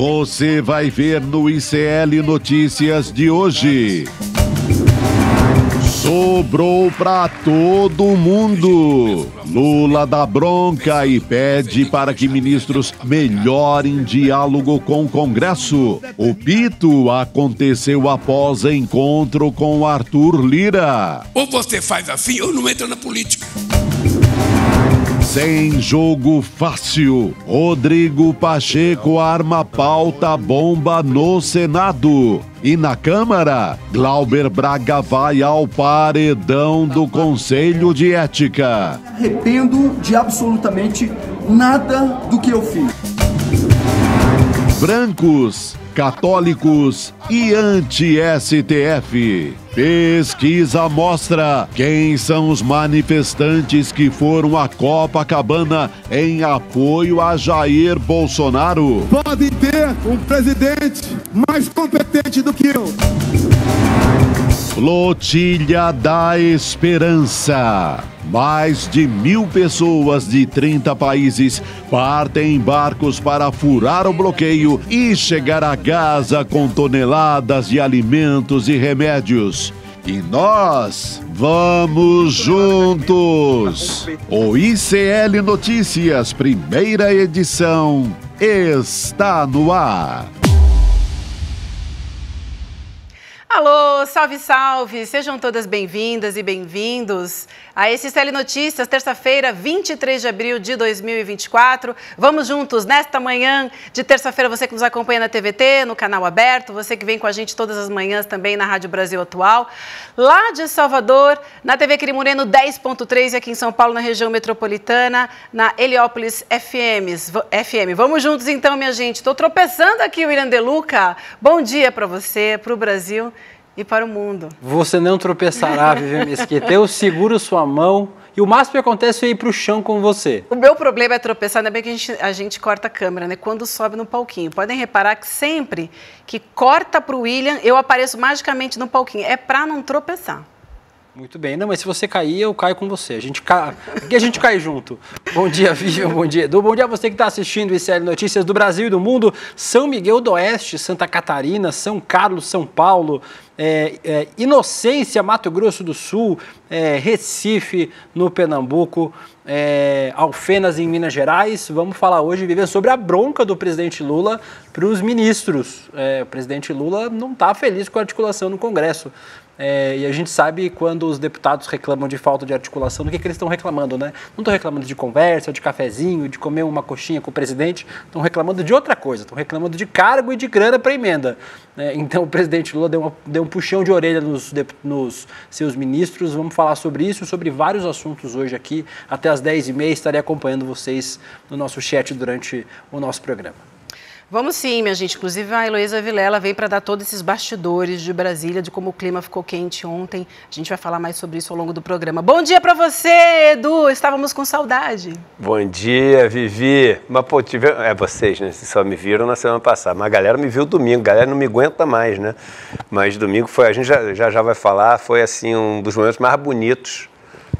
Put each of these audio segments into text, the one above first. Você vai ver no ICL Notícias de hoje. Sobrou para todo mundo. Lula dá bronca e pede para que ministros melhorem diálogo com o Congresso. O pito aconteceu após encontro com Arthur Lira. Ou você faz assim ou não entra na política. Sem jogo fácil, Rodrigo Pacheco arma pauta bomba no Senado. E na Câmara, Glauber Braga vai ao paredão do Conselho de Ética. Arrependo de absolutamente nada do que eu fiz. Brancos, católicos e anti-STF. Pesquisa mostra quem são os manifestantes que foram à Copacabana em apoio a Jair Bolsonaro. Podem ter um presidente mais competente do que eu. Flotilha da Esperança. Mais de 1.000 pessoas de 30 países partem em barcos para furar o bloqueio e chegar a Gaza com toneladas de alimentos e remédios. E nós vamos juntos! O ICL Notícias, primeira edição, está no ar. Alô, salve, salve! Sejam todas bem-vindas e bem-vindos a esse ICL Notícias, terça-feira, 23 de abril de 2024. Vamos juntos nesta manhã de terça-feira, você que nos acompanha na TVT, no Canal Aberto, você que vem com a gente todas as manhãs também na Rádio Brasil Atual, lá de Salvador, na TV Quirimureno 10.3 e aqui em São Paulo, na região metropolitana, na Heliópolis FM. Vamos juntos então, minha gente. Estou tropeçando aqui, William De Luca. Bom dia para você, para o Brasil e para o mundo. Você não tropeçará, Vivian Mesquita. Eu seguro sua mão e o máximo que acontece é ir para o chão com você. O meu problema é tropeçar, ainda bem que a gente corta a câmera, né? Quando sobe no palquinho. Podem reparar que sempre que corta para o William, eu apareço magicamente no palquinho. É para não tropeçar. Muito bem. Não, mas se você cair, eu caio com você. Aqui a gente cai junto. Bom dia, Vivian. Bom dia, Edu. Bom dia a você que está assistindo o ICL Notícias do Brasil e do Mundo. São Miguel do Oeste, Santa Catarina, São Carlos, São Paulo, Inocência, Mato Grosso do Sul, Recife, no Pernambuco, Alfenas, em Minas Gerais. Vamos falar hoje, Vivian, sobre a bronca do presidente Lula para os ministros. O presidente Lula não está feliz com a articulação no Congresso. E a gente sabe quando os deputados reclamam de falta de articulação, do que eles estão reclamando, né? Não estão reclamando de conversa, de cafezinho, de comer uma coxinha com o presidente, estão reclamando de outra coisa, estão reclamando de cargo e de grana para emenda. Então o presidente Lula deu um puxão de orelha nos seus ministros. Vamos falar sobre isso, sobre vários assuntos hoje aqui. Até às 10h30 estarei acompanhando vocês no nosso chat durante o nosso programa. Vamos sim, minha gente. Inclusive, a Heloísa Vilela veio para dar todos esses bastidores de Brasília, de como o clima ficou quente ontem. A gente vai falar mais sobre isso ao longo do programa. Bom dia para você, Edu. Estávamos com saudade. Bom dia, Vivi. Mas, pô, vocês, né? Vocês só me viram na semana passada. Mas a galera me viu domingo. A galera não me aguenta mais, né? Mas domingo foi, a gente já vai falar, foi, assim, um dos momentos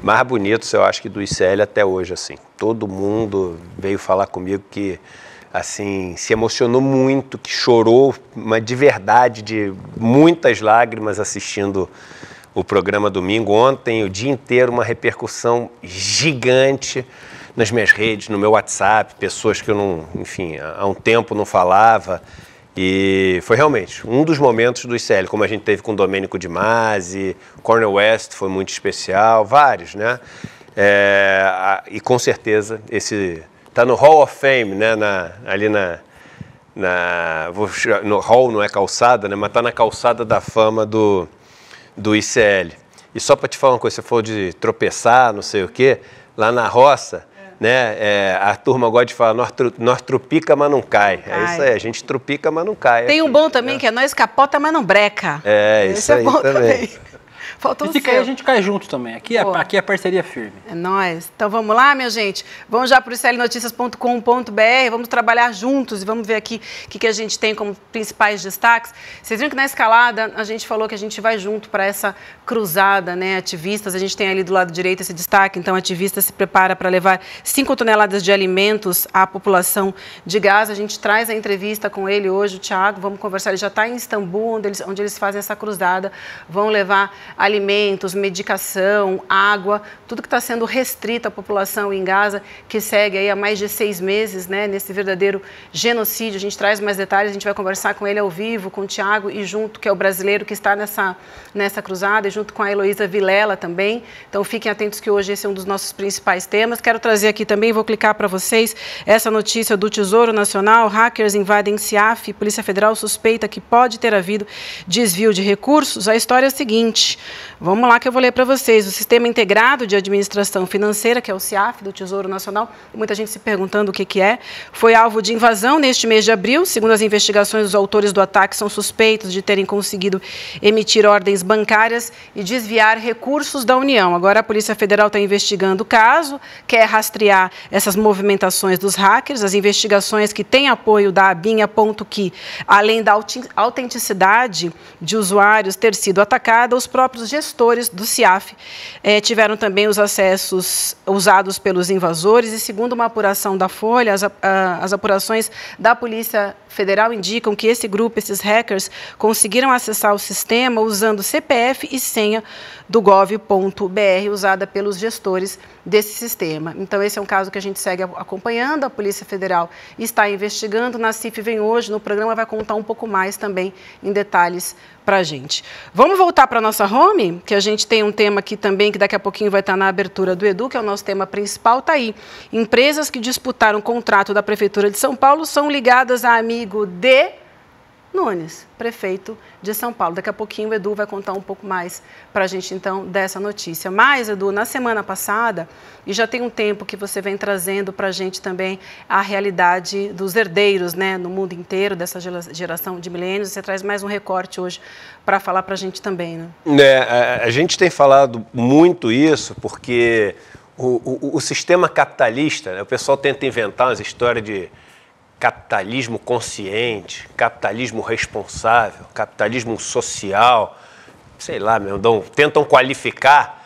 mais bonitos, eu acho, que do ICL até hoje, assim. Todo mundo veio falar comigo que, assim, se emocionou muito, que chorou, mas de verdade, de muitas lágrimas assistindo o programa domingo. Ontem, o dia inteiro, uma repercussão gigante nas minhas redes, no meu WhatsApp, pessoas que eu não, enfim, há um tempo não falava. E foi realmente um dos momentos do ICL, como a gente teve com o Domênico de Masi, Cornel West foi muito especial, vários, né? E com certeza esse... Está no Hall of Fame, né? No Hall não é calçada, né? Mas está na calçada da fama do ICL. E só para te falar uma coisa, você falou de tropeçar, não sei o quê, lá na roça, né? A turma gosta de falar, nós trupica, mas não cai. É isso aí, a gente trupica, mas não cai. Tem um bom também, que é nós capota, mas não breca. É, isso aí também. Faltou um. E se cair, a gente cai junto também. Aqui é parceria firme. É nóis. Então vamos lá, minha gente. Vamos já para o iclnoticias.com.br. Vamos trabalhar juntos e vamos ver aqui o que a gente tem como principais destaques. Vocês viram que na escalada a gente falou que a gente vai junto para essa cruzada, né? Ativistas. A gente tem ali do lado direito esse destaque. Então, ativista se prepara para levar 5 toneladas de alimentos à população de Gaza. A gente traz a entrevista com ele hoje, o Thiago. Vamos conversar. Ele já está em Istambul, onde eles fazem essa cruzada. Vão levar alimentos, medicação, água, tudo que está sendo restrito à população em Gaza, que segue aí há mais de 6 meses, né, nesse verdadeiro genocídio. A gente traz mais detalhes, a gente vai conversar com ele ao vivo, com o Thiago e junto, que é o brasileiro que está nessa cruzada, e junto com a Heloísa Vilela também. Então fiquem atentos que hoje esse é um dos nossos principais temas. Quero trazer aqui também, vou clicar para vocês, essa notícia do Tesouro Nacional: hackers invadem SIAF, Polícia Federal suspeita que pode ter havido desvio de recursos. A história é a seguinte, vamos lá que eu vou ler para vocês. O Sistema Integrado de Administração Financeira, que é o SIAF do Tesouro Nacional, muita gente se perguntando o que é, foi alvo de invasão neste mês de abril. Segundo as investigações, os autores do ataque são suspeitos de terem conseguido emitir ordens bancárias e desviar recursos da União. Agora a Polícia Federal está investigando o caso, quer rastrear essas movimentações dos hackers. As investigações, que têm apoio da ABIN, apontam que, além da autenticidade de usuários ter sido atacada, os próprios gestores do SIAF tiveram também os acessos usados pelos invasores. E, segundo uma apuração da Folha, as apurações da Polícia Federal indicam que esse grupo, esses hackers, conseguiram acessar o sistema usando CPF e senha do gov.br, usada pelos gestores desse sistema. Então, esse é um caso que a gente segue acompanhando, a Polícia Federal está investigando. Nassif vem hoje no programa, vai contar um pouco mais também em detalhes para a gente. Vamos voltar para a nossa home, que a gente tem um tema aqui também, que daqui a pouquinho vai estar na abertura do Edu, que é o nosso tema principal. Está aí: empresas que disputaram o contrato da Prefeitura de São Paulo são ligadas a amigo de Nunes, prefeito de São Paulo. Daqui a pouquinho o Edu vai contar um pouco mais para a gente, então, dessa notícia. Mas, Edu, na semana passada, e já tem um tempo que você vem trazendo para a gente também a realidade dos herdeiros, né, no mundo inteiro, dessa geração de milênios. Você traz mais um recorte hoje para falar para a gente também, né? A gente tem falado muito isso porque o sistema capitalista, né, o pessoal tenta inventar umas histórias de capitalismo consciente, capitalismo responsável, capitalismo social, sei lá, meu, tentam qualificar.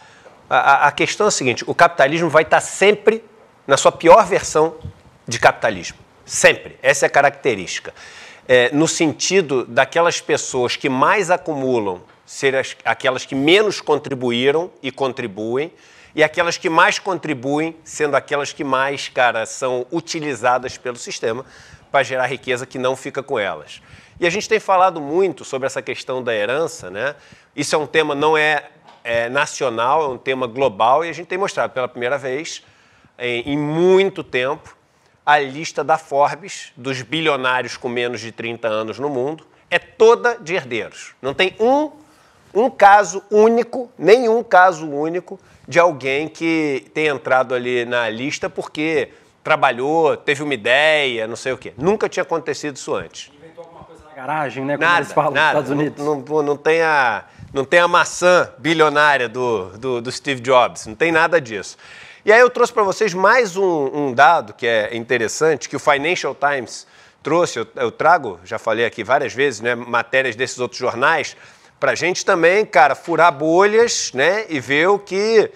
A questão é a seguinte: o capitalismo vai estar sempre na sua pior versão de capitalismo. Sempre. Essa é a característica. No sentido daquelas pessoas que mais acumulam serem aquelas que menos contribuíram e contribuem, e aquelas que mais contribuem sendo aquelas que mais, cara, são utilizadas pelo sistema para gerar riqueza que não fica com elas. E a gente tem falado muito sobre essa questão da herança, né? Isso é um tema, não é nacional, é um tema global, e a gente tem mostrado pela primeira vez em muito tempo a lista da Forbes dos bilionários com menos de 30 anos no mundo. É toda de herdeiros. Não tem nenhum caso único de alguém que tem entrado ali na lista porque trabalhou, teve uma ideia, não sei o quê. Nunca tinha acontecido isso antes. Inventou alguma coisa na garagem, né? Como eles falam nos Estados Unidos. Não tem a maçã bilionária do Steve Jobs, não tem nada disso. E aí eu trouxe para vocês mais um dado que é interessante, que o Financial Times trouxe. Eu trago, já falei aqui várias vezes, né, matérias desses outros jornais, para a gente também, cara, furar bolhas, né, e ver o que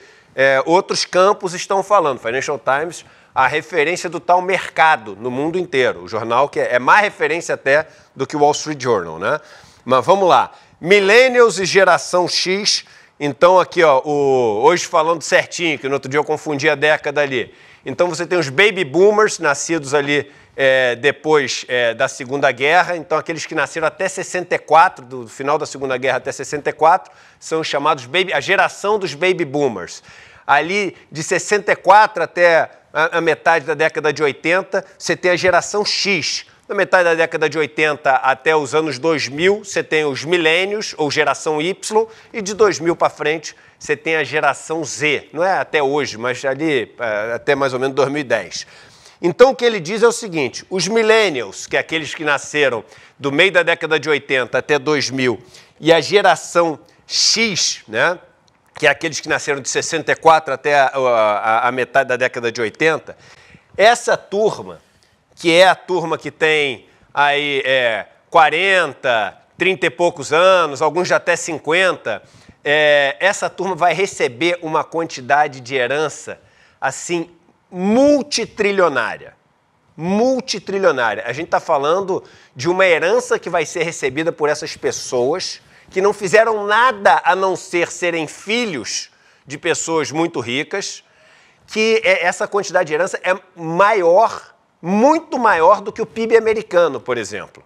outros campos estão falando. Financial Times, a referência do tal mercado no mundo inteiro. O jornal que é mais referência até do que o Wall Street Journal, né? Mas vamos lá. Millennials e geração X. Então aqui, ó, hoje falando certinho, que no outro dia eu confundi a década ali. Então você tem os baby boomers, nascidos ali depois da Segunda Guerra. Então, aqueles que nasceram até 64, do final da Segunda Guerra até 64, são os chamados a geração dos baby boomers. Ali, de 64 até a metade da década de 80, você tem a geração X. Da metade da década de 80 até os anos 2000, você tem os milênios, ou geração Y, e de 2000 para frente, você tem a geração Z. Não é até hoje, mas ali até mais ou menos 2010. Então, o que ele diz é o seguinte: os millennials, que é aqueles que nasceram do meio da década de 80 até 2000, e a geração X, né, que é aqueles que nasceram de 64 até a metade da década de 80, essa turma, que é a turma que tem aí 40, 30 e poucos anos, alguns já até 50, essa turma vai receber uma quantidade de herança, assim, multitrilionária. Multitrilionária. A gente está falando de uma herança que vai ser recebida por essas pessoas que não fizeram nada a não ser serem filhos de pessoas muito ricas, que essa quantidade de herança é maior, muito maior do que o PIB americano, por exemplo.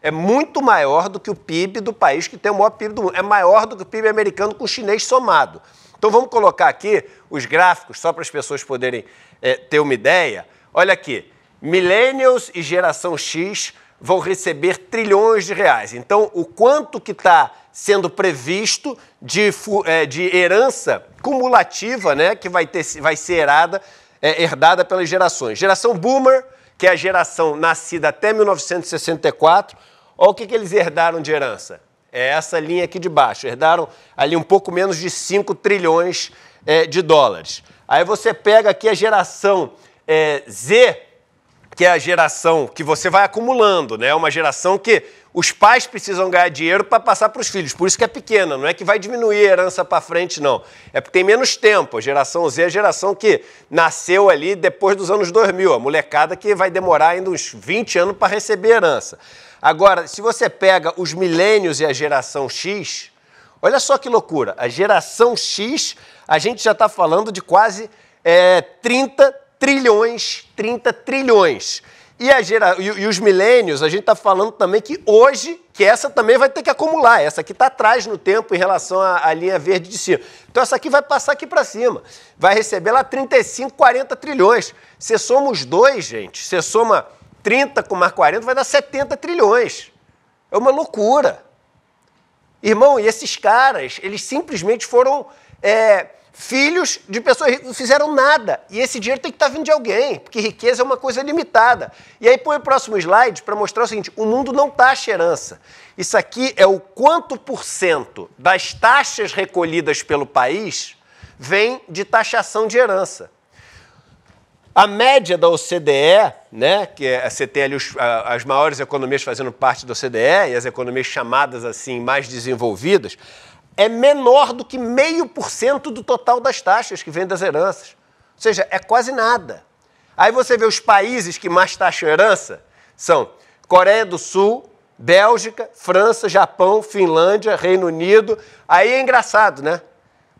É muito maior do que o PIB do país que tem o maior PIB do mundo. É maior do que o PIB americano com o chinês somado. Então vamos colocar aqui os gráficos, só para as pessoas poderem ter uma ideia. Olha aqui, millennials e geração X vão receber trilhões de reais. Então, o quanto que está sendo previsto de herança cumulativa, né, que vai ser herdada pelas gerações. Geração Boomer, que é a geração nascida até 1964, olha o que, que eles herdaram de herança. É essa linha aqui de baixo. Herdaram ali um pouco menos de 5 trilhões de dólares. Aí você pega aqui a geração Z, que é a geração que você vai acumulando, né? É uma geração que os pais precisam ganhar dinheiro para passar para os filhos, por isso que é pequena, não é que vai diminuir a herança para frente, não. É porque tem menos tempo. A geração Z é a geração que nasceu ali depois dos anos 2000, a molecada que vai demorar ainda uns 20 anos para receber herança. Agora, se você pega os milênios e a geração X, olha só que loucura, a geração X, a gente já está falando de quase 30 trilhões. E os milênios, a gente está falando também que hoje, que essa também vai ter que acumular. Essa aqui está atrás no tempo em relação à linha verde de cima. Então essa aqui vai passar aqui para cima. Vai receber lá 35, 40 trilhões. Você soma os dois, gente, você soma 30 com mais 40, vai dar 70 trilhões. É uma loucura. Irmão, e esses caras, eles simplesmente foram... filhos de pessoas que não fizeram nada. E esse dinheiro tem que estar vindo de alguém, porque riqueza é uma coisa limitada. E aí põe o próximo slide para mostrar o seguinte, o mundo não taxa herança. Isso aqui é o quanto por cento das taxas recolhidas pelo país vem de taxação de herança. A média da OCDE, né, que você tem ali as maiores economias fazendo parte da OCDE e as economias chamadas assim mais desenvolvidas, é menor do que 0,5% do total das taxas que vêm das heranças. Ou seja, é quase nada. Aí você vê os países que mais taxam herança, são Coreia do Sul, Bélgica, França, Japão, Finlândia, Reino Unido. Aí é engraçado, né?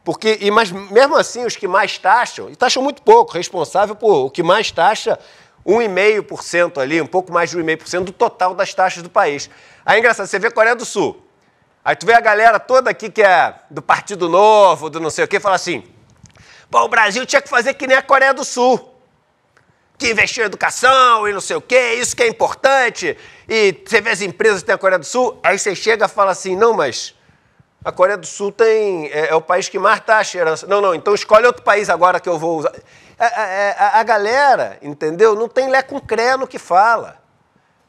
Porque, mas mesmo assim, os que mais taxam, e taxam muito pouco, responsável por o que mais taxa, 1,5% ali, um pouco mais de 1,5% do total das taxas do país. Aí é engraçado, você vê Coreia do Sul, aí tu vê a galera toda aqui que é do Partido Novo, do não sei o quê, fala assim, pô, o Brasil tinha que fazer que nem a Coreia do Sul, que investiu em educação e não sei o quê, isso que é importante, e você vê as empresas que tem a Coreia do Sul, aí você chega e fala assim, não, mas a Coreia do Sul tem é o país que mais taxa herança. Não, não, então escolhe outro país agora que eu vou usar. A galera, entendeu? Não tem lé com cré no que fala.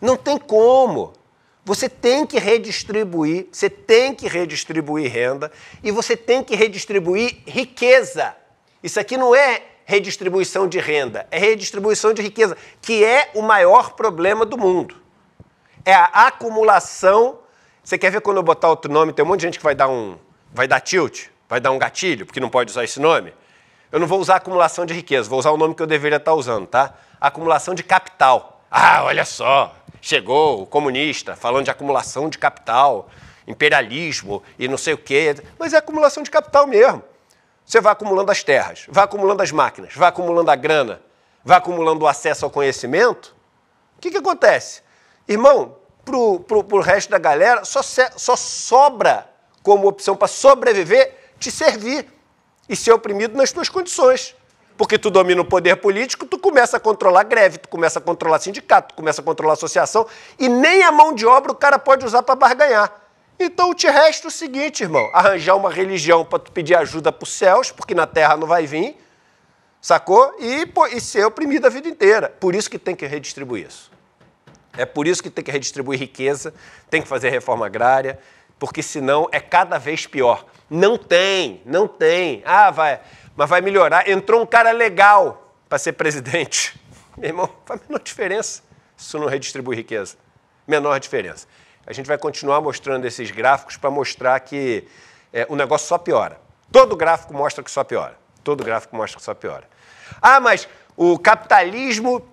Não tem como. Você tem que redistribuir, você tem que redistribuir renda e você tem que redistribuir riqueza. Isso aqui não é redistribuição de renda, é redistribuição de riqueza, que é o maior problema do mundo. É a acumulação. Você quer ver quando eu botar outro nome? Tem um monte de gente que vai dar tilt, vai dar um gatilho, porque não pode usar esse nome. Eu não vou usar acumulação de riqueza, vou usar o nome que eu deveria estar usando, tá? Acumulação de capital. Ah, olha só! Chegou o comunista falando de acumulação de capital, imperialismo e não sei o quê. Mas é acumulação de capital mesmo. Você vai acumulando as terras, vai acumulando as máquinas, vai acumulando a grana, vai acumulando o acesso ao conhecimento. O que acontece? Irmão, pro resto da galera, só sobra como opção para sobreviver te servir e ser oprimido nas tuas condições. Porque tu domina o poder político, tu começa a controlar greve, tu começa a controlar sindicato, tu começa a controlar associação, e nem a mão de obra o cara pode usar para barganhar. Então te resta o seguinte, irmão, arranjar uma religião para tu pedir ajuda para os céus, porque na terra não vai vir, sacou? E ser oprimido a vida inteira. Por isso que tem que redistribuir isso. É por isso que tem que redistribuir riqueza, tem que fazer reforma agrária, porque senão é cada vez pior. Não tem. Ah, vai, mas vai melhorar. Entrou um cara legal para ser presidente. Meu irmão, faz a menor diferença se isso não redistribui riqueza. Menor diferença. A gente vai continuar mostrando esses gráficos para mostrar que o negócio só piora. Todo gráfico mostra que só piora. Ah, mas o capitalismo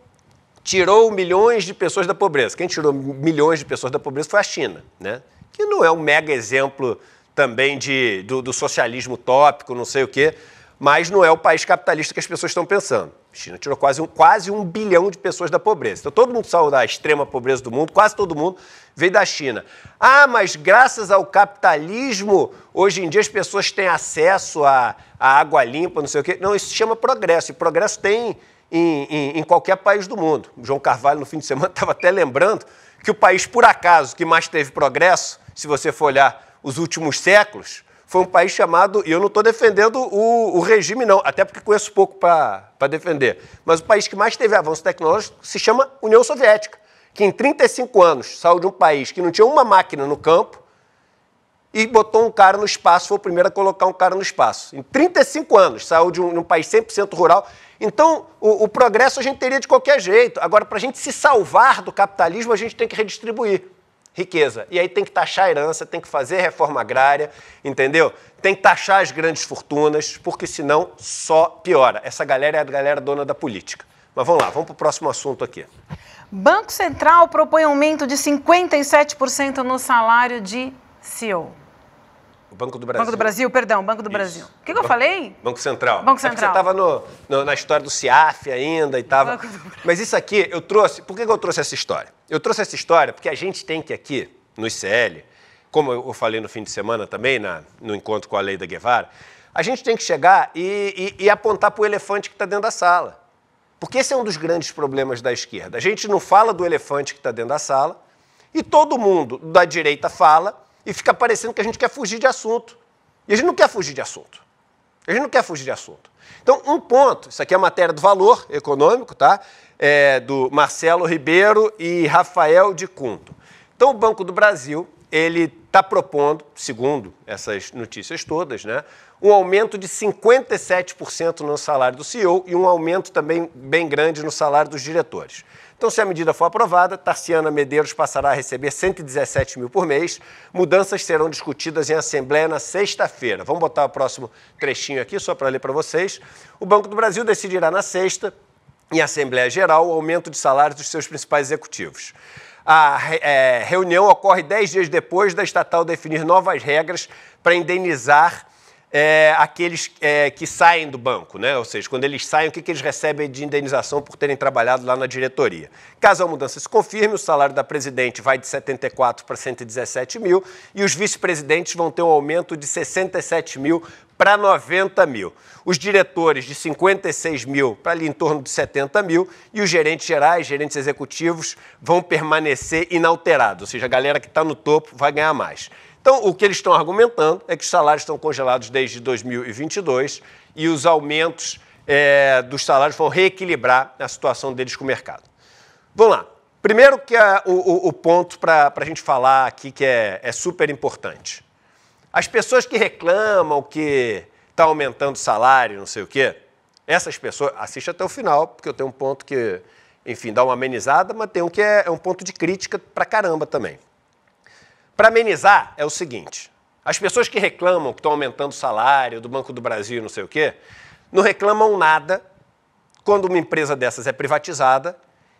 tirou milhões de pessoas da pobreza. Quem tirou milhões de pessoas da pobreza foi a China, né? Que não é um mega exemplo também do socialismo utópico, não sei o quê, mas não é o país capitalista que as pessoas estão pensando. A China tirou quase um bilhão de pessoas da pobreza. Então, todo mundo saiu da extrema pobreza do mundo, quase todo mundo veio da China. Ah, mas graças ao capitalismo, hoje em dia as pessoas têm acesso à água limpa, não sei o quê. Não, isso se chama progresso, e progresso tem em qualquer país do mundo. O João Carvalho, no fim de semana, estava até lembrando que o país, por acaso, que mais teve progresso, se você for olhar os últimos séculos, foi um país chamado, e eu não estou defendendo o regime, não, até porque conheço pouco para defender, mas o país que mais teve avanço tecnológico se chama União Soviética, que em 35 anos saiu de um país que não tinha uma máquina no campo e botou um cara no espaço, foi o primeiro a colocar um cara no espaço. Em 35 anos saiu de um país 100% rural. Então, o progresso a gente teria de qualquer jeito. Agora, para a gente se salvar do capitalismo, a gente tem que redistribuir riqueza. E aí tem que taxar a herança, tem que fazer reforma agrária, entendeu? Tem que taxar as grandes fortunas, porque senão só piora. Essa galera é a galera dona da política. Mas vamos lá, vamos para o próximo assunto aqui. Banco Central propõe aumento de 57% no salário de CEO. O Banco do Brasil. Banco do Brasil. O que eu falei? Banco Central. Banco Central. É, você estava na história do SIAF ainda e tava. Mas isso aqui eu trouxe. Por que eu trouxe essa história? Eu trouxe essa história porque a gente tem que aqui, no ICL, como eu falei no fim de semana também, no encontro com a Aleida Guevara, a gente tem que chegar e apontar para o elefante que está dentro da sala. Porque esse é um dos grandes problemas da esquerda. A gente não fala do elefante que está dentro da sala e todo mundo da direita fala. E fica parecendo que a gente quer fugir de assunto. E a gente não quer fugir de assunto. Então, um ponto, isso aqui é a matéria do Valor Econômico, tá? É do Marcelo Ribeiro e Rafael de Cunto. Então, o Banco do Brasil, ele está propondo, segundo essas notícias todas, né, um aumento de 57% no salário do CEO e um aumento também bem grande no salário dos diretores. Então, se a medida for aprovada, Tarciana Medeiros passará a receber R$117 mil por mês. Mudanças serão discutidas em assembleia na sexta-feira. Vamos botar o próximo trechinho aqui, só para ler para vocês. O Banco do Brasil decidirá na sexta, em assembleia geral, o aumento de salários dos seus principais executivos. A reunião ocorre 10 dias depois da estatal definir novas regras para indenizar aqueles que saem do banco, né? Ou seja, quando eles saem, o que eles recebem de indenização por terem trabalhado lá na diretoria. Caso a mudança se confirme, o salário da presidente vai de 74 para 117 mil e os vice-presidentes vão ter um aumento de 67 mil para 90 mil. Os diretores de 56 mil para ali em torno de 70 mil e os gerentes gerais, gerentes executivos vão permanecer inalterados, ou seja, a galera que está no topo vai ganhar mais. Então, o que eles estão argumentando é que os salários estão congelados desde 2022 e os aumentos dos salários vão reequilibrar a situação deles com o mercado. Vamos lá. Primeiro que é o ponto para a gente falar aqui que é super importante. As pessoas que reclamam que está aumentando o salário, não sei o quê, essas pessoas... Assiste até o final, porque eu tenho um ponto que, enfim, dá uma amenizada, mas tem um que é um ponto de crítica pra caramba também. Para amenizar, é o seguinte, as pessoas que reclamam que estão aumentando o salário do Banco do Brasil e não sei o quê, não reclamam nada quando uma empresa dessas é privatizada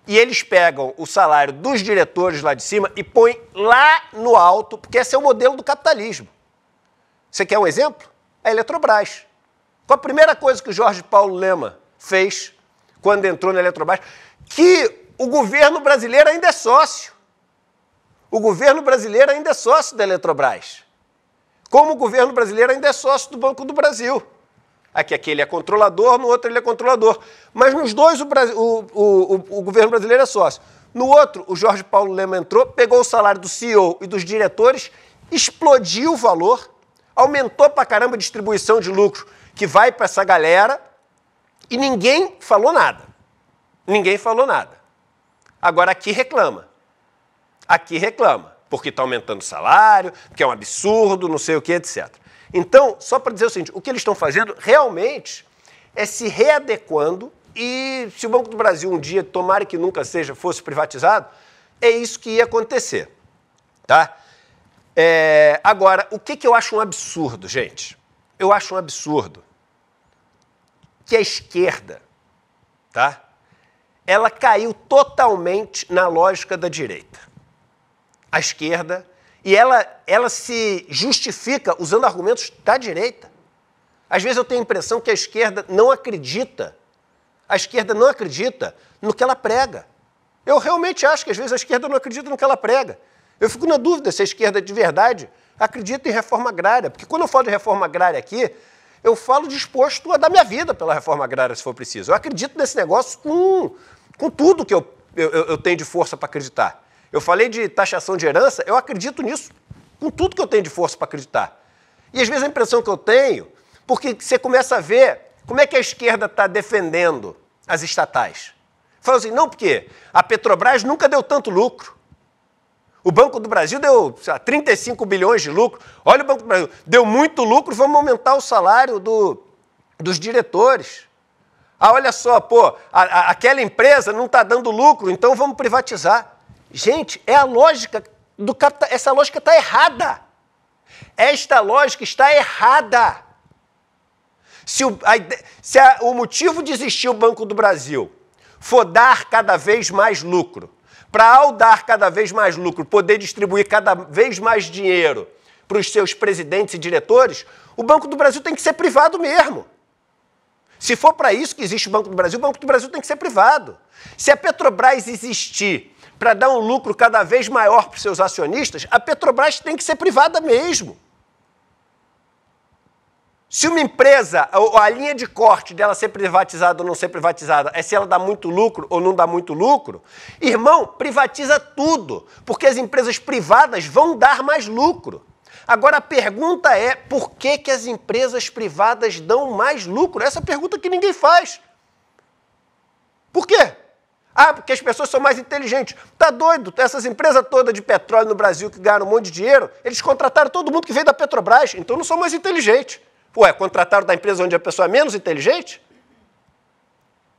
e eles pegam o salário dos diretores lá de cima e põem lá no alto, porque esse é o modelo do capitalismo. Você quer um exemplo? A Eletrobras. Foi a primeira coisa que o Jorge Paulo Lema fez quando entrou na Eletrobras, que o governo brasileiro ainda é sócio. O governo brasileiro ainda é sócio da Eletrobras. Como o governo brasileiro ainda é sócio do Banco do Brasil. Aqui ele é controlador, no outro ele é controlador. Mas nos dois o governo brasileiro é sócio. No outro, o Jorge Paulo Lema entrou, pegou o salário do CEO e dos diretores, explodiu o valor, aumentou pra caramba a distribuição de lucro que vai para essa galera e ninguém falou nada. Agora aqui reclama. porque está aumentando o salário, porque é um absurdo, não sei o que, etc. Então, só para dizer o seguinte, o que eles estão fazendo realmente é se readequando e se o Banco do Brasil um dia, tomara que nunca seja, fosse privatizado, é isso que ia acontecer, tá? Agora, o que eu acho um absurdo, gente? Eu acho um absurdo que a esquerda, tá? Ela caiu totalmente na lógica da direita. A esquerda, e ela se justifica usando argumentos da direita. Às vezes eu tenho a impressão que a esquerda não acredita. A esquerda não acredita no que ela prega. Eu realmente acho que às vezes a esquerda não acredita no que ela prega. Eu fico na dúvida se a esquerda de verdade acredita em reforma agrária, porque quando eu falo de reforma agrária aqui, eu falo disposto a dar minha vida pela reforma agrária, se for preciso. Eu acredito nesse negócio com tudo que eu tenho de força para acreditar. Eu falei de taxação de herança, eu acredito nisso com tudo que eu tenho de força para acreditar. E às vezes a impressão que eu tenho, porque você começa a ver como é que a esquerda está defendendo as estatais. Fala assim, não, porque a Petrobras nunca deu tanto lucro. O Banco do Brasil deu, sei lá, 35 bilhões de lucro. Olha, o Banco do Brasil deu muito lucro, vamos aumentar o salário dos diretores. Ah, olha só, pô, aquela empresa não está dando lucro, então vamos privatizar. Gente, é a lógica do capital. Essa lógica está errada. Esta lógica está errada. Se o motivo de existir o Banco do Brasil for dar cada vez mais lucro, para, ao dar cada vez mais lucro, poder distribuir cada vez mais dinheiro para os seus presidentes e diretores, o Banco do Brasil tem que ser privado mesmo. Se for para isso que existe o Banco do Brasil tem que ser privado. Se a Petrobras existir para dar um lucro cada vez maior para os seus acionistas, a Petrobras tem que ser privada mesmo. Se uma empresa, a linha de corte dela ser privatizada ou não ser privatizada, é se ela dá muito lucro ou não dá muito lucro, irmão, privatiza tudo, porque as empresas privadas vão dar mais lucro. Agora, a pergunta é, por que que as empresas privadas dão mais lucro? Essa é a pergunta que ninguém faz. Por quê? Ah, porque as pessoas são mais inteligentes. Tá doido? Essas empresas todas de petróleo no Brasil que ganham um monte de dinheiro, eles contrataram todo mundo que veio da Petrobras, então não são mais inteligentes. Ué, contrataram da empresa onde a pessoa é menos inteligente?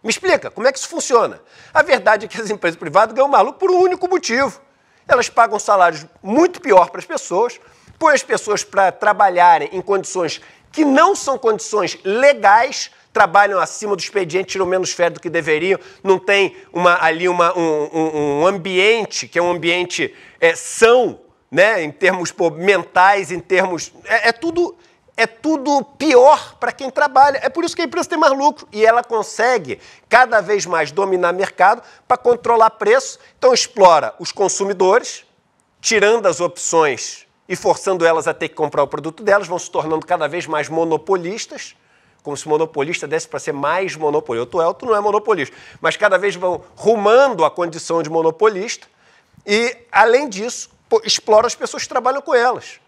Me explica, como é que isso funciona? A verdade é que as empresas privadas ganham maluco por um único motivo. Elas pagam salários muito pior para as pessoas, põem as pessoas para trabalharem em condições que não são condições legais, trabalham acima do expediente, tiram menos férias do que deveriam, não tem um ambiente, que é um ambiente são, né, em termos mentais, em termos... É tudo pior para quem trabalha. É por isso que a empresa tem mais lucro. E ela consegue cada vez mais dominar o mercado para controlar preço. Então explora os consumidores, tirando as opções e forçando elas a ter que comprar o produto delas, vão se tornando cada vez mais monopolistas, como se monopolista desse para ser mais monopolista. O Elton não é monopolista, mas cada vez vão rumando a condição de monopolista e, além disso, explora as pessoas que trabalham com elas.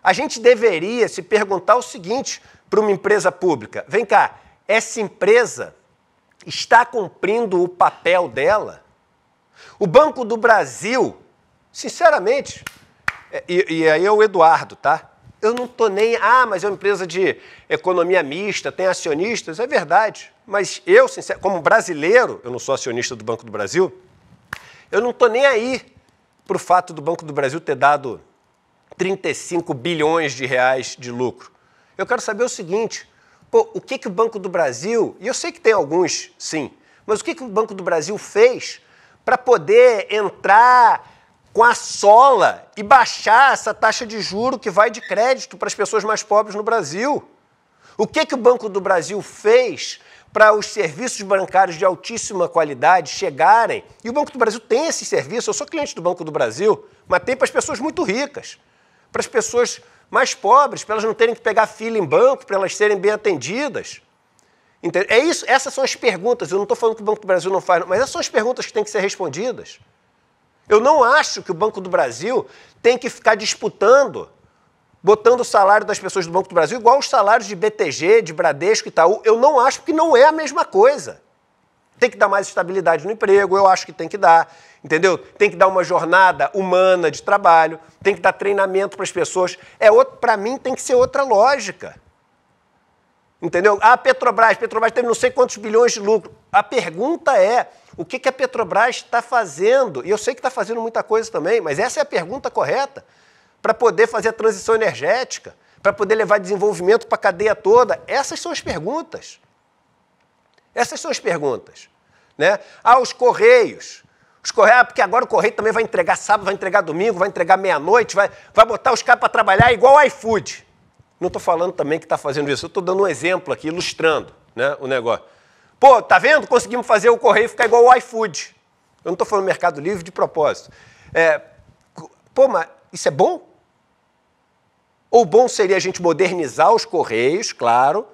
A gente deveria se perguntar o seguinte para uma empresa pública. Vem cá, essa empresa está cumprindo o papel dela? O Banco do Brasil, sinceramente, e aí é o Eduardo, tá? Eu não tô nem... Ah, mas é uma empresa de economia mista, tem acionistas. É verdade. Mas eu, sinceramente, como brasileiro, eu não sou acionista do Banco do Brasil, eu não tô nem aí para o fato do Banco do Brasil ter dado... 35 bilhões de reais de lucro. Eu quero saber o seguinte, pô, o que o Banco do Brasil, e eu sei que tem alguns, sim, mas o que o Banco do Brasil fez para poder entrar com a sola e baixar essa taxa de juro que vai de crédito para as pessoas mais pobres no Brasil? O que o Banco do Brasil fez para os serviços bancários de altíssima qualidade chegarem? E o Banco do Brasil tem esse serviço, eu sou cliente do Banco do Brasil, mas tem para as pessoas muito ricas. Para as pessoas mais pobres, para elas não terem que pegar fila em banco, para elas serem bem atendidas. Entendeu? É isso, essas são as perguntas. Eu não estou falando que o Banco do Brasil não faz, mas essas são as perguntas que têm que ser respondidas. Eu não acho que o Banco do Brasil tem que ficar disputando, botando o salário das pessoas do Banco do Brasil igual os salários de BTG, de Bradesco e Itaú. Eu não acho, porque não é a mesma coisa. Tem que dar mais estabilidade no emprego, eu acho que tem que dar, entendeu? Tem que dar uma jornada humana de trabalho, tem que dar treinamento para as pessoas. É outro, para mim tem que ser outra lógica. Entendeu? A Petrobras teve não sei quantos bilhões de lucro. A pergunta é, o que que a Petrobras está fazendo? E eu sei que está fazendo muita coisa também, mas essa é a pergunta correta para poder fazer a transição energética, para poder levar desenvolvimento para a cadeia toda. Essas são as perguntas. Essas são as perguntas, né? Ah, os Correios. Os Correios, porque agora o Correio também vai entregar sábado, vai entregar domingo, vai entregar meia-noite, vai botar os caras para trabalhar igual o iFood. Não estou falando também que está fazendo isso, eu estou dando um exemplo aqui, ilustrando, né, o negócio. Pô, tá vendo? Conseguimos fazer o Correio ficar igual o iFood. Eu não estou falando Mercado Livre de propósito. É, pô, mas isso é bom? Ou bom seria a gente modernizar os Correios, claro,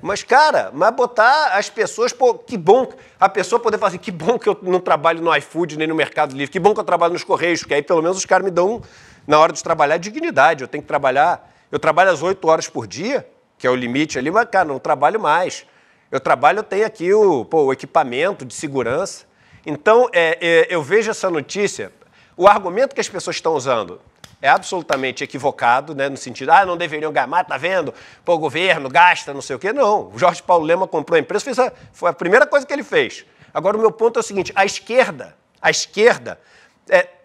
mas, cara, mas botar as pessoas, pô, que bom, a pessoa poder falar assim, que bom que eu não trabalho no iFood nem no Mercado Livre, que bom que eu trabalho nos Correios, porque aí pelo menos os caras me dão, na hora de trabalhar, dignidade. Eu tenho que trabalhar, eu trabalho às 8 horas por dia, que é o limite ali, mas, cara, não trabalho mais. Eu trabalho, eu tenho aqui o equipamento de segurança. Então, eu vejo essa notícia, o argumento que as pessoas estão usando é absolutamente equivocado, né, no sentido, ah, não deveriam gamar, tá vendo? Pô, o governo gasta, não sei o quê. Não, o Jorge Paulo Lema comprou a empresa, foi a primeira coisa que ele fez. Agora, o meu ponto é o seguinte, a esquerda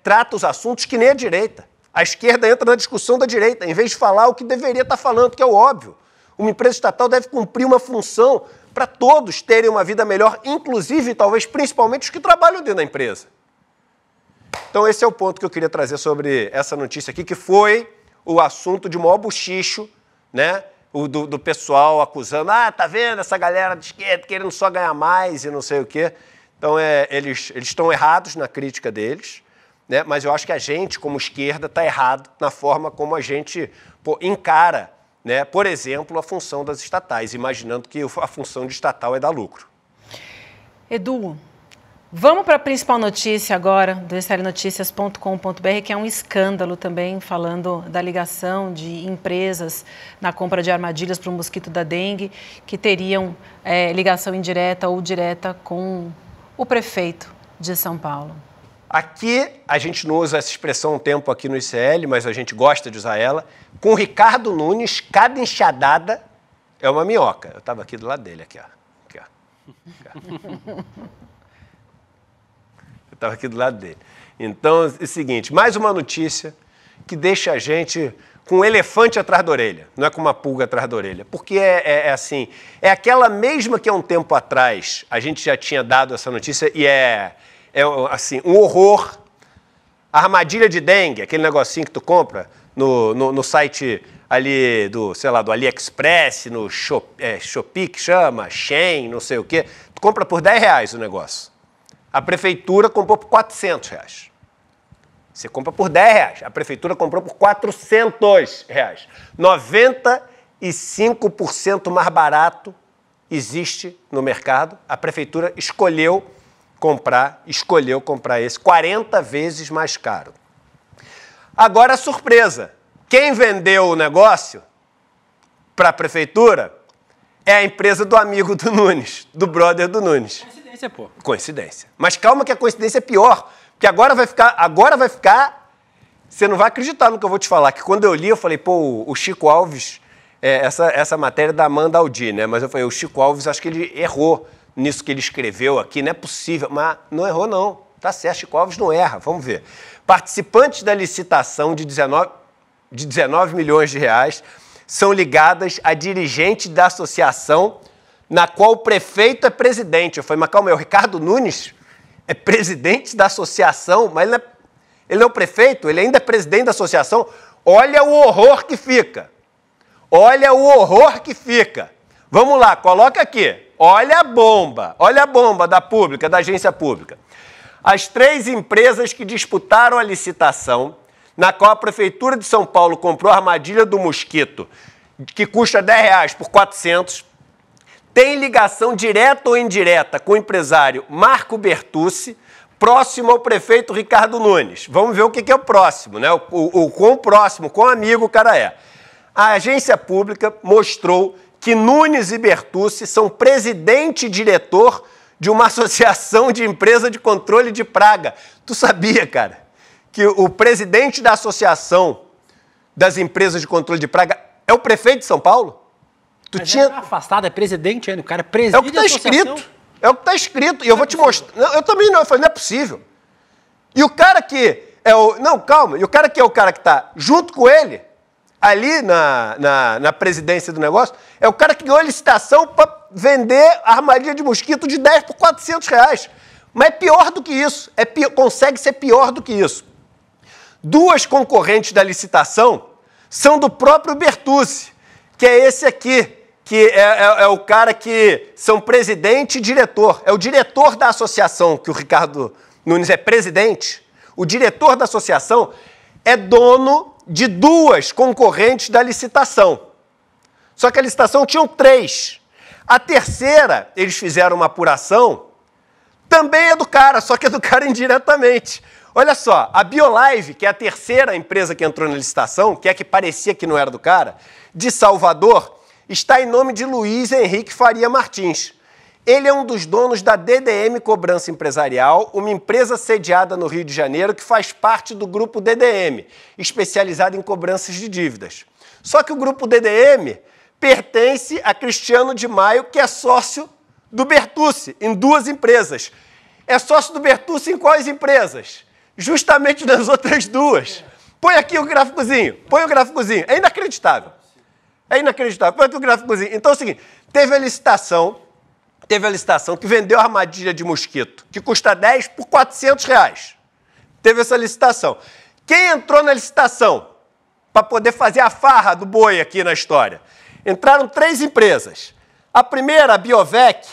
trata os assuntos que nem a direita. A esquerda entra na discussão da direita, em vez de falar o que deveria estar falando, que é o óbvio. Uma empresa estatal deve cumprir uma função para todos terem uma vida melhor, inclusive, talvez, principalmente os que trabalham dentro da empresa. Então esse é o ponto que eu queria trazer sobre essa notícia aqui, que foi o assunto de maior bochicho, né? O do pessoal acusando, ah, tá vendo essa galera de esquerda querendo só ganhar mais e não sei o quê. Então eles estão errados na crítica deles, né? Mas eu acho que a gente, como esquerda, está errado na forma como a gente encara, né? Por exemplo, a função das estatais, imaginando que a função de estatal é dar lucro. Edu, vamos para a principal notícia agora, do slnoticias.com.br, que é um escândalo também, falando da ligação de empresas na compra de armadilhas para o mosquito da dengue, que teriam ligação indireta ou direta com o prefeito de São Paulo. Aqui, a gente não usa essa expressão um tempo aqui no ICL, mas a gente gosta de usar ela. Com o Ricardo Nunes, cada enxadada é uma minhoca. Eu estava aqui do lado dele, aqui, ó. Aqui, ó. Aqui, ó. Estava aqui do lado dele. Então, é o seguinte, mais uma notícia que deixa a gente com um elefante atrás da orelha, não é com uma pulga atrás da orelha, porque é assim, é aquela mesma que há um tempo atrás a gente já tinha dado essa notícia e é assim, um horror, a armadilha de dengue, aquele negocinho que tu compra no site ali do, sei lá, do AliExpress, no Shopee, que chama, Shein, não sei o quê, tu compra por R$10 o negócio. A prefeitura comprou por R$400. Você compra por R$10. A prefeitura comprou por R$400. 95% mais barato existe no mercado. A prefeitura escolheu comprar esse 40 vezes mais caro. Agora, a surpresa. Quem vendeu o negócio para a prefeitura é a empresa do amigo do Nunes, do brother do Nunes. Coincidência, pô. Coincidência. Mas calma que a coincidência é pior, porque agora vai ficar... Você não vai acreditar no que eu vou te falar, que quando eu li, eu falei, pô, o Chico Alves, essa matéria da Amanda Aldi, né? Mas eu falei, o Chico Alves, acho que ele errou nisso que ele escreveu aqui, não é possível, mas não errou não, tá certo, Chico Alves não erra, vamos ver. Participantes da licitação de R$19 milhões são ligadas a dirigente da associação na qual o prefeito é presidente. Eu falei, mas calma aí, o Ricardo Nunes é presidente da associação, mas ele não é o prefeito, ele ainda é presidente da associação. Olha o horror que fica. Olha o horror que fica. Vamos lá, coloca aqui. Olha a bomba da pública, da agência pública. As três empresas que disputaram a licitação, na qual a Prefeitura de São Paulo comprou a armadilha do mosquito, que custa R$10 por R$400, tem ligação direta ou indireta com o empresário Marco Bertucci, próximo ao prefeito Ricardo Nunes. Vamos ver o que é o próximo, né? O quão próximo, quão amigo o cara é. A agência pública mostrou que Nunes e Bertucci são presidente e diretor de uma associação de empresa de controle de praga. Tu sabia, cara, que o presidente da associação das empresas de controle de praga é o prefeito de São Paulo? Tu mas tinha... é afastado, é presidente ainda, o cara preside a associação. É o que tá escrito. É o que tá escrito. E eu vou te mostrar. Não, eu também não. Eu falei, não é possível. E o cara que é o... Não, calma. E o cara que é o cara que tá junto com ele, ali na presidência do negócio, é o cara que ganhou a licitação para vender armadilha de mosquito de 10 por 400 reais. Mas é pior do que isso. É pior, consegue ser pior do que isso. Duas concorrentes da licitação são do próprio Bertucci, que é esse aqui, que é o cara que são presidente e diretor. É o diretor da associação, que o Ricardo Nunes é presidente. O diretor da associação é dono de duas concorrentes da licitação. Só que a licitação tinha três. A terceira, eles fizeram uma apuração, também é do cara, só que é do cara indiretamente. Olha só, a Biolive, que é a terceira empresa que entrou na licitação, que é a que parecia que não era do cara, de Salvador, está em nome de Luiz Henrique Faria Martins. Ele é um dos donos da DDM Cobrança Empresarial, uma empresa sediada no Rio de Janeiro que faz parte do grupo DDM, especializada em cobranças de dívidas. Só que o grupo DDM pertence a Cristiano de Maio, que é sócio do Bertucci, em duas empresas. É sócio do Bertucci em quais empresas? Justamente nas outras duas. Põe aqui o gráficozinho, põe o gráficozinho. É inacreditável. É inacreditável. Põe aqui o gráficozinho. Então é o seguinte, teve a licitação que vendeu a armadilha de mosquito, que custa 10 por 400 reais. Teve essa licitação. Quem entrou na licitação para poder fazer a farra do boi aqui na história? Entraram três empresas. A primeira, a Biovec,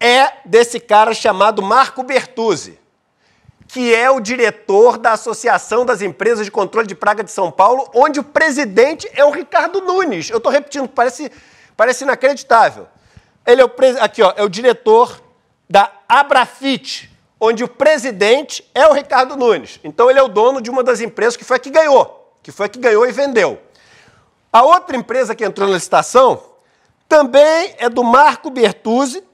é desse cara chamado Marco Bertucci, que é o diretor da Associação das Empresas de Controle de Praga de São Paulo, onde o presidente é o Ricardo Nunes. Eu estou repetindo, parece inacreditável. Ele é é o diretor da Abrafit, onde o presidente é o Ricardo Nunes. Então ele é o dono de uma das empresas que foi a que ganhou, e vendeu. A outra empresa que entrou na licitação também é do Marco Bertucci,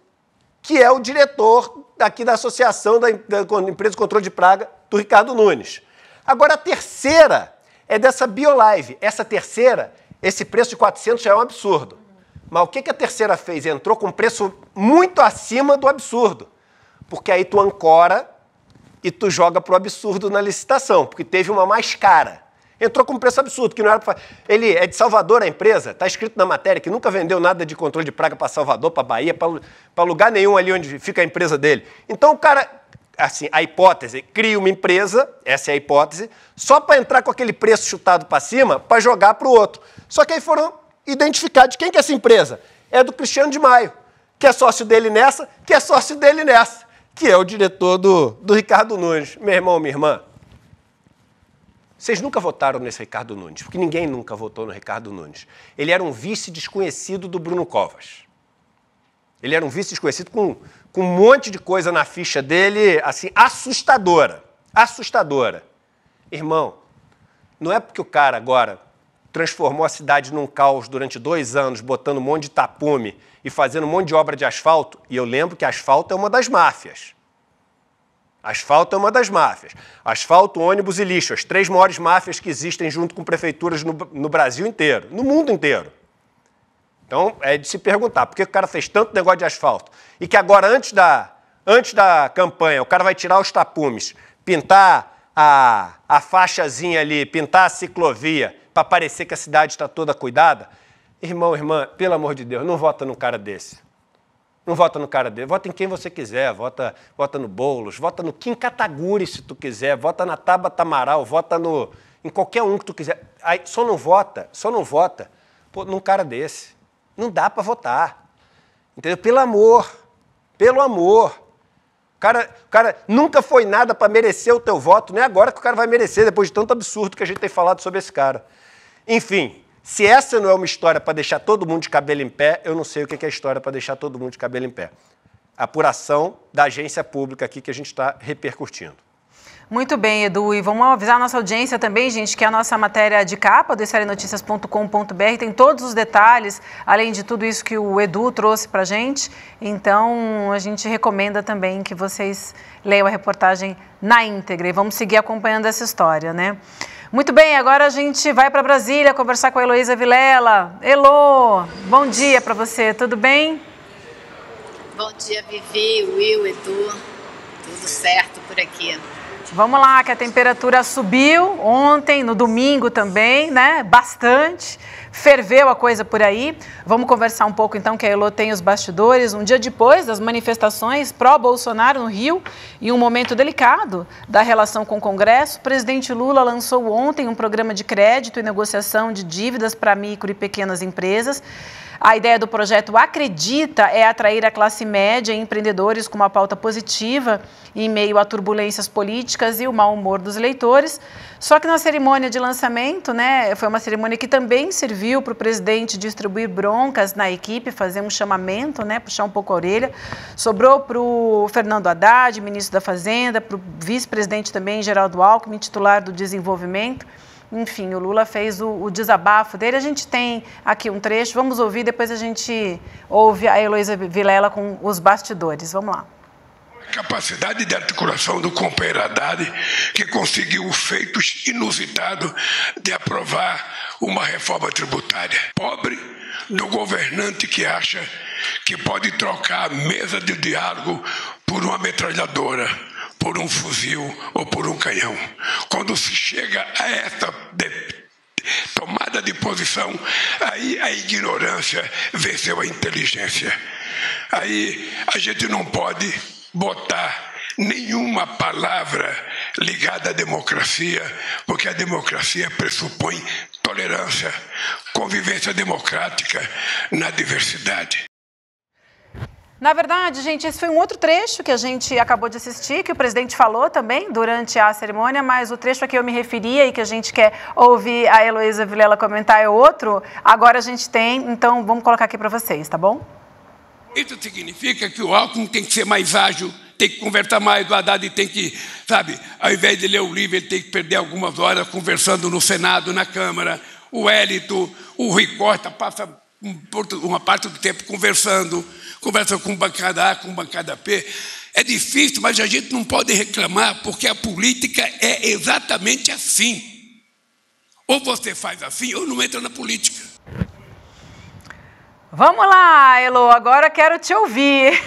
que é o diretor daqui da Associação da Empresa de Controle de Praga, do Ricardo Nunes. Agora, a terceira é dessa Biolive. Essa terceira, esse preço de 400 já é um absurdo. Mas o que a terceira fez? Entrou com preço muito acima do absurdo. Porque aí tu ancora e tu joga pro absurdo na licitação, porque teve uma mais cara. Entrou com preço absurdo, que não era para fazer. Ele é de Salvador, a empresa, está escrito na matéria que nunca vendeu nada de controle de praga para Salvador, para Bahia, para lugar nenhum ali onde fica a empresa dele. Então o cara, assim, a hipótese, cria uma empresa, essa é a hipótese, só para entrar com aquele preço chutado para cima, para jogar para o outro. Só que aí foram identificar de quem que é essa empresa. É do Cristiano de Maio, que é sócio dele nessa, que é o diretor do Ricardo Nunes. Meu irmão, minha irmã, vocês nunca votaram nesse Ricardo Nunes, porque ninguém nunca votou no Ricardo Nunes. Ele era um vice desconhecido do Bruno Covas. Ele era um vice desconhecido com um monte de coisa na ficha dele, assim, assustadora. Assustadora. Irmão, não é porque o cara agora transformou a cidade num caos durante 2 anos, botando um monte de tapume e fazendo um monte de obra de asfalto, e eu lembro que asfalto é uma das máfias. Asfalto é uma das máfias. Asfalto, ônibus e lixo, as 3 maiores máfias que existem junto com prefeituras no Brasil inteiro, no mundo inteiro. Então, é de se perguntar por que o cara fez tanto negócio de asfalto e que agora, antes da campanha, o cara vai tirar os tapumes, pintar a faixazinha ali, pintar a ciclovia para parecer que a cidade está toda cuidada. Irmão, irmã, pelo amor de Deus, não vota num cara desse. Não vota no cara dele, vota em quem você quiser, vota no Boulos, vota no Kim Kataguiri se tu quiser, vota na Tabata Amaral, vota em qualquer um que tu quiser. Aí só não vota pô, num cara desse. Não dá para votar. Entendeu? Pelo amor. O cara nunca foi nada para merecer o teu voto, não é agora que o cara vai merecer, depois de tanto absurdo que a gente tem falado sobre esse cara. Enfim, se essa não é uma história para deixar todo mundo de cabelo em pé, eu não sei o que é a história para deixar todo mundo de cabelo em pé. Apuração da agência pública aqui que a gente está repercutindo. Muito bem, Edu. E vamos avisar a nossa audiência também, gente, que a nossa matéria de capa do iclnoticias.com.br tem todos os detalhes, além de tudo isso que o Edu trouxe para a gente. Então, a gente recomenda também que vocês leiam a reportagem na íntegra e vamos seguir acompanhando essa história, né? Muito bem, agora a gente vai para Brasília conversar com a Heloísa Vilela. Elô, bom dia para você, tudo bem? Bom dia, Vivi, Will, Edu, tudo certo por aqui. Vamos lá, que a temperatura subiu ontem, no domingo também, né? Bastante, ferveu a coisa por aí. Vamos conversar um pouco então, que a Elô tem os bastidores. Um dia depois das manifestações pró-Bolsonaro no Rio, em um momento delicado da relação com o Congresso, o presidente Lula lançou ontem um programa de crédito e negociação de dívidas para micro e pequenas empresas. A ideia do projeto Acredita é atrair a classe média e empreendedores com uma pauta positiva em meio a turbulências políticas e o mau humor dos eleitores. Só que na cerimônia de lançamento, né, foi uma cerimônia que também serviu para o presidente distribuir broncas na equipe, fazer um chamamento, né, puxar um pouco a orelha. Sobrou para o Fernando Haddad, ministro da Fazenda, para o vice-presidente também, Geraldo Alckmin, titular do Desenvolvimento. Enfim, o Lula fez o desabafo dele. A gente tem aqui um trecho, vamos ouvir, depois a gente ouve a Heloísa Vilela com os bastidores. Vamos lá. Capacidade de articulação do companheiro Haddad, que conseguiu o feito inusitado de aprovar uma reforma tributária. Pobre do governante que acha que pode trocar a mesa de diálogo por uma metralhadora, por um fuzil ou por um canhão. Quando se chega a essa tomada de posição, aí a ignorância venceu a inteligência. Aí a gente não pode botar nenhuma palavra ligada à democracia, porque a democracia pressupõe tolerância, convivência democrática na diversidade. Na verdade, gente, esse foi um outro trecho que a gente acabou de assistir, que o presidente falou também durante a cerimônia, mas o trecho a que eu me referia e que a gente quer ouvir a Heloísa Vilela comentar é outro. Agora a gente tem, então vamos colocar aqui para vocês, tá bom? Isso significa que o Alckmin tem que ser mais ágil, tem que conversar mais, o Haddad tem que, sabe, ao invés de ler o livro, ele tem que perder algumas horas conversando no Senado, na Câmara. O Hélito, o Rui Costa passa uma parte do tempo conversando, conversa com bancada A, com bancada P. É difícil, mas a gente não pode reclamar, porque a política é exatamente assim. Ou você faz assim, ou não entra na política. Vamos lá, Elô, agora quero te ouvir.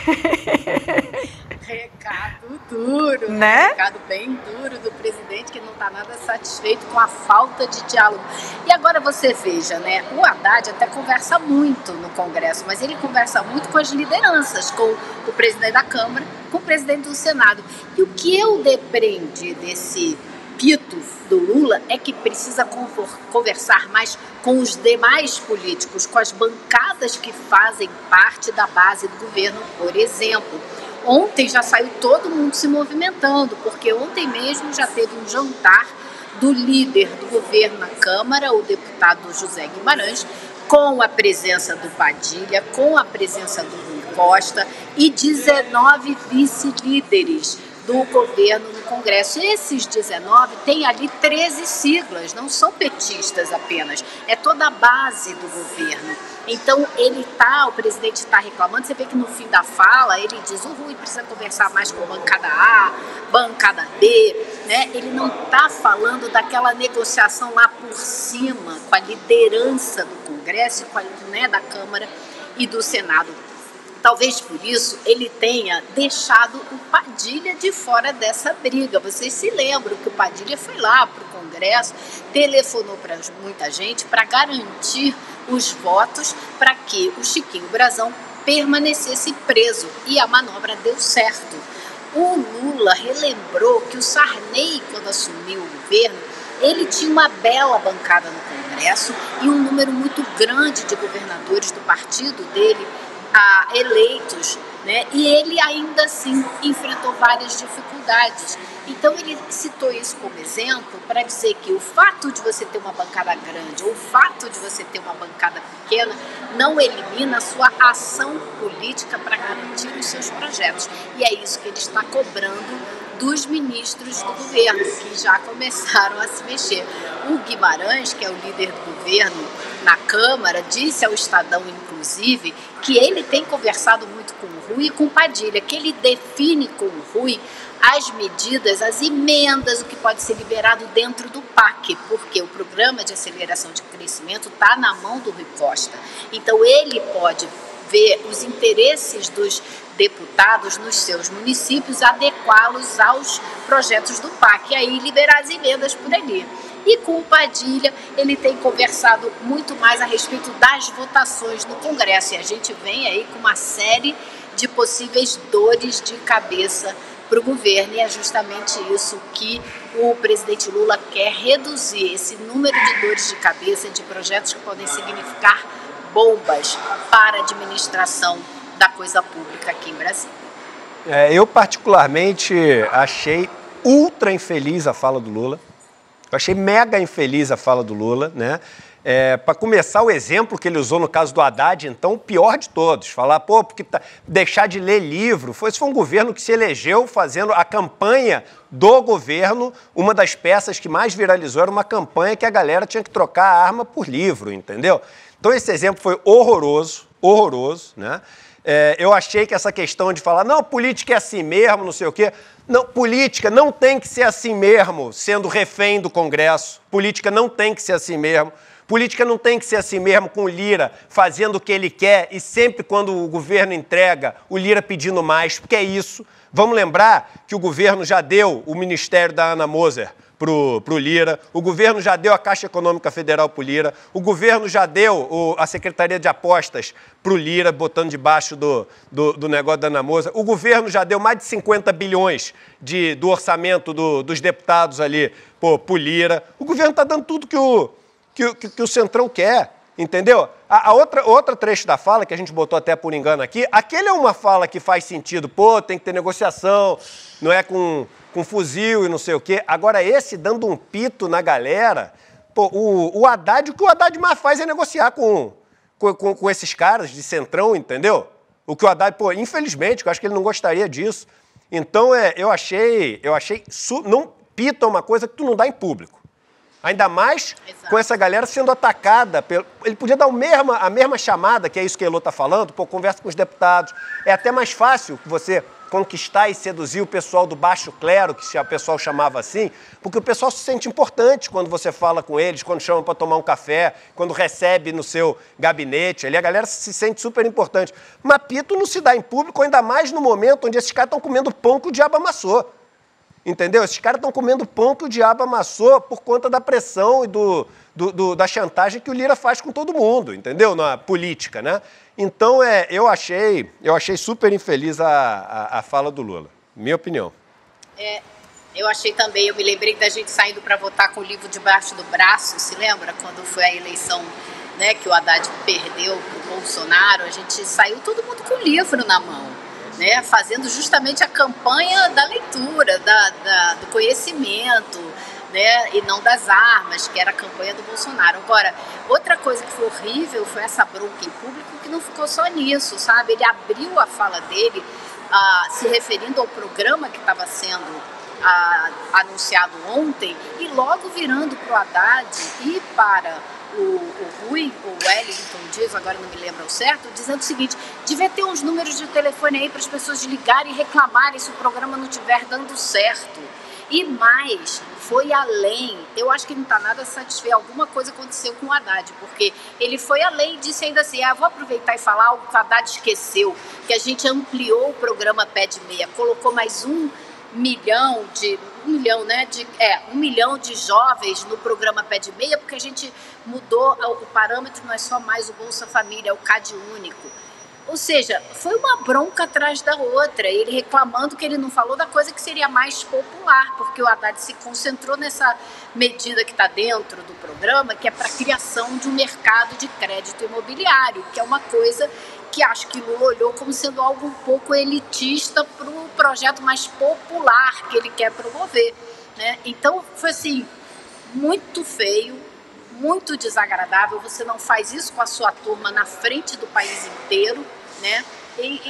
Recado duro, né? Recado bem duro do presidente, que não está nada satisfeito com a falta de diálogo. E agora você veja, né? O Haddad até conversa muito no Congresso, mas ele conversa muito com as lideranças, com o presidente da Câmara, com o presidente do Senado. E o que eu depreendo desse pito do Lula é que precisa conversar mais com os demais políticos, com as bancadas que fazem parte da base do governo, por exemplo. Ontem já saiu todo mundo se movimentando, porque ontem mesmo já teve um jantar do líder do governo na Câmara, o deputado José Guimarães, com a presença do Padilha, com a presença do Rui Costa e 19 vice-líderes do governo no Congresso. Esses 19 têm ali 13 siglas, não são petistas apenas, é toda a base do governo. Então, o presidente está reclamando, você vê que no fim da fala ele diz, o Rui precisa conversar mais com bancada A, bancada B, né? Ele não está falando daquela negociação lá por cima, com a liderança do Congresso, né, da Câmara e do Senado. Talvez por isso ele tenha deixado o Padilha de fora dessa briga. Vocês se lembram que o Padilha foi lá para o Congresso, telefonou para muita gente para garantir os votos para que o Chiquinho Brazão permanecesse preso. E a manobra deu certo. O Lula relembrou que o Sarney, quando assumiu o governo, ele tinha uma bela bancada no Congresso e um número muito grande de governadores do partido dele eleitos, né? E ele ainda assim enfrentou várias dificuldades. Então ele citou isso como exemplo para dizer que o fato de você ter uma bancada grande ou o fato de você ter uma bancada pequena não elimina a sua ação política para garantir os seus projetos. E é isso que ele está cobrando dos ministros do governo, que já começaram a se mexer. O Guimarães, que é o líder do governo na Câmara, disse ao Estadão, inclusive, que ele tem conversado muito com o Rui e com o Padilha, que ele define com o Rui as medidas, as emendas, o que pode ser liberado dentro do PAC, porque o Programa de Aceleração de Crescimento está na mão do Rui Costa. Então ele pode ver os interesses dos deputados nos seus municípios, adequá-los aos projetos do PAC, e aí liberar as emendas por ali. E com o Padilha, ele tem conversado muito mais a respeito das votações no Congresso, e a gente vem aí com uma série de possíveis dores de cabeça para o governo, e é justamente isso que o presidente Lula quer reduzir, esse número de dores de cabeça, de projetos que podem significar bombas para a administração da coisa pública aqui em Brasília. Eu particularmente achei ultra infeliz a fala do Lula. Eu achei mega infeliz a fala do Lula, né? Para começar, o exemplo que ele usou no caso do Haddad, então, o pior de todos. Falar, pô, porque tá, deixar de ler livro. Isso foi um governo que se elegeu fazendo a campanha do governo. Uma das peças que mais viralizou era uma campanha que a galera tinha que trocar a arma por livro, entendeu? Então, esse exemplo foi horroroso, horroroso, né? Eu achei que essa questão de falar, não, política é assim mesmo, não sei o quê. Não, política não tem que ser assim mesmo, sendo refém do Congresso. Política não tem que ser assim mesmo. Política não tem que ser assim mesmo, com o Lira fazendo o que ele quer e sempre quando o governo entrega, o Lira pedindo mais, porque é isso. Vamos lembrar que o governo já deu o Ministério da Ana Moser pro Lira, o governo já deu a Caixa Econômica Federal pro Lira, o governo já deu a Secretaria de Apostas pro Lira, botando debaixo do negócio da Ana Moser, o governo já deu mais de 50 bilhões do orçamento dos deputados ali pro Lira, o governo está dando tudo que o Centrão quer, entendeu? A outra trecho da fala, que a gente botou até por engano aqui, aquele é uma fala que faz sentido, pô, tem que ter negociação, não é com fuzil e não sei o quê. Agora esse dando um pito na galera, pô, o Haddad, o que o Haddad mais faz é negociar com esses caras de Centrão, entendeu? O que o Haddad, pô, infelizmente, eu acho que ele não gostaria disso. Então eu achei não pita uma coisa que tu não dá em público. Ainda mais com essa galera sendo atacada. Ele podia dar a mesma chamada, que é isso que a Elô está falando, pô, conversa com os deputados. É até mais fácil você conquistar e seduzir o pessoal do baixo clero, que o pessoal chamava assim, porque o pessoal se sente importante quando você fala com eles, quando chama para tomar um café, quando recebe no seu gabinete. Ali a galera se sente super importante. Mas pito não se dá em público, ainda mais no momento onde esses caras estão comendo pão que o diabo amassou. Entendeu? Esses caras estão comendo pão que o diabo amassou por conta da pressão e da chantagem que o Lira faz com todo mundo, entendeu? Na política, né? Então, eu achei super infeliz a fala do Lula. Minha opinião. Eu achei também, eu me lembrei da gente saindo para votar com o livro debaixo do braço, se lembra? Quando foi a eleição, né, que o Haddad perdeu pro Bolsonaro, a gente saiu todo mundo com o livro na mão. Né, fazendo justamente a campanha da leitura, do conhecimento, né, e não das armas, que era a campanha do Bolsonaro. Agora, outra coisa que foi horrível foi essa bronca em público, que não ficou só nisso, sabe? Ele abriu a fala dele se referindo ao programa que estava sendo anunciado ontem e logo virando para o Haddad e para o Rui, o Wellington diz, agora não me lembro ao certo, dizendo o seguinte, devia ter uns números de telefone aí para as pessoas ligarem e reclamarem se o programa não estiver dando certo. E mais, foi além, eu acho que não está nada satisfeito, alguma coisa aconteceu com o Haddad, porque ele foi além e disse ainda assim, vou aproveitar e falar algo que o Haddad esqueceu, que a gente ampliou o programa Pé de Meia, colocou mais 1 milhão de... 1 milhão, né? 1 milhão de jovens no programa Pé de Meia, porque a gente mudou o parâmetro, não é só mais o Bolsa Família, é o CAD único. Ou seja, foi uma bronca atrás da outra, ele reclamando que ele não falou da coisa que seria mais popular, porque o Haddad se concentrou nessa medida que está dentro do programa, que é para a criação de um mercado de crédito imobiliário, que é uma coisa que acho que Lula olhou como sendo algo um pouco elitista para o projeto mais popular que ele quer promover, né? Então, foi assim, muito feio, muito desagradável, você não faz isso com a sua turma na frente do país inteiro, né? E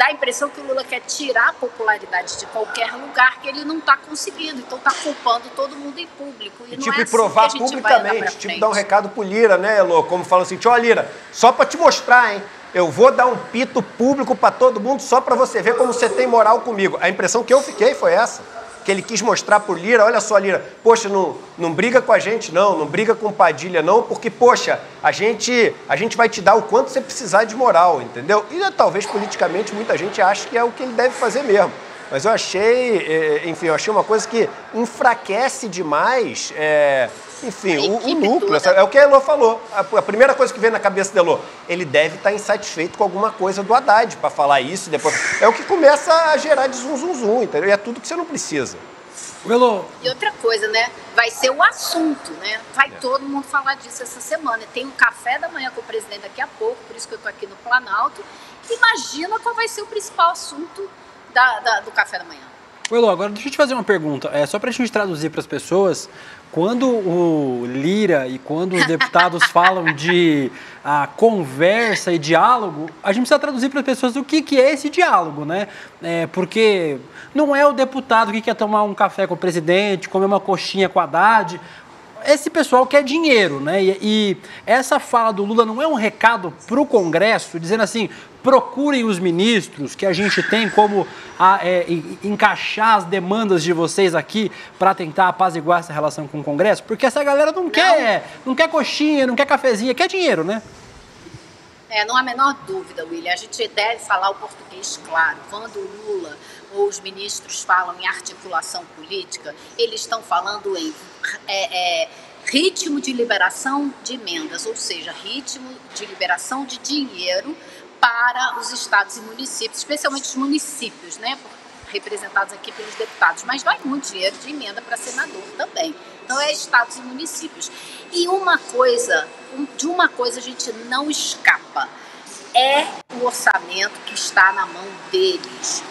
dá a impressão que o Lula quer tirar a popularidade de qualquer lugar que ele não está conseguindo. Então está culpando todo mundo em público. E tipo, não é assim provar que a gente publicamente, tipo, dar um recado pro Lira, né, Elô? Como falando assim, ó, Lira, só para te mostrar, hein? Eu vou dar um pito público para todo mundo só para você ver como você tem moral comigo. A impressão que eu fiquei foi essa. Que ele quis mostrar pro Lira, olha só, Lira, poxa, não briga com a gente não, não briga com Padilha não, porque, poxa, a gente vai te dar o quanto você precisar de moral, entendeu? E talvez politicamente muita gente ache que é o que ele deve fazer mesmo. Mas eu achei, enfim, eu achei uma coisa que enfraquece demais, enfim, o núcleo. É o que a Elô falou. A primeira coisa que vem na cabeça da Elô, ele deve estar insatisfeito com alguma coisa do Haddad para falar isso e depois. É o que começa a gerar de zum, zum, zum, entendeu? E é tudo que você não precisa. Elô. E outra coisa, né? Vai ser o assunto, né? Vai todo mundo falar disso essa semana. Tem um café da manhã com o presidente daqui a pouco, por isso que eu estou aqui no Planalto. Imagina qual vai ser o principal assunto do café da manhã. Elô, agora deixa eu te fazer uma pergunta. Só para a gente traduzir para as pessoas, quando o Lira e quando os deputados falam de conversa e diálogo, a gente precisa traduzir para as pessoas o que é esse diálogo, né? Porque não é o deputado que quer tomar um café com o presidente, comer uma coxinha com o Haddad. Esse pessoal quer dinheiro, né? E essa fala do Lula não é um recado para o Congresso, dizendo assim, procurem os ministros que a gente tem como encaixar as demandas de vocês aqui para tentar apaziguar essa relação com o Congresso? Porque essa galera não quer coxinha, não quer cafezinha, quer dinheiro, né? Não há a menor dúvida, William. A gente deve falar o português claro. Quando o Lula ou os ministros falam em articulação política, eles estão falando em ritmo de liberação de emendas, ou seja, ritmo de liberação de dinheiro para os estados e municípios, especialmente os municípios, né, representados aqui pelos deputados, mas vai muito dinheiro de emenda para senador também. Então é estados e municípios. E de uma coisa a gente não escapa, é o orçamento que está na mão deles.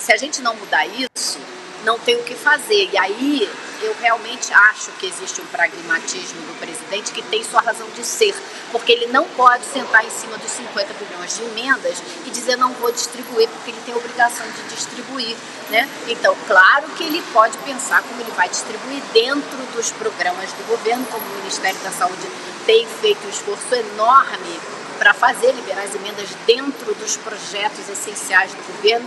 Se a gente não mudar isso, não tem o que fazer. E aí eu realmente acho que existe um pragmatismo do presidente que tem sua razão de ser, porque ele não pode sentar em cima dos 50 bilhões de emendas e dizer não vou distribuir, porque ele tem a obrigação de distribuir, né? Então, claro que ele pode pensar como ele vai distribuir dentro dos programas do governo, como o Ministério da Saúde tem feito um esforço enorme para fazer, liberar as emendas dentro dos projetos essenciais do governo,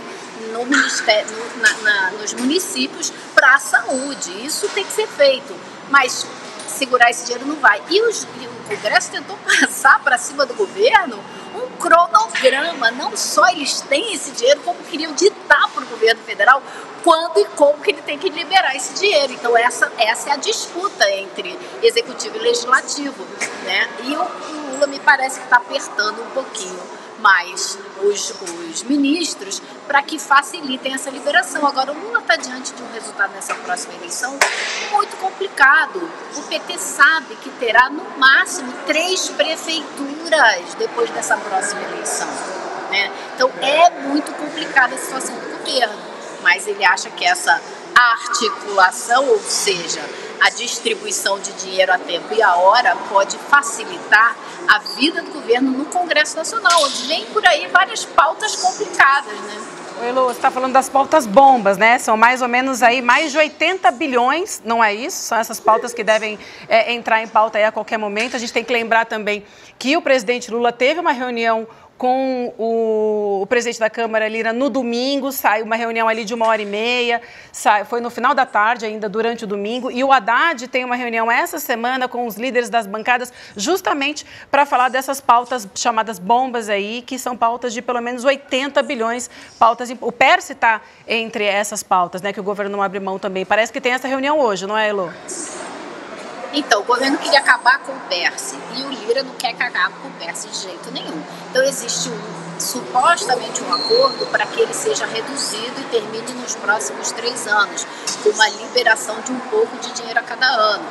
nos municípios, para a saúde. Isso tem que ser feito, mas segurar esse dinheiro não vai. E o Congresso tentou passar para cima do governo um cronograma. Não só eles têm esse dinheiro, como queriam ditar para o governo federal quando e como que ele tem que liberar esse dinheiro. Então essa é a disputa entre executivo e legislativo, né? E o Lula me parece que está apertando um pouquinho mais os ministros para que facilitem essa liberação. Agora, o Lula está diante de um resultado nessa próxima eleição muito complicado. O PT sabe que terá, no máximo, 3 prefeituras depois dessa próxima eleição, né? Então, é muito complicada a situação do governo, mas ele acha que essa articulação, ou seja, a distribuição de dinheiro a tempo e a hora, pode facilitar a vida do governo no Congresso Nacional, onde vem por aí várias pautas complicadas, né? Elô, você está falando das pautas bombas, né? São mais ou menos aí mais de 80 bilhões, não é isso? São essas pautas que devem entrar em pauta aí a qualquer momento. A gente tem que lembrar também que o presidente Lula teve uma reunião com o presidente da Câmara, Lira, no domingo, saiu uma reunião ali de 1h30, foi no final da tarde ainda, durante o domingo, e o Haddad tem uma reunião essa semana com os líderes das bancadas, justamente para falar dessas pautas chamadas bombas aí, que são pautas de pelo menos 80 bilhões, pautas, o Perse está entre essas pautas, né, que o governo não abre mão também. Parece que tem essa reunião hoje, não é, Elô? Então, o governo queria acabar com o PERSE e o Lira não quer cagar com o PERSE de jeito nenhum. Então, existe supostamente um acordo para que ele seja reduzido e termine nos próximos 3 anos, com uma liberação de um pouco de dinheiro a cada ano.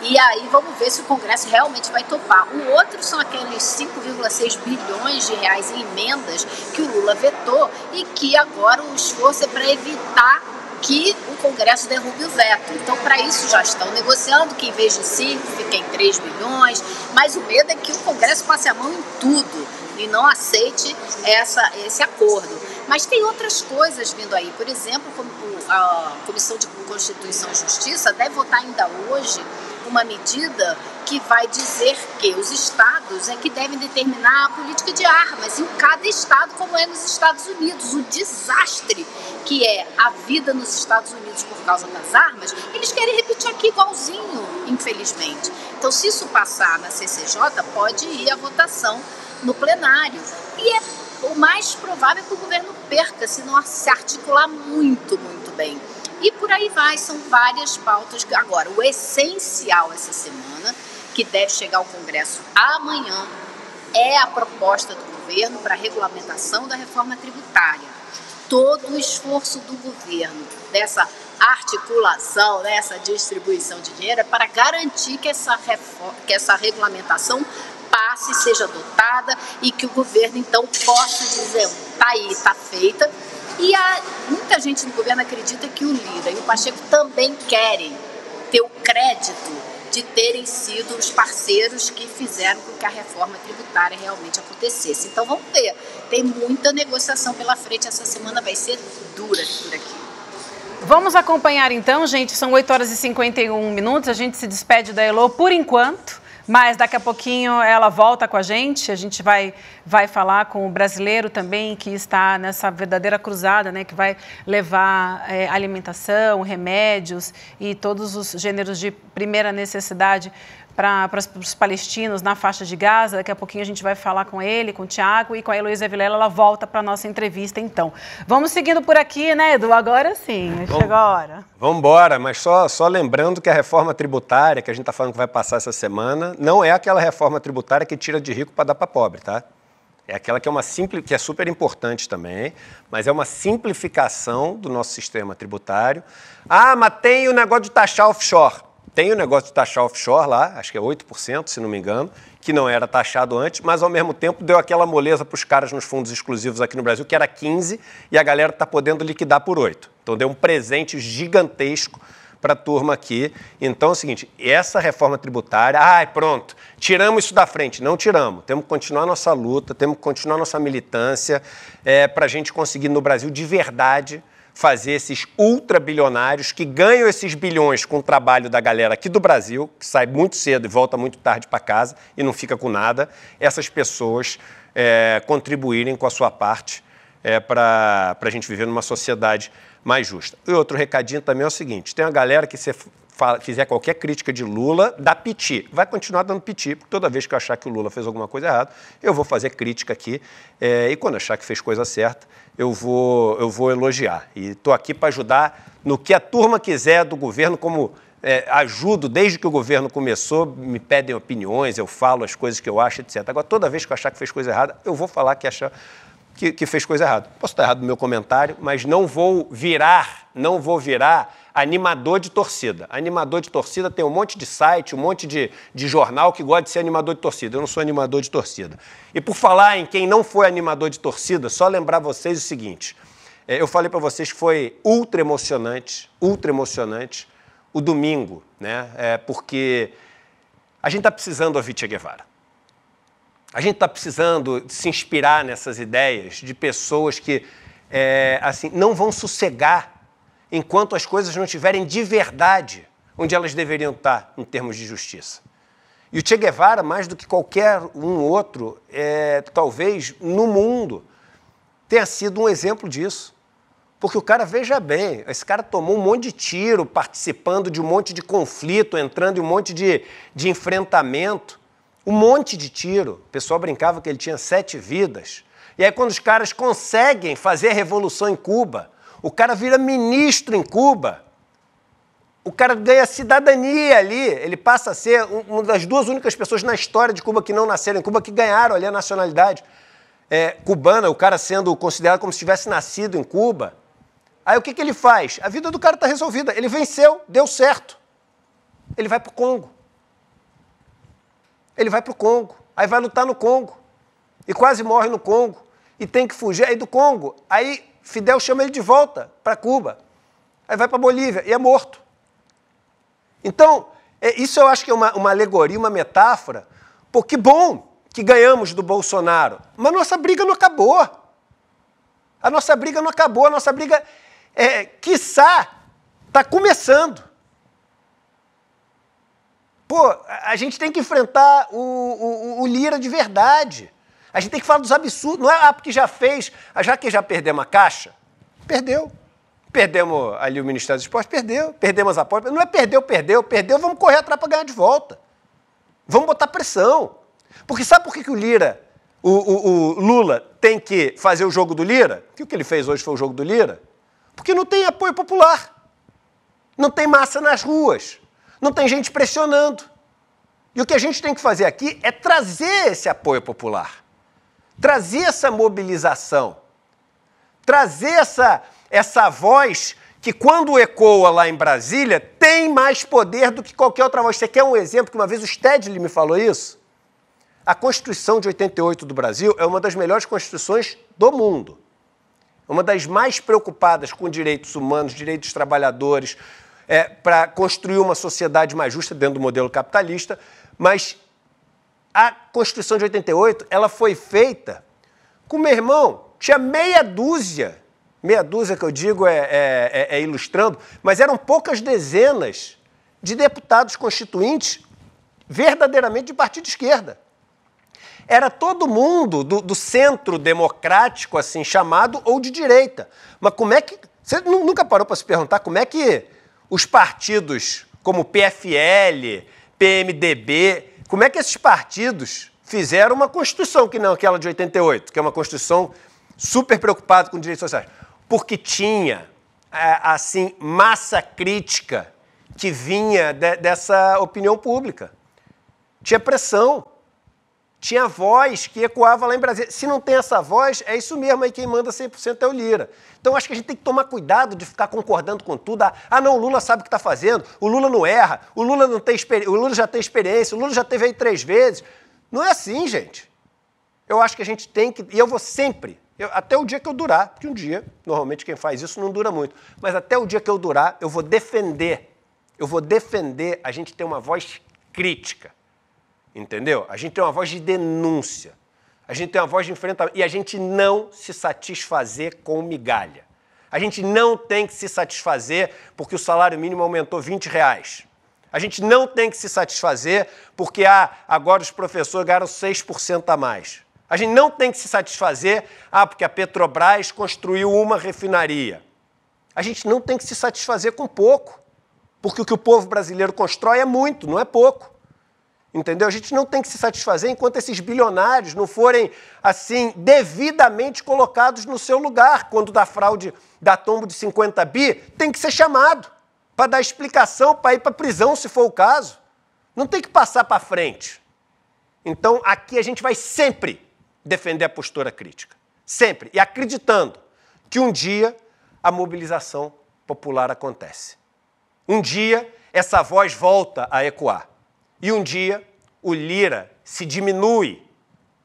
E aí, vamos ver se o Congresso realmente vai topar. O outro são aqueles 5,6 bilhões de reais em emendas que o Lula vetou e que agora o esforço é para evitar que o Congresso derrube o veto. Então, para isso, já estão negociando que em vez de 5, fiquem 3 bilhões, mas o medo é que o Congresso passe a mão em tudo. e não aceite esse acordo. Mas tem outras coisas vindo aí, por exemplo, a Comissão de Constituição e Justiça deve votar ainda hoje uma medida que vai dizer que os estados é que devem determinar a política de armas em cada estado, como é nos Estados Unidos. O desastre que é a vida nos Estados Unidos por causa das armas, eles querem repetir aqui igualzinho, infelizmente. Então, se isso passar na CCJ, pode ir à votação no plenário. E é o mais provável que o governo perca, se não se articular muito, muito bem. E por aí vai, são várias pautas. Agora, o essencial essa semana, que deve chegar ao Congresso amanhã, é a proposta do governo para a regulamentação da reforma tributária. Todo o esforço do governo dessa articulação, dessa distribuição de dinheiro, é para garantir que essa regulamentação passe, seja adotada e que o governo, então, possa dizer, tá aí, tá feita. E muita gente no governo acredita que o Lira e o Pacheco também querem ter o crédito de terem sido os parceiros que fizeram com que a reforma tributária realmente acontecesse. Então vamos ver, tem muita negociação pela frente, essa semana vai ser dura por aqui. Vamos acompanhar então, gente, são 8 horas e 51 minutos, a gente se despede da Elo por enquanto. Mas daqui a pouquinho ela volta com a gente vai falar com o brasileiro também que está nessa verdadeira cruzada, né, que vai levar alimentação, remédios e todos os gêneros de primeira necessidade para os palestinos na faixa de Gaza. Daqui a pouquinho a gente vai falar com ele, com o Thiago e com a Heloísa Vilela. Ela volta para a nossa entrevista, então. Vamos seguindo por aqui, né, Edu? Agora sim, chegou a hora. Vamos embora, mas só lembrando que a reforma tributária que a gente está falando que vai passar essa semana não é aquela reforma tributária que tira de rico para dar para pobre, tá? É aquela que é uma que é super importante também, mas é uma simplificação do nosso sistema tributário. Ah, mas tem o negócio de taxar offshore. Tem o negócio de taxar offshore lá, acho que é 8%, se não me engano, que não era taxado antes, mas, ao mesmo tempo, deu aquela moleza para os caras nos fundos exclusivos aqui no Brasil, que era 15%, e a galera está podendo liquidar por 8%. Então, deu um presente gigantesco para a turma aqui. Então, é o seguinte, essa reforma tributária, pronto, tiramos isso da frente. Não tiramos. Temos que continuar nossa luta, temos que continuar nossa militância para a gente conseguir, no Brasil, de verdade, fazer esses ultrabilionários que ganham esses bilhões com o trabalho da galera aqui do Brasil, que sai muito cedo e volta muito tarde para casa e não fica com nada, essas pessoas contribuírem com a sua parte para a gente viver numa sociedade mais justa. E outro recadinho também é o seguinte, tem uma galera que se fizer qualquer crítica de Lula, dá piti. Vai continuar dando piti, porque toda vez que eu achar que o Lula fez alguma coisa errada, eu vou fazer crítica aqui e quando achar que fez coisa certa, eu vou elogiar. E estou aqui para ajudar no que a turma quiser do governo, como ajudo desde que o governo começou, me pedem opiniões, eu falo as coisas que eu acho, etc. Agora, toda vez que eu achar que fez coisa errada, eu vou falar que fez coisa errada. Posso estar errado no meu comentário, mas não vou virar animador de torcida. Animador de torcida tem um monte de site, um monte de jornal que gosta de ser animador de torcida. Eu não sou animador de torcida. E por falar em quem não foi animador de torcida, só lembrar vocês o seguinte. Eu falei para vocês que foi ultra emocionante o domingo, né? Porque a gente está precisando ouvir Che Guevara. A gente está precisando se inspirar nessas ideias de pessoas que assim, não vão sossegar enquanto as coisas não estiverem de verdade onde elas deveriam estar em termos de justiça. E o Che Guevara, mais do que qualquer um outro, talvez no mundo, tenha sido um exemplo disso. Porque o cara, veja bem, esse cara tomou um monte de tiro, participando de um monte de conflito, entrando em um monte de enfrentamento, um monte de tiro. O pessoal brincava que ele tinha 7 vidas. E aí, quando os caras conseguem fazer a revolução em Cuba, o cara vira ministro em Cuba, o cara ganha cidadania ali, ele passa a ser uma das 2 únicas pessoas na história de Cuba que não nasceram em Cuba, que ganharam ali a nacionalidade cubana, o cara sendo considerado como se tivesse nascido em Cuba. Aí o que ele faz? A vida do cara está resolvida, ele venceu, deu certo. Ele vai para o Congo. Ele vai para o Congo, aí vai lutar no Congo, e quase morre no Congo, e tem que fugir aí do Congo, aí Fidel chama ele de volta para Cuba, aí vai para Bolívia e é morto. Então, isso eu acho que é uma alegoria, uma metáfora, porque bom que ganhamos do Bolsonaro. Mas nossa briga não acabou. A nossa briga não acabou. A nossa briga, quiçá, está começando. Pô, a gente tem que enfrentar o Lira de verdade. A gente tem que falar dos absurdos. Não é porque já fez, já que já perdemos a Caixa. Perdeu. Perdemos ali o Ministério dos Esportes, perdeu. Perdemos as apostas. Não é perdeu, vamos correr atrás para ganhar de volta. Vamos botar pressão. Porque sabe por que o Lira, o Lula tem que fazer o jogo do Lira? Que o que ele fez hoje foi o jogo do Lira? Porque não tem apoio popular. Não tem massa nas ruas. Não tem gente pressionando. E o que a gente tem que fazer aqui é trazer esse apoio popular. Trazer essa mobilização. Trazer essa voz que, quando ecoa lá em Brasília, tem mais poder do que qualquer outra voz. Você quer um exemplo? Que uma vez o Stedley me falou isso. A Constituição de 88 do Brasil é uma das melhores constituições do mundo. Uma das mais preocupadas com direitos humanos, direitos dos trabalhadores, para construir uma sociedade mais justa dentro do modelo capitalista. Mas a Constituição de 88 ela foi feita com, meu irmão, tinha meia dúzia que eu digo ilustrando, mas eram poucas dezenas de deputados constituintes verdadeiramente de partido de esquerda. Era todo mundo do centro democrático, assim chamado, ou de direita. Mas como é que... Você nunca parou para se perguntar como é que os partidos como PFL, PMDB, como é que esses partidos fizeram uma Constituição que não aquela de 88, que é uma Constituição super preocupada com direitos sociais? Porque tinha, assim, massa crítica que vinha dessa opinião pública. Tinha pressão. Tinha voz que ecoava lá em Brasília. Se não tem essa voz, é isso mesmo, aí quem manda 100% é o Lira. Então acho que a gente tem que tomar cuidado de ficar concordando com tudo. Ah, não, o Lula sabe o que está fazendo, o Lula não erra, o Lula, não tem o Lula já tem experiência, o Lula já teve aí 3 vezes. Não é assim, gente. Eu acho que a gente tem que... E eu vou sempre, até o dia que eu durar, porque um dia, normalmente quem faz isso não dura muito, mas até o dia que eu durar, eu vou defender. Eu vou defender a gente ter uma voz crítica. Entendeu? A gente tem uma voz de denúncia, a gente tem uma voz de enfrentamento e a gente não se satisfazer com migalha. A gente não tem que se satisfazer porque o salário mínimo aumentou R$20. A gente não tem que se satisfazer porque agora os professores ganharam 6% a mais. A gente não tem que se satisfazer porque a Petrobras construiu uma refinaria. A gente não tem que se satisfazer com pouco, porque o que o povo brasileiro constrói é muito, não é pouco. Entendeu? A gente não tem que se satisfazer enquanto esses bilionários não forem, assim, devidamente colocados no seu lugar. Quando dá fraude, dá tombo de 50 bi, tem que ser chamado para dar explicação, para ir para a prisão, se for o caso. Não tem que passar para frente. Então, aqui a gente vai sempre defender a postura crítica. Sempre. E acreditando que um dia a mobilização popular acontece. Um dia essa voz volta a ecoar. E um dia o Lira se diminui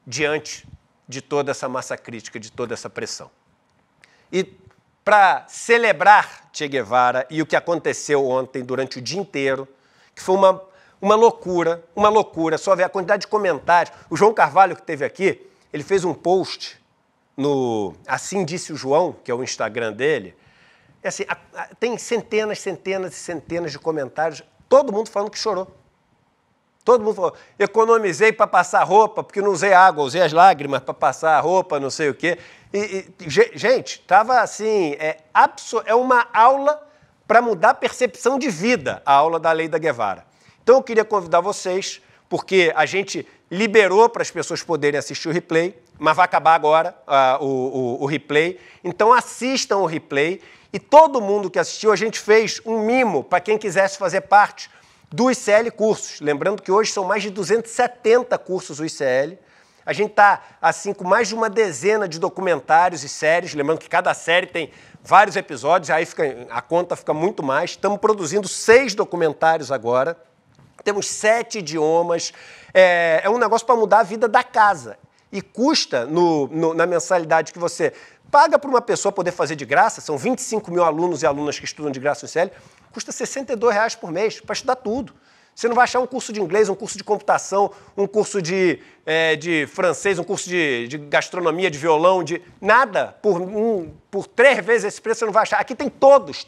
diante de toda essa massa crítica, de toda essa pressão. E para celebrar Che Guevara e o que aconteceu ontem durante o dia inteiro, que foi uma loucura, só ver a quantidade de comentários. O João Carvalho, que esteve aqui, ele fez um post no Assim Disse o João, que é o Instagram dele. É assim, tem centenas de comentários, todo mundo falando que chorou. Todo mundo falou, economizei para passar roupa, porque não usei água, usei as lágrimas para passar a roupa, não sei o quê. Gente, estava assim, é uma aula para mudar a percepção de vida, a aula da Aleida Guevara. Então eu queria convidar vocês, porque a gente liberou para as pessoas poderem assistir o replay, mas vai acabar agora o replay. Então assistam o replay e todo mundo que assistiu, a gente fez um mimo para quem quisesse fazer parte do ICL Cursos. Lembrando que hoje são mais de 270 cursos do ICL. A gente está, assim, com mais de uma dezena de documentários e séries. Lembrando que cada série tem vários episódios, aí a conta fica muito mais. Estamos produzindo 6 documentários agora. Temos 7 idiomas. É um negócio para mudar a vida da casa. E custa, na mensalidade que você paga para uma pessoa poder fazer de graça, são 25 mil alunos e alunas que estudam de graça no ICL, custa R$62 por mês para estudar tudo. Você não vai achar um curso de inglês, um curso de computação, um curso de francês, um curso de gastronomia, de violão, de nada. Por 3 vezes esse preço você não vai achar. Aqui tem todos,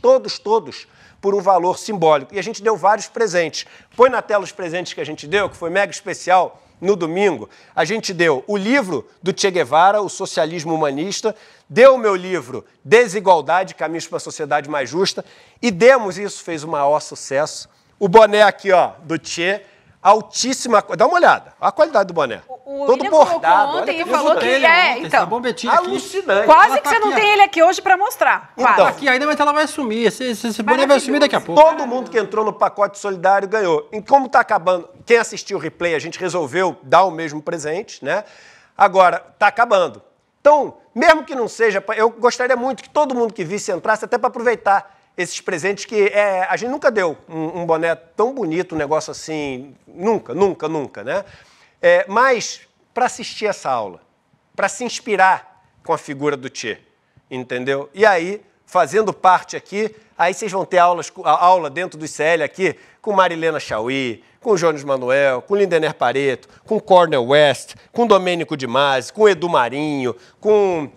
por um valor simbólico. E a gente deu vários presentes. Põe na tela os presentes que a gente deu, que foi mega especial. No domingo, a gente deu o livro do Che Guevara, O Socialismo Humanista, deu o meu livro Desigualdade, Caminhos para uma Sociedade Mais Justa, e demos, e isso fez o maior sucesso, o boné aqui, ó, do Che, altíssima... Dá uma olhada, a qualidade do boné. O todo bordado. Ontem, olha, e falou que ele é, ontem, então, alucinante. Quase que você não tem ele aqui hoje para mostrar. Então, aqui ainda, mas ela vai sumir, esse boné vai sumir daqui a pouco. Todo mundo que entrou no pacote solidário ganhou. E como está acabando, quem assistiu o replay, a gente resolveu dar o mesmo presente, né? Agora, está acabando. Então, mesmo que não seja, eu gostaria muito que todo mundo que visse entrasse, até para aproveitar esses presentes que a gente nunca deu um boné tão bonito, um negócio assim, nunca, né? Mas para assistir essa aula, para se inspirar com a figura do Che, entendeu? E aí, fazendo parte aqui, aí vocês vão ter aula dentro do ICL aqui com Marilena Chauí, com Jones Manuel, com Lindener Pareto, com Cornel West, com Domênico de Masi, com Edu Marinho, com,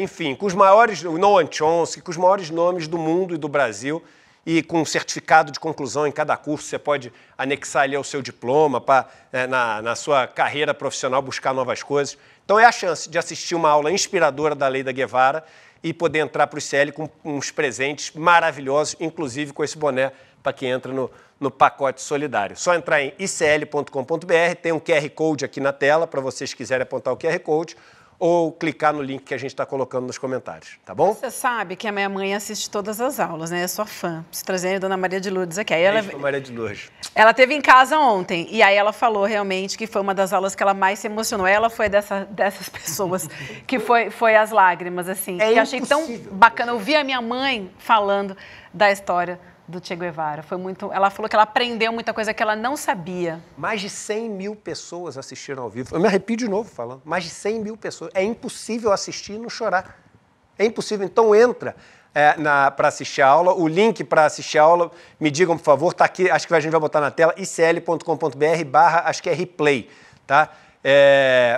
enfim, com os maiores, o Noam Chomsky, com os maiores nomes do mundo e do Brasil, e com um certificado de conclusão em cada curso, você pode anexar ali ao seu diploma para, na sua carreira profissional, buscar novas coisas. Então é a chance de assistir uma aula inspiradora da Aleida Guevara e poder entrar para o ICL com uns presentes maravilhosos, inclusive com esse boné para quem entra no pacote solidário. Só entrar em icl.com.br, tem um QR Code aqui na tela para vocês quiserem apontar o QR Code, ou clicar no link que a gente está colocando nos comentários, tá bom? Você sabe que a minha mãe assiste todas as aulas, né? É sua fã. Preciso trazer a Dona Maria de Lourdes aqui. Aí ela... Maria de Lourdes. Ela esteve em casa ontem e aí ela falou realmente que foi uma das aulas que ela mais se emocionou. Ela foi dessas pessoas que foi as lágrimas, assim. É, que eu achei tão bacana. Eu vi a minha mãe falando da história do Che Guevara. Foi muito... Ela falou que ela aprendeu muita coisa que ela não sabia. Mais de 100 mil pessoas assistiram ao vivo. Eu me arrepio de novo falando. Mais de 100 mil pessoas. É impossível assistir e não chorar. É impossível. Então entra para assistir a aula. O link para assistir a aula, me digam, por favor, está aqui, acho que a gente vai botar na tela, icl.com.br/, acho que é replay, tá?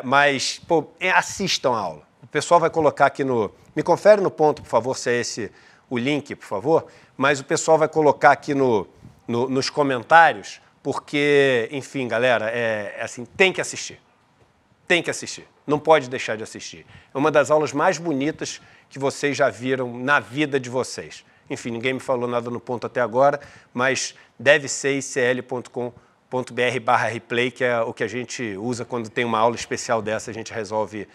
Mas, pô, assistam a aula. O pessoal vai colocar aqui no... Me confere no ponto, por favor, se é esse o link, por favor. Mas o pessoal vai colocar aqui nos comentários, porque, enfim, galera, assim, tem que assistir. Tem que assistir. Não pode deixar de assistir. É uma das aulas mais bonitas que vocês já viram na vida de vocês. Enfim, ninguém me falou nada no ponto até agora, mas deve ser icl.com.br/replay, que é o que a gente usa quando tem uma aula especial dessa, a gente resolve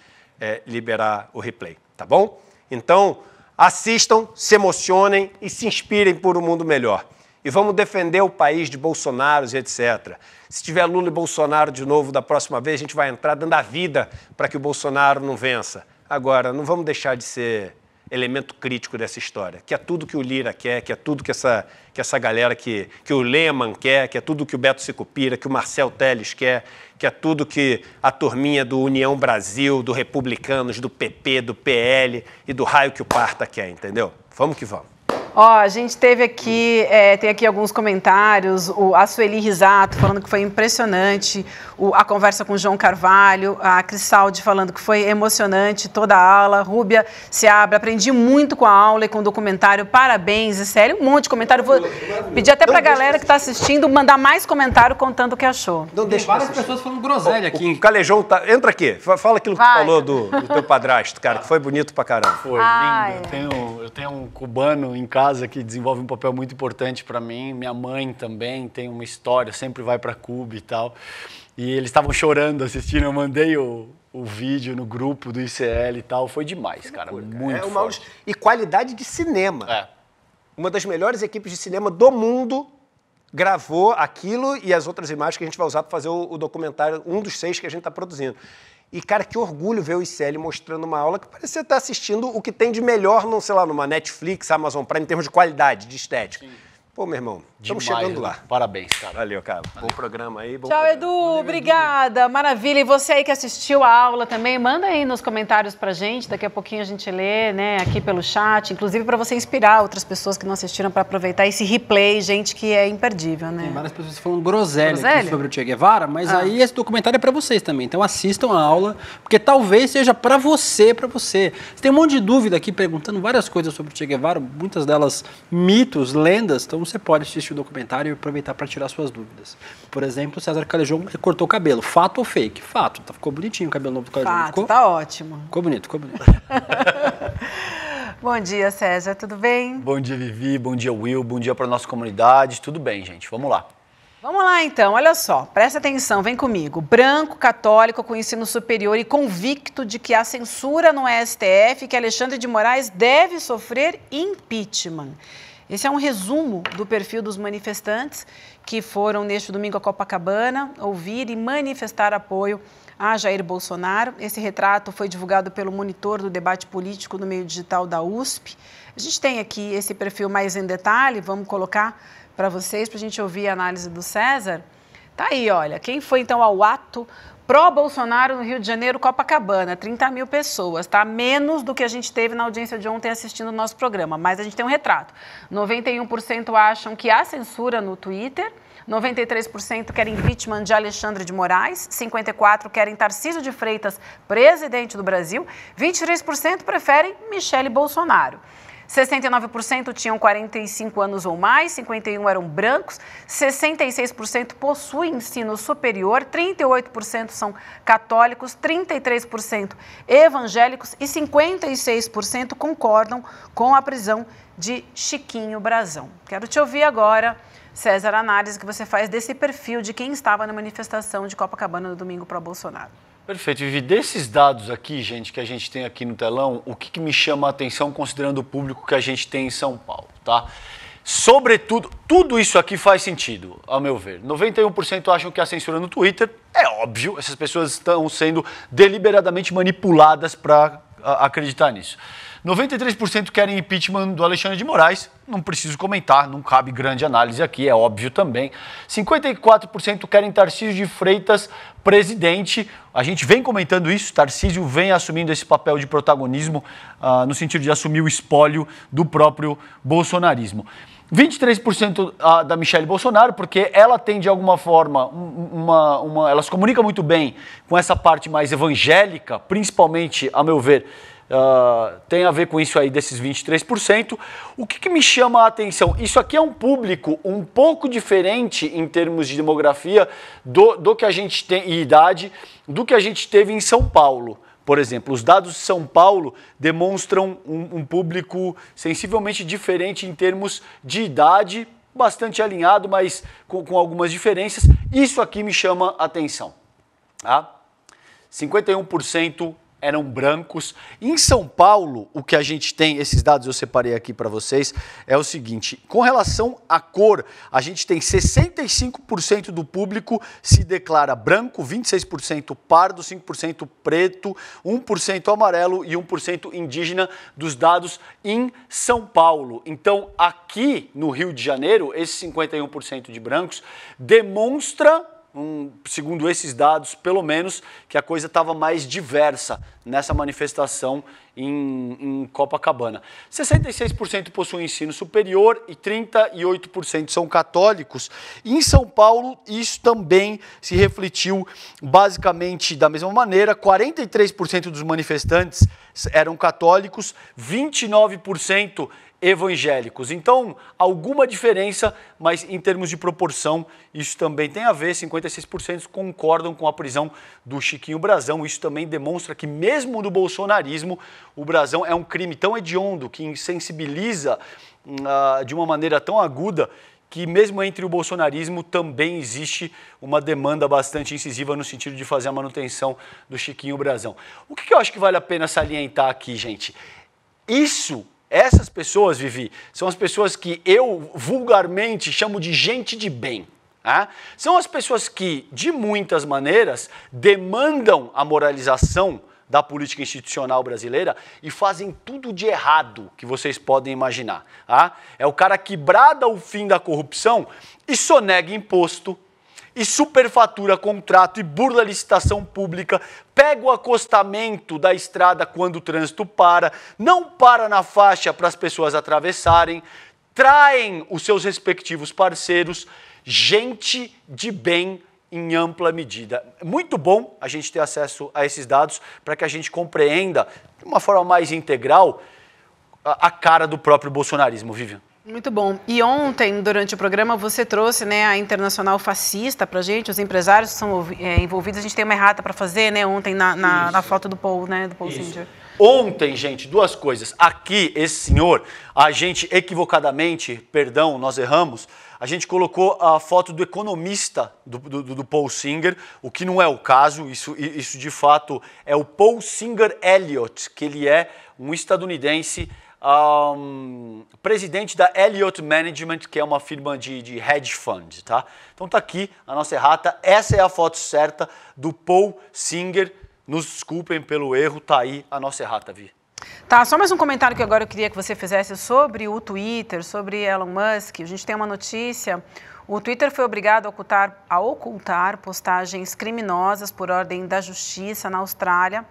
liberar o replay, tá bom? Então... Assistam, se emocionem e se inspirem por um mundo melhor. E vamos defender o país de Bolsonaro e etc. Se tiver Lula e Bolsonaro de novo da próxima vez, a gente vai entrar dando a vida para que o Bolsonaro não vença. Agora, não vamos deixar de ser elemento crítico dessa história, que é tudo que o Lira quer, que é tudo que essa galera, que o Lehmann quer, que é tudo que o Beto Sicupira, que o Marcel Telles quer, que é tudo que a turminha do União Brasil, do Republicanos, do PP, do PL e do raio que o parta quer, entendeu? Vamos que vamos. Ó, a gente teve aqui, tem aqui alguns comentários, a Sueli Risato falando que foi impressionante, a conversa com o João Carvalho, a Crisaldi falando que foi emocionante toda a aula, Rúbia se abre, aprendi muito com a aula e com o documentário, parabéns, sério, um monte de comentário, vou pedir até pra galera que tá assistindo mandar mais comentário contando o que achou. Não deixa várias pessoas falando groselha aqui. O Calejão tá, entra aqui, fala aquilo que tu falou do teu padrasto, cara, que foi bonito pra caramba. Foi lindo, eu tenho um cubano em casa que desenvolve um papel muito importante para mim, minha mãe também tem uma história, sempre vai para Cuba e tal, e eles estavam chorando assistindo, eu mandei o vídeo no grupo do ICL e tal, foi demais, cara, muito forte. E qualidade de cinema, uma das melhores equipes de cinema do mundo gravou aquilo e as outras imagens que a gente vai usar para fazer o documentário, um dos 6 que a gente está produzindo. E, cara, que orgulho ver o ICL mostrando uma aula que parece que você tá assistindo o que tem de melhor, sei lá, numa Netflix, Amazon Prime, em termos de qualidade, de estética. Sim. Pô, meu irmão, estamos chegando lá. Parabéns, cara. Valeu, cara. Valeu. Bom programa aí. Bom programa. Edu. Obrigada. Maravilha. E você aí que assistiu a aula também, manda aí nos comentários pra gente. Daqui a pouquinho a gente lê, né, aqui pelo chat. Inclusive para você inspirar outras pessoas que não assistiram para aproveitar esse replay, gente, que é imperdível, né? Tem várias pessoas falando groselha aqui sobre o Che Guevara, mas aí esse documentário é pra vocês também. Então assistam a aula, porque talvez seja pra você, pra você. Você tem um monte de dúvida aqui perguntando várias coisas sobre o Che Guevara, muitas delas mitos, lendas, então você pode assistir o documentário e aproveitar para tirar suas dúvidas. Por exemplo, o César Calejão cortou o cabelo. Fato ou fake? Fato. Ficou bonitinho o cabelo novo do Calejão. Fato, ficou? Tá ótimo. Ficou bonito, ficou bonito. Bom dia, César. Tudo bem? Bom dia, Vivi. Bom dia, Will. Bom dia para a nossa comunidade. Tudo bem, gente. Vamos lá. Vamos lá, então. Olha só. Presta atenção. Vem comigo. Branco, católico, com ensino superior e convicto de que há censura no STF e que Alexandre de Moraes deve sofrer impeachment. Esse é um resumo do perfil dos manifestantes que foram neste domingo a Copacabana ouvir e manifestar apoio a Jair Bolsonaro. Esse retrato foi divulgado pelo monitor do debate político no meio digital da USP. A gente tem aqui esse perfil mais em detalhe, vamos colocar para vocês, para a gente ouvir a análise do César. Tá aí, olha, quem foi então ao ato pró-Bolsonaro no Rio de Janeiro, Copacabana, 30 mil pessoas, tá? Menos do que a gente teve na audiência de ontem assistindo o nosso programa, mas a gente tem um retrato. 91% acham que há censura no Twitter, 93% querem impeachment de Alexandre de Moraes, 54% querem Tarcísio de Freitas, presidente do Brasil, 23% preferem Michelle Bolsonaro. 69% tinham 45 anos ou mais, 51% eram brancos, 66% possuem ensino superior, 38% são católicos, 33% evangélicos e 56% concordam com a prisão de Chiquinho Brazão. Quero te ouvir agora, César, a análise que você faz desse perfil de quem estava na manifestação de Copacabana no domingo para Bolsonaro. Perfeito, Vivi. Desses dados aqui, gente, que a gente tem aqui no telão, o que me chama a atenção considerando o público que a gente tem em São Paulo, tá? Sobretudo, tudo isso aqui faz sentido, ao meu ver. 91% acham que a censura no Twitter, é óbvio, essas pessoas estão sendo deliberadamente manipuladas para acreditar nisso. 93% querem impeachment do Alexandre de Moraes, não preciso comentar, não cabe grande análise aqui, é óbvio também. 54% querem Tarcísio de Freitas presidente, a gente vem comentando isso, Tarcísio vem assumindo esse papel de protagonismo no sentido de assumir o espólio do próprio bolsonarismo. 23% da Michelle Bolsonaro, porque ela tem, de alguma forma, ela se comunica muito bem com essa parte mais evangélica, principalmente, a meu ver, tem a ver com isso aí, desses 23%. O que me chama a atenção? Isso aqui é um público um pouco diferente em termos de demografia do que a gente tem, e idade, do que a gente teve em São Paulo. Por exemplo, os dados de São Paulo demonstram um público sensivelmente diferente em termos de idade, bastante alinhado, mas com algumas diferenças. Isso aqui me chama a atenção. Tá? 51% eram brancos. Em São Paulo, o que a gente tem, esses dados eu separei aqui para vocês, é o seguinte, com relação à cor, a gente tem 65% do público se declara branco, 26% pardo, 5% preto, 1% amarelo e 1% indígena dos dados em São Paulo. Então, aqui no Rio de Janeiro, esse 51% de brancos demonstra, segundo esses dados, pelo menos, que a coisa estava mais diversa nessa manifestação em Copacabana. 66% possuem ensino superior e 38% são católicos. E em São Paulo, isso também se refletiu basicamente da mesma maneira. 43% dos manifestantes eram católicos, 29% evangélicos. Então, alguma diferença, mas em termos de proporção, isso também tem a ver. 56% concordam com a prisão do Chiquinho Brazão. Isso também demonstra que, mesmo no bolsonarismo, o Brazão é um crime tão hediondo que insensibiliza de uma maneira tão aguda que mesmo entre o bolsonarismo também existe uma demanda bastante incisiva no sentido de fazer a manutenção do Chiquinho Brazão. O que eu acho que vale a pena salientar aqui, gente? Essas pessoas, Vivi, são as pessoas que eu vulgarmente chamo de gente de bem. Tá? São as pessoas que, de muitas maneiras, demandam a moralização da política institucional brasileira e fazem tudo de errado que vocês podem imaginar. Tá? É o cara que brada o fim da corrupção e sonega imposto, e superfatura contrato e burla licitação pública, pega o acostamento da estrada quando o trânsito para, não para na faixa para as pessoas atravessarem, traem os seus respectivos parceiros, gente de bem em ampla medida. É muito bom a gente ter acesso a esses dados para que a gente compreenda de uma forma mais integral a cara do próprio bolsonarismo, Vivian. Muito bom. E ontem, durante o programa, você trouxe, né, a Internacional Fascista para a gente, os empresários que são envolvidos. A gente tem uma errata para fazer, né, ontem, na foto do Paul, né, do Paul Singer. Ontem, gente, duas coisas. Aqui, esse senhor, a gente equivocadamente, perdão, nós erramos, a gente colocou a foto do economista do Paul Singer, o que não é o caso, isso de fato é o Paul Singer Elliott, que ele é um estadunidense, presidente da Elliott Management, que é uma firma de hedge fund, tá? Então tá aqui a nossa errata, essa é a foto certa do Paul Singer, nos desculpem pelo erro, tá aí a nossa errata, Vi. Tá, só mais um comentário que agora eu queria que você fizesse sobre o Twitter, sobre Elon Musk, a gente tem uma notícia... O Twitter foi obrigado a ocultar postagens criminosas por ordem da justiça na Austrália,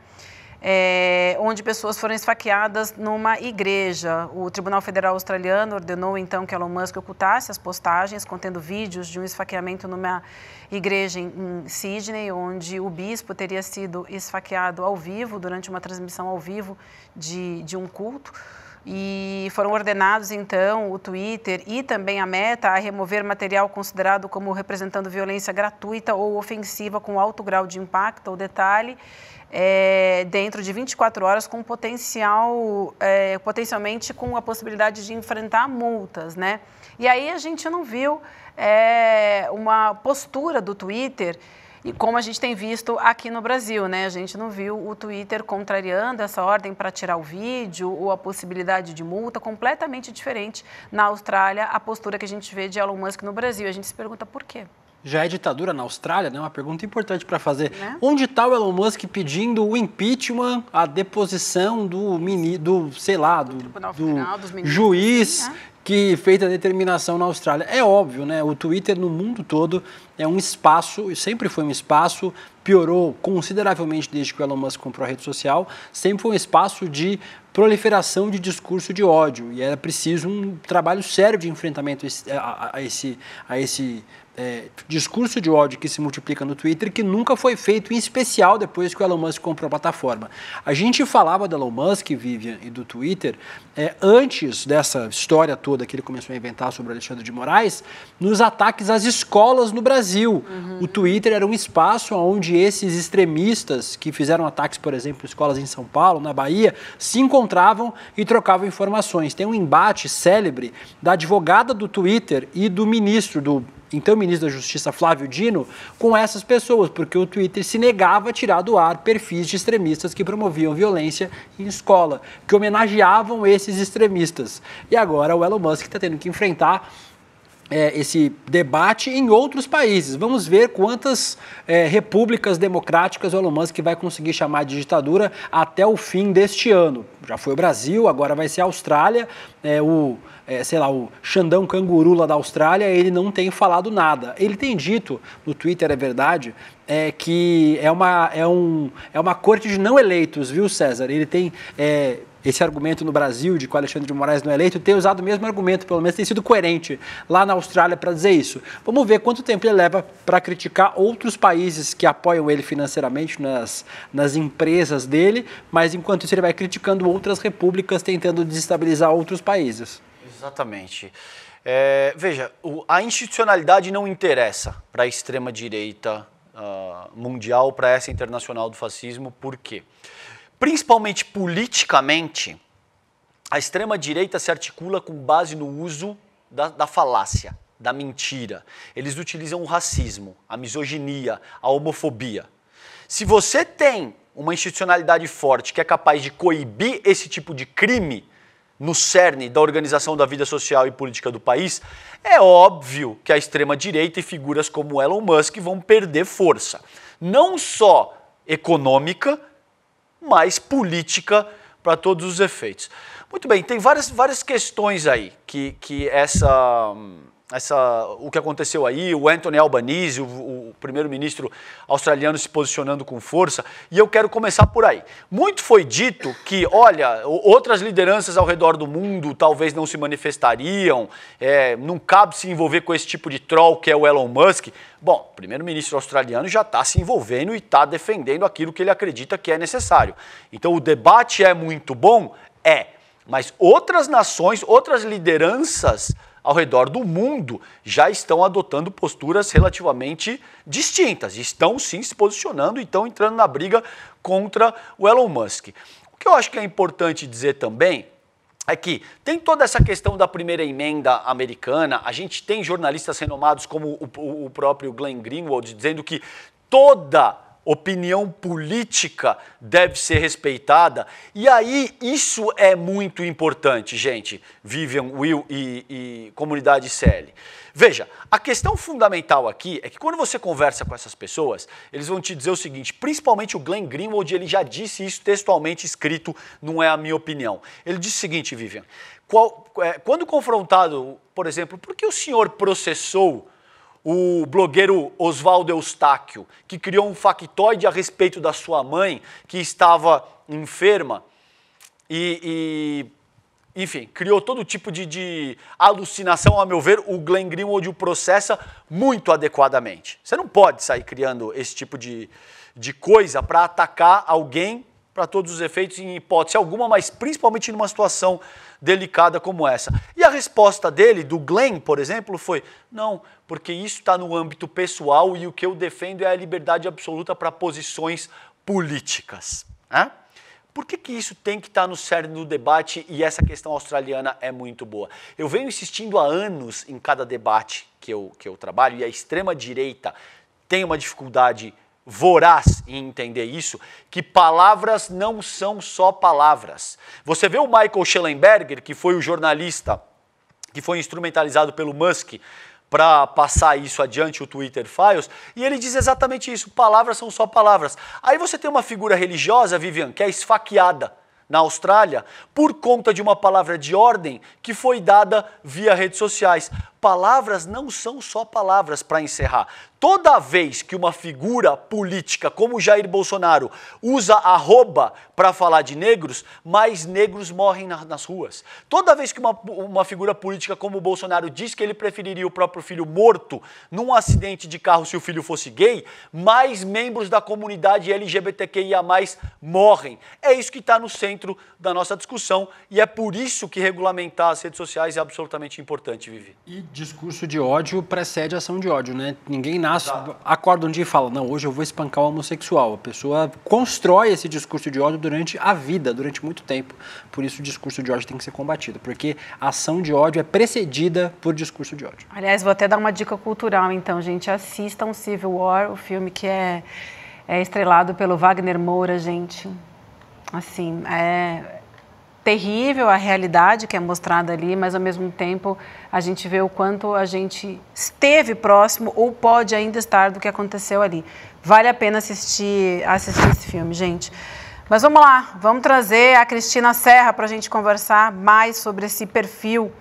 onde pessoas foram esfaqueadas numa igreja. O Tribunal Federal Australiano ordenou, então, que Elon Musk ocultasse as postagens contendo vídeos de um esfaqueamento numa igreja em Sydney, onde o bispo teria sido esfaqueado ao vivo, durante uma transmissão ao vivo de um culto. E foram ordenados, então, o Twitter e também a Meta a remover material considerado como representando violência gratuita ou ofensiva com alto grau de impacto ou detalhe dentro de 24 horas com potencialmente com a possibilidade de enfrentar multas, né? E aí a gente não viu uma postura do Twitter. E como a gente tem visto aqui no Brasil, né? A gente não viu o Twitter contrariando essa ordem para tirar o vídeo ou a possibilidade de multa, completamente diferente na Austrália, a postura que a gente vê de Elon Musk no Brasil. A gente se pergunta por quê. Já é ditadura na Austrália, né? Uma pergunta importante para fazer. É. Onde está o Elon Musk pedindo o impeachment, a deposição do juiz... Assim, né? Que feita a determinação na Austrália. É óbvio, né? O Twitter no mundo todo é um espaço, e sempre foi um espaço, piorou consideravelmente desde que o Elon Musk comprou a rede social, sempre foi um espaço de proliferação de discurso de ódio. E era preciso um trabalho sério de enfrentamento a esse discurso de ódio que se multiplica no Twitter, que nunca foi feito, em especial depois que o Elon Musk comprou a plataforma. A gente falava do Elon Musk, Vivian, e do Twitter, antes dessa história toda que ele começou a inventar sobre o Alexandre de Moraes, nos ataques às escolas no Brasil. Uhum. O Twitter era um espaço onde esses extremistas que fizeram ataques, por exemplo, em escolas em São Paulo, na Bahia, se encontravam e trocavam informações. Tem um embate célebre da advogada do Twitter e do ministro do... Então, o ministro da Justiça, Flávio Dino, com essas pessoas, porque o Twitter se negava a tirar do ar perfis de extremistas que promoviam violência em escola, que homenageavam esses extremistas. E agora o Elon Musk está tendo que enfrentar esse debate em outros países. Vamos ver quantas repúblicas democráticas o Elon Musk vai conseguir chamar de ditadura até o fim deste ano. Já foi o Brasil, agora vai ser a Austrália. O Xandão Canguru lá da Austrália, ele não tem falado nada. Ele tem dito, no Twitter é verdade, que é uma corte de não eleitos, viu, César? Ele tem... Esse argumento no Brasil de que o Alexandre de Moraes não é eleito tem usado o mesmo argumento, pelo menos tem sido coerente lá na Austrália para dizer isso. Vamos ver quanto tempo ele leva para criticar outros países que apoiam ele financeiramente nas empresas dele, mas enquanto isso ele vai criticando outras repúblicas, tentando desestabilizar outros países. Exatamente. Veja, a institucionalidade não interessa para a extrema-direita mundial, para essa internacional do fascismo, por quê? Principalmente politicamente, a extrema-direita se articula com base no uso da falácia, da mentira. Eles utilizam o racismo, a misoginia, a homofobia. Se você tem uma institucionalidade forte que é capaz de coibir esse tipo de crime no cerne da organização da vida social e política do país, é óbvio que a extrema-direita e figuras como Elon Musk vão perder força. Não só econômica, mais política para todos os efeitos. Muito bem, tem várias questões aí que o que aconteceu aí, o Anthony Albanese, o primeiro-ministro australiano se posicionando com força, e eu quero começar por aí. Muito foi dito que, olha, outras lideranças ao redor do mundo talvez não se manifestariam, não cabe se envolver com esse tipo de troll que é o Elon Musk. Bom, o primeiro-ministro australiano já está se envolvendo e está defendendo aquilo que ele acredita que é necessário. Então o debate é muito bom? É. Mas outras nações, outras lideranças ao redor do mundo já estão adotando posturas relativamente distintas, estão sim se posicionando e estão entrando na briga contra o Elon Musk. O que eu acho que é importante dizer também é que tem toda essa questão da primeira emenda americana, a gente tem jornalistas renomados como o próprio Glenn Greenwald dizendo que toda opinião política deve ser respeitada, e aí isso é muito importante, gente, Vivian, Will e comunidade ICL. Veja, a questão fundamental aqui é que quando você conversa com essas pessoas, eles vão te dizer o seguinte, principalmente o Glenn Greenwald, ele já disse isso textualmente escrito, não é a minha opinião. Ele disse o seguinte, Vivian, quando confrontado, por exemplo, por que o senhor processou o blogueiro Oswaldo Eustáquio, que criou um factoide a respeito da sua mãe, que estava enferma e enfim, criou todo tipo de alucinação, a meu ver, o Glenn Greenwald o processa muito adequadamente. Você não pode sair criando esse tipo de coisa para atacar alguém para todos os efeitos, em hipótese alguma, mas principalmente numa situação delicada como essa. E a resposta dele, do Glenn, por exemplo, foi não, porque isso está no âmbito pessoal e o que eu defendo é a liberdade absoluta para posições políticas. Né? Por que isso tem que estar no cerne do debate e essa questão australiana é muito boa? Eu venho insistindo há anos em cada debate que eu trabalho e a extrema-direita tem uma dificuldade voraz em entender isso, que palavras não são só palavras. Você vê o Michael Schellenberger, que foi o jornalista que foi instrumentalizado pelo Musk para passar isso adiante, o Twitter Files, e ele diz exatamente isso, palavras são só palavras. Aí você tem uma figura religiosa, Vivian, que é esfaqueada na Austrália por conta de uma palavra de ordem que foi dada via redes sociais. Palavras não são só palavras, para encerrar. Toda vez que uma figura política como Jair Bolsonaro usa arroba para falar de negros, mais negros morrem nas ruas. Toda vez que uma figura política como o Bolsonaro diz que ele preferiria o próprio filho morto num acidente de carro se o filho fosse gay, mais membros da comunidade LGBTQIA+ morrem. É isso que está no centro da nossa discussão e é por isso que regulamentar as redes sociais é absolutamente importante, Vivi. Discurso de ódio precede ação de ódio, né? Ninguém nasce, acorda um dia e fala, não, hoje eu vou espancar o homossexual. A pessoa constrói esse discurso de ódio durante a vida, durante muito tempo. Por isso o discurso de ódio tem que ser combatido, porque a ação de ódio é precedida por discurso de ódio. Aliás, vou até dar uma dica cultural, então, gente. Assistam Civil War, o filme que é estrelado pelo Wagner Moura, gente. Assim, terrível a realidade que é mostrada ali, mas ao mesmo tempo a gente vê o quanto a gente esteve próximo ou pode ainda estar do que aconteceu ali. Vale a pena assistir esse filme, gente. Mas vamos lá, vamos trazer a Cristina Serra para a gente conversar mais sobre esse perfil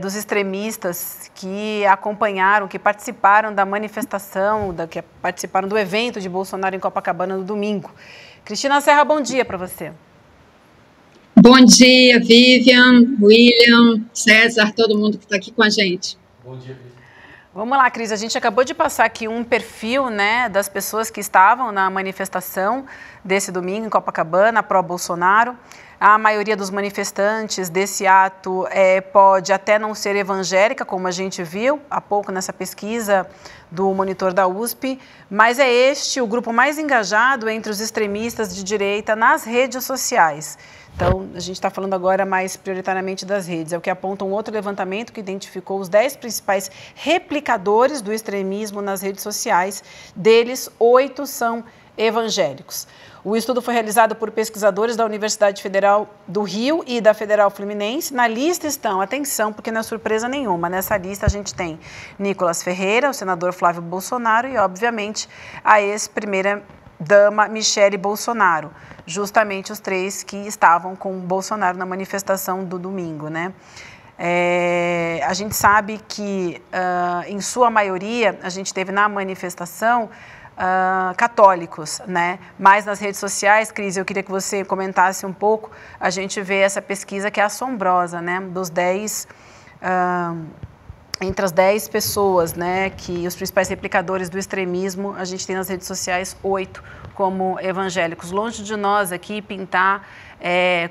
dos extremistas que acompanharam, que participaram da manifestação, que participaram do evento de Bolsonaro em Copacabana no domingo. Cristina Serra, bom dia para você. Bom dia, Vivian, William, César, todo mundo que está aqui com a gente. Bom dia, Cris. Vamos lá, Cris, a gente acabou de passar aqui um perfil, né, das pessoas que estavam na manifestação desse domingo em Copacabana, pró-Bolsonaro. A maioria dos manifestantes desse ato pode até não ser evangélica, como a gente viu há pouco nessa pesquisa do monitor da USP, mas é este o grupo mais engajado entre os extremistas de direita nas redes sociais. Então, a gente está falando agora mais prioritariamente das redes. É o que aponta um outro levantamento que identificou os 10 principais replicadores do extremismo nas redes sociais. Deles, 8 são evangélicos. O estudo foi realizado por pesquisadores da Universidade Federal do Rio e da Federal Fluminense. Na lista estão, atenção, porque não é surpresa nenhuma, nessa lista a gente tem Nicolas Ferreira, o senador Flávio Bolsonaro e, obviamente, a ex-primeira dama Michelle Bolsonaro, justamente os três que estavam com Bolsonaro na manifestação do domingo, né? A gente sabe que, em sua maioria, a gente teve na manifestação católicos, né? Mas nas redes sociais, Cris, eu queria que você comentasse um pouco, a gente vê essa pesquisa que é assombrosa, né? Dos 10, entre as 10 pessoas, né, que os principais replicadores do extremismo, a gente tem nas redes sociais 8 como evangélicos. Longe de nós aqui pintar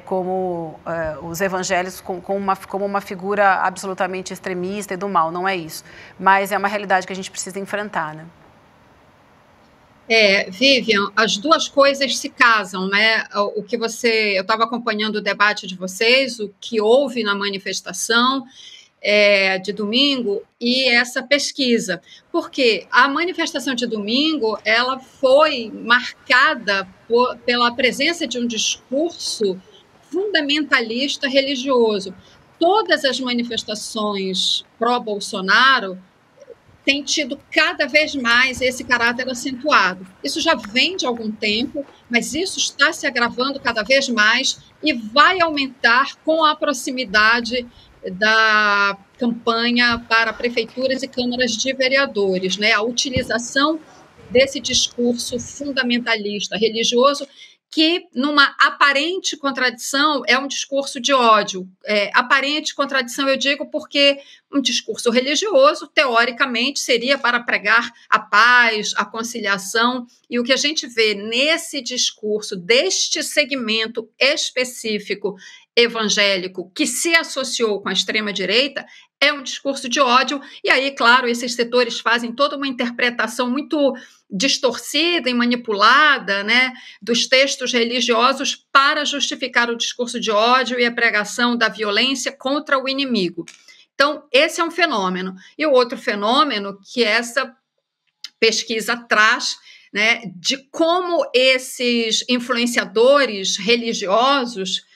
como os evangélicos como uma figura absolutamente extremista e do mal, não é isso. Mas é uma realidade que a gente precisa enfrentar, né? Vivian, as duas coisas se casam, né? O que eu estava acompanhando o debate de vocês, o que houve na manifestação de domingo e essa pesquisa, porque a manifestação de domingo ela foi marcada pela presença de um discurso fundamentalista religioso. Todas as manifestações pró-Bolsonaro tem tido cada vez mais esse caráter acentuado. Isso já vem de algum tempo, mas isso está se agravando cada vez mais e vai aumentar com a proximidade da campanha para prefeituras e câmaras de vereadores, né? A utilização desse discurso fundamentalista religioso que, numa aparente contradição, é um discurso de ódio. Aparente contradição, eu digo, porque um discurso religioso, teoricamente, seria para pregar a paz, a conciliação, e o que a gente vê nesse discurso, deste segmento específico evangélico, que se associou com a extrema-direita, é um discurso de ódio, e aí, claro, esses setores fazem toda uma interpretação muito distorcida e manipulada, né, dos textos religiosos para justificar o discurso de ódio e a pregação da violência contra o inimigo. Então, esse é um fenômeno. E o outro fenômeno que essa pesquisa traz, né, de como esses influenciadores religiosos,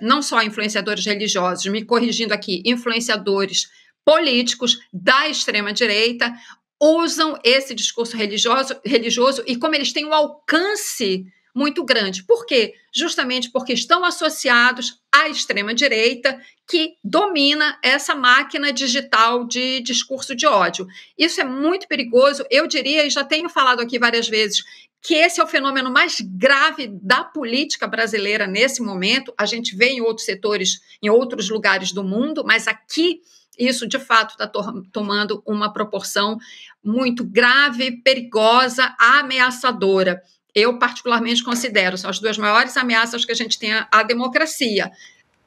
não só influenciadores religiosos, me corrigindo aqui, influenciadores políticos da extrema-direita, usam esse discurso religioso e como eles têm um alcance muito grande. Por quê? Justamente porque estão associados à extrema-direita que domina essa máquina digital de discurso de ódio. Isso é muito perigoso, eu diria, e já tenho falado aqui várias vezes, que esse é o fenômeno mais grave da política brasileira nesse momento. A gente vê em outros setores, em outros lugares do mundo, mas aqui isso, de fato, está tomando uma proporção muito grave, perigosa, ameaçadora. Eu, particularmente, considero são as duas maiores ameaças que a gente tem à democracia.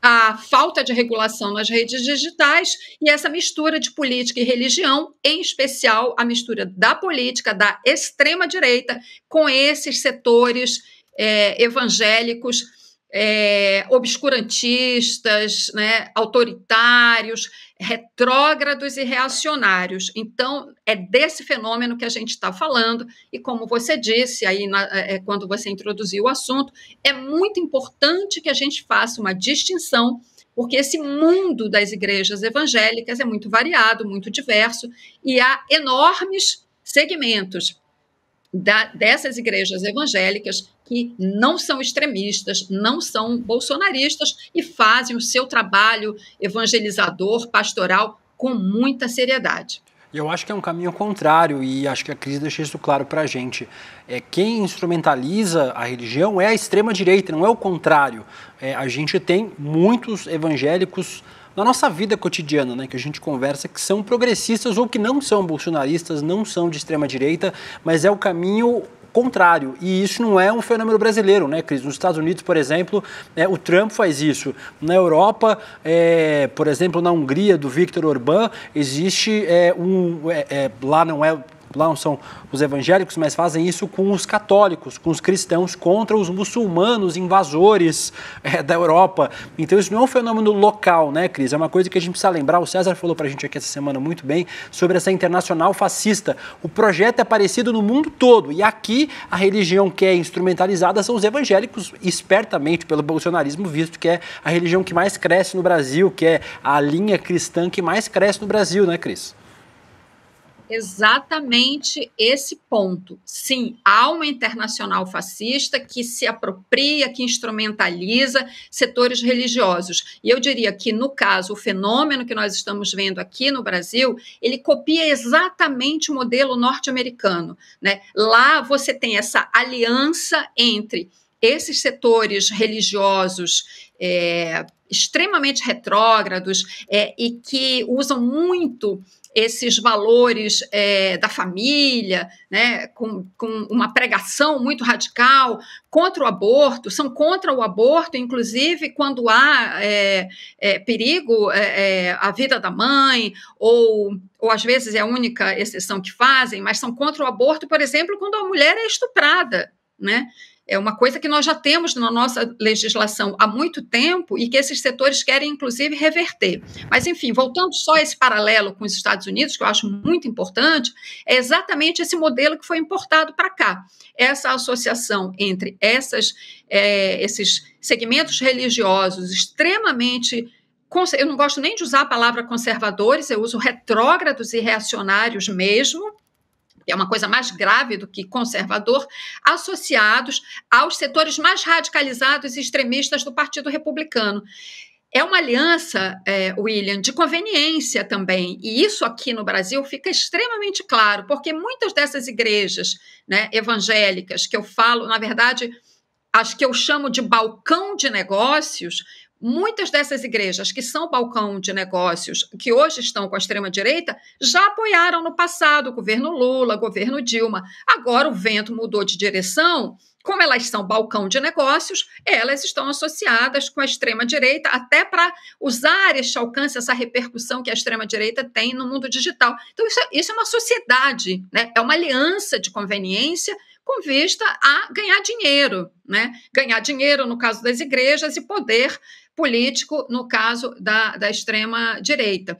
A falta de regulação nas redes digitais e essa mistura de política e religião, em especial a mistura da política, da extrema-direita, com esses setores evangélicos, obscurantistas, né, autoritários, retrógrados e reacionários. Então, é desse fenômeno que a gente está falando e, como você disse aí quando você introduziu o assunto, é muito importante que a gente faça uma distinção, porque esse mundo das igrejas evangélicas é muito variado, muito diverso e há enormes segmentos dessas igrejas evangélicas que não são extremistas, não são bolsonaristas e fazem o seu trabalho evangelizador, pastoral, com muita seriedade. Eu acho que é um caminho contrário e acho que a Cris deixa isso claro para a gente. Quem instrumentaliza a religião é a extrema-direita, não é o contrário. A gente tem muitos evangélicos na nossa vida cotidiana, né, que a gente conversa, que são progressistas ou que não são bolsonaristas, não são de extrema-direita, mas é o caminho contrário. E isso não é um fenômeno brasileiro, né, Cris? Nos Estados Unidos, por exemplo, o Trump faz isso. Na Europa, por exemplo, na Hungria, do Viktor Orbán, existe lá não são os evangélicos, mas fazem isso com os católicos, com os cristãos, contra os muçulmanos invasores da Europa. Então, isso não é um fenômeno local, né, Cris? É uma coisa que a gente precisa lembrar. O César falou pra gente aqui essa semana muito bem sobre essa internacional fascista. O projeto é parecido no mundo todo. E aqui, a religião que é instrumentalizada são os evangélicos, espertamente pelo bolsonarismo, visto que é a religião que mais cresce no Brasil, que é a linha cristã que mais cresce no Brasil, né, Cris? exatamente esse ponto. Sim, há uma internacional fascista que se apropria, que instrumentaliza setores religiosos. E eu diria que, no caso, o fenômeno que nós estamos vendo aqui no Brasil, ele copia exatamente o modelo norte-americano, né? Lá você tem essa aliança entre esses setores religiosos extremamente retrógrados e que usam muito esses valores da família, né, com uma pregação muito radical contra o aborto, são contra o aborto, inclusive quando há perigo à vida da mãe, ou às vezes é a única exceção que fazem, mas são contra o aborto, por exemplo, quando a mulher é estuprada, né? É uma coisa que nós já temos na nossa legislação há muito tempo e que esses setores querem, inclusive, reverter. Mas, enfim, voltando só a esse paralelo com os Estados Unidos, que eu acho muito importante, é exatamente esse modelo que foi importado para cá. Essa associação entre esses segmentos religiosos extremamente... Eu não gosto nem de usar a palavra conservadores, eu uso retrógrados e reacionários mesmo, é uma coisa mais grave do que conservador, associados aos setores mais radicalizados e extremistas do Partido Republicano. É uma aliança, William, de conveniência também, e isso aqui no Brasil fica extremamente claro, porque muitas dessas igrejas, né, evangélicas que eu falo, na verdade, as que eu chamo de balcão de negócios, muitas dessas igrejas que são balcão de negócios, que hoje estão com a extrema-direita, já apoiaram no passado o governo Lula, o governo Dilma. Agora o vento mudou de direção, como elas são balcão de negócios, elas estão associadas com a extrema-direita, até para usar este alcance, essa repercussão que a extrema-direita tem no mundo digital. Então isso é uma sociedade, né? É uma aliança de conveniência com vista a ganhar dinheiro, né? Ganhar dinheiro no caso das igrejas e poder político no caso da extrema-direita.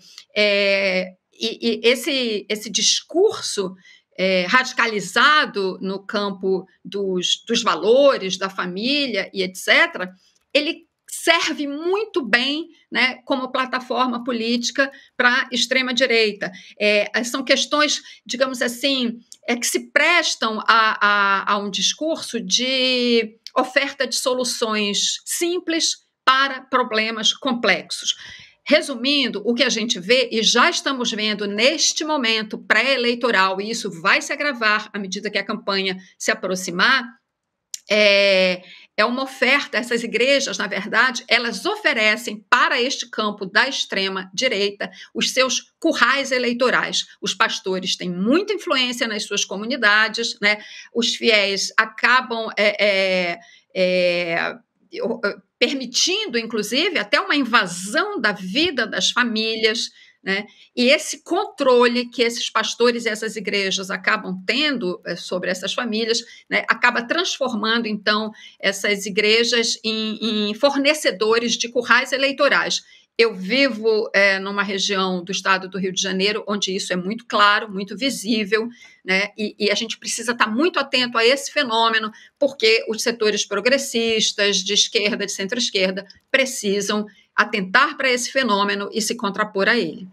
Esse discurso radicalizado no campo dos valores, da família e etc., ele serve muito bem, né, como plataforma política para a extrema-direita. São questões, digamos assim, que se prestam a um discurso de oferta de soluções simples para problemas complexos. Resumindo, o que a gente vê, e já estamos vendo neste momento pré-eleitoral, e isso vai se agravar à medida que a campanha se aproximar, é uma oferta, essas igrejas, na verdade, elas oferecem para este campo da extrema-direita os seus currais eleitorais. Os pastores têm muita influência nas suas comunidades, né? Os fiéis acabam permitindo, inclusive, até uma invasão da vida das famílias, né? E esse controle que esses pastores e essas igrejas acabam tendo sobre essas famílias, né, acaba transformando, então, essas igrejas em fornecedores de currais eleitorais. Eu vivo numa região do estado do Rio de Janeiro onde isso é muito claro, muito visível, né? E a gente precisa estar muito atento a esse fenômeno, porque os setores progressistas, de esquerda, de centro-esquerda, precisam atentar para esse fenômeno e se contrapor a ele.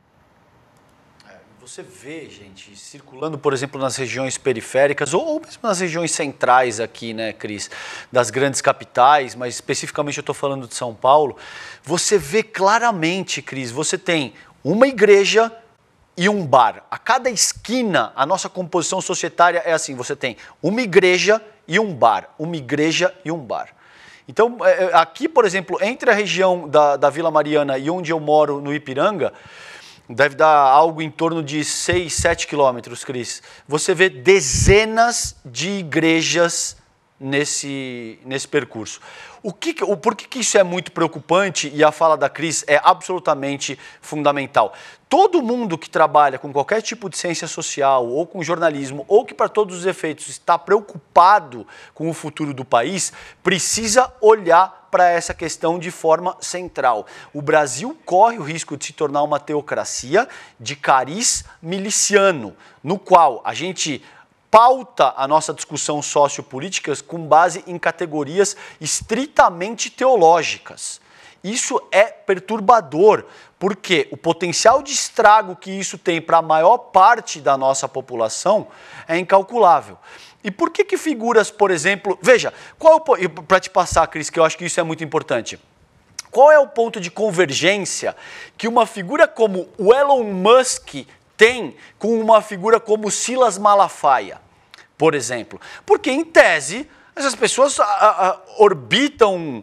Você vê, gente, circulando, por exemplo, nas regiões periféricas ou mesmo nas regiões centrais aqui, né, Cris, das grandes capitais, mas especificamente eu estou falando de São Paulo, você vê claramente, Cris, você tem uma igreja e um bar. A cada esquina, a nossa composição societária é assim, você tem uma igreja e um bar, uma igreja e um bar. Então, aqui, por exemplo, entre a região da Vila Mariana e onde eu moro, no Ipiranga, deve dar algo em torno de 6, 7 quilômetros, Cris. Você vê dezenas de igrejas nesse percurso. Por que isso é muito preocupante e a fala da Cris é absolutamente fundamental? Todo mundo que trabalha com qualquer tipo de ciência social ou com jornalismo ou que, para todos os efeitos, está preocupado com o futuro do país, precisa olhar para essa questão de forma central. O Brasil corre o risco de se tornar uma teocracia de cariz miliciano, no qual a gente pauta a nossa discussão sociopolítica com base em categorias estritamente teológicas. Isso é perturbador, porque o potencial de estrago que isso tem para a maior parte da nossa população é incalculável. E por que que figuras, por exemplo... Veja, para te passar, Cris, que eu acho que isso é muito importante. Qual é o ponto de convergência que uma figura como o Elon Musk tem com uma figura como Silas Malafaia, por exemplo? Porque, em tese, essas pessoas orbitam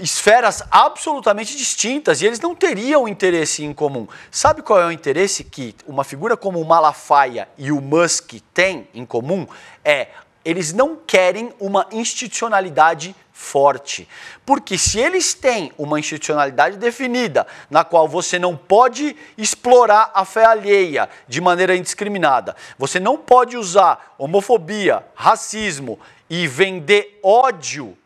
esferas absolutamente distintas e eles não teriam interesse em comum. Sabe qual é o interesse que uma figura como o Malafaia e o Musk têm em comum? É... eles não querem uma institucionalidade forte. Porque se eles têm uma institucionalidade definida, na qual você não pode explorar a fé alheia de maneira indiscriminada, você não pode usar homofobia, racismo e vender ódio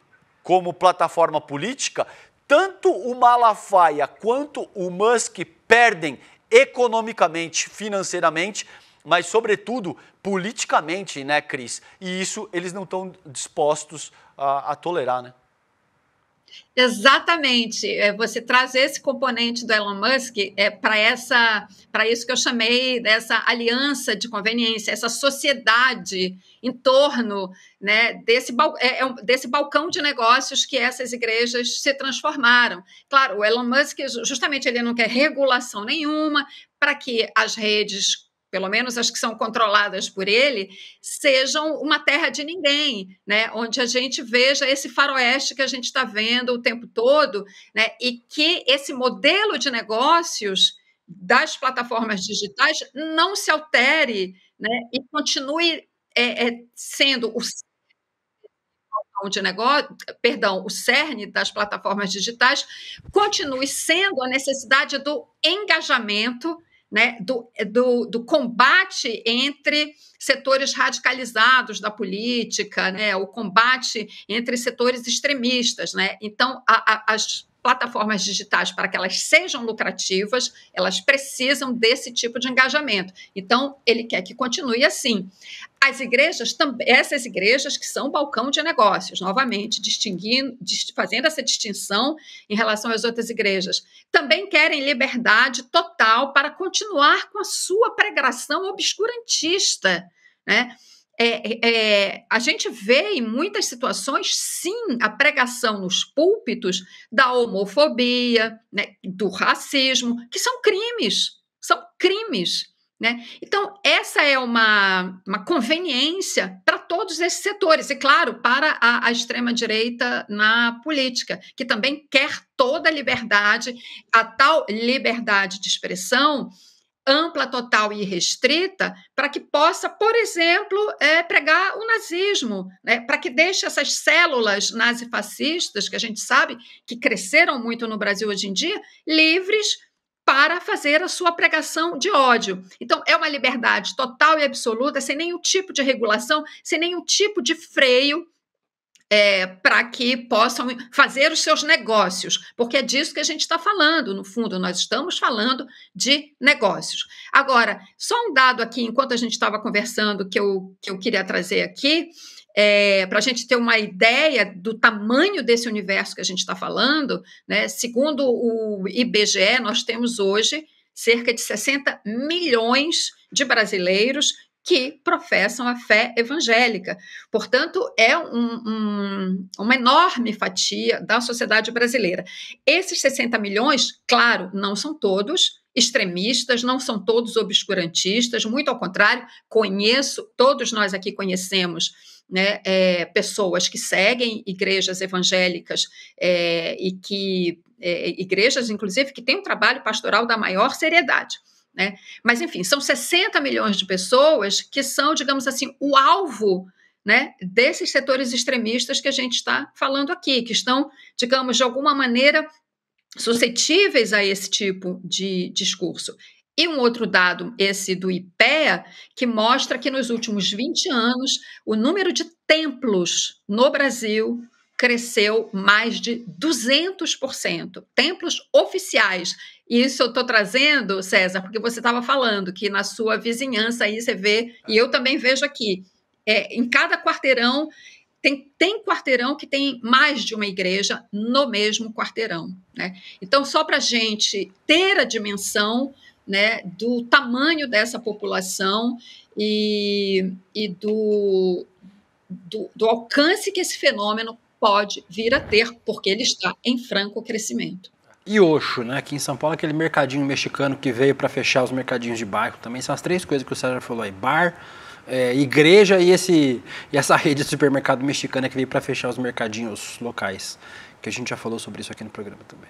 como plataforma política, tanto o Malafaia quanto o Musk perdem economicamente, financeiramente, mas, sobretudo, politicamente, né, Cris? E isso eles não estão dispostos a tolerar, né? Exatamente. Você traz esse componente do Elon Musk para isso que eu chamei dessa aliança de conveniência, essa sociedade em torno, né, desse balcão de negócios que essas igrejas se transformaram. Claro, o Elon Musk, justamente, ele não quer regulação nenhuma para que as redes, pelo menos as que são controladas por ele, sejam uma terra de ninguém, né? Onde a gente veja esse faroeste que a gente está vendo o tempo todo, né? E que esse modelo de negócios das plataformas digitais não se altere, né? E continue sendo o cerne das plataformas digitais, continue sendo a necessidade do engajamento, né, do combate entre setores radicalizados da política, né, o combate entre setores extremistas, né? Então, as plataformas digitais, para que elas sejam lucrativas, elas precisam desse tipo de engajamento. Então, ele quer que continue assim. As igrejas, essas igrejas que são balcão de negócios, novamente, fazendo essa distinção em relação às outras igrejas, também querem liberdade total para continuar com a sua pregação obscurantista, né? A gente vê em muitas situações, sim, a pregação nos púlpitos da homofobia, né, do racismo, que são crimes, né? Então, essa é uma conveniência para todos esses setores, e, claro, para a extrema-direita na política, que também quer toda a liberdade, a tal liberdade de expressão, ampla, total e restrita, para que possa, por exemplo, pregar o nazismo, né? Para que deixe essas células nazifascistas, que a gente sabe que cresceram muito no Brasil hoje em dia, livres para fazer a sua pregação de ódio. Então, é uma liberdade total e absoluta, sem nenhum tipo de regulação, sem nenhum tipo de freio, para que possam fazer os seus negócios, porque é disso que a gente está falando, no fundo, nós estamos falando de negócios. Agora, só um dado aqui, enquanto a gente estava conversando, que eu queria trazer aqui, para a gente ter uma ideia do tamanho desse universo que a gente está falando, né? Segundo o IBGE, nós temos hoje cerca de 60 milhões de brasileiros que professam a fé evangélica. Portanto, é uma enorme fatia da sociedade brasileira. Esses 60 milhões, claro, não são todos extremistas, não são todos obscurantistas, muito ao contrário, todos nós aqui conhecemos, né, pessoas que seguem igrejas evangélicas igrejas, inclusive, que têm um trabalho pastoral da maior seriedade. Né? Mas, enfim, são 60 milhões de pessoas que são, digamos assim, o alvo, né, desses setores extremistas que a gente está falando aqui, que estão, digamos, de alguma maneira suscetíveis a esse tipo de discurso. E um outro dado, esse do IPEA, que mostra que nos últimos 20 anos o número de templos no Brasil cresceu mais de 200%. Templos oficiais. Isso eu estou trazendo, César, porque você estava falando que na sua vizinhança aí você vê, e eu também vejo aqui, em cada quarteirão Tem quarteirão que tem mais de uma igreja no mesmo quarteirão, né? Então, só para a gente ter a dimensão, né, do tamanho dessa população e do alcance que esse fenômeno pode vir a ter, porque ele está em franco crescimento. E Oxo, né? Aqui em São Paulo, aquele mercadinho mexicano que veio para fechar os mercadinhos de bairro. Também são as três coisas que o César falou aí. Bar, igreja e essa rede de supermercado mexicana que veio para fechar os mercadinhos locais. Que a gente já falou sobre isso aqui no programa também.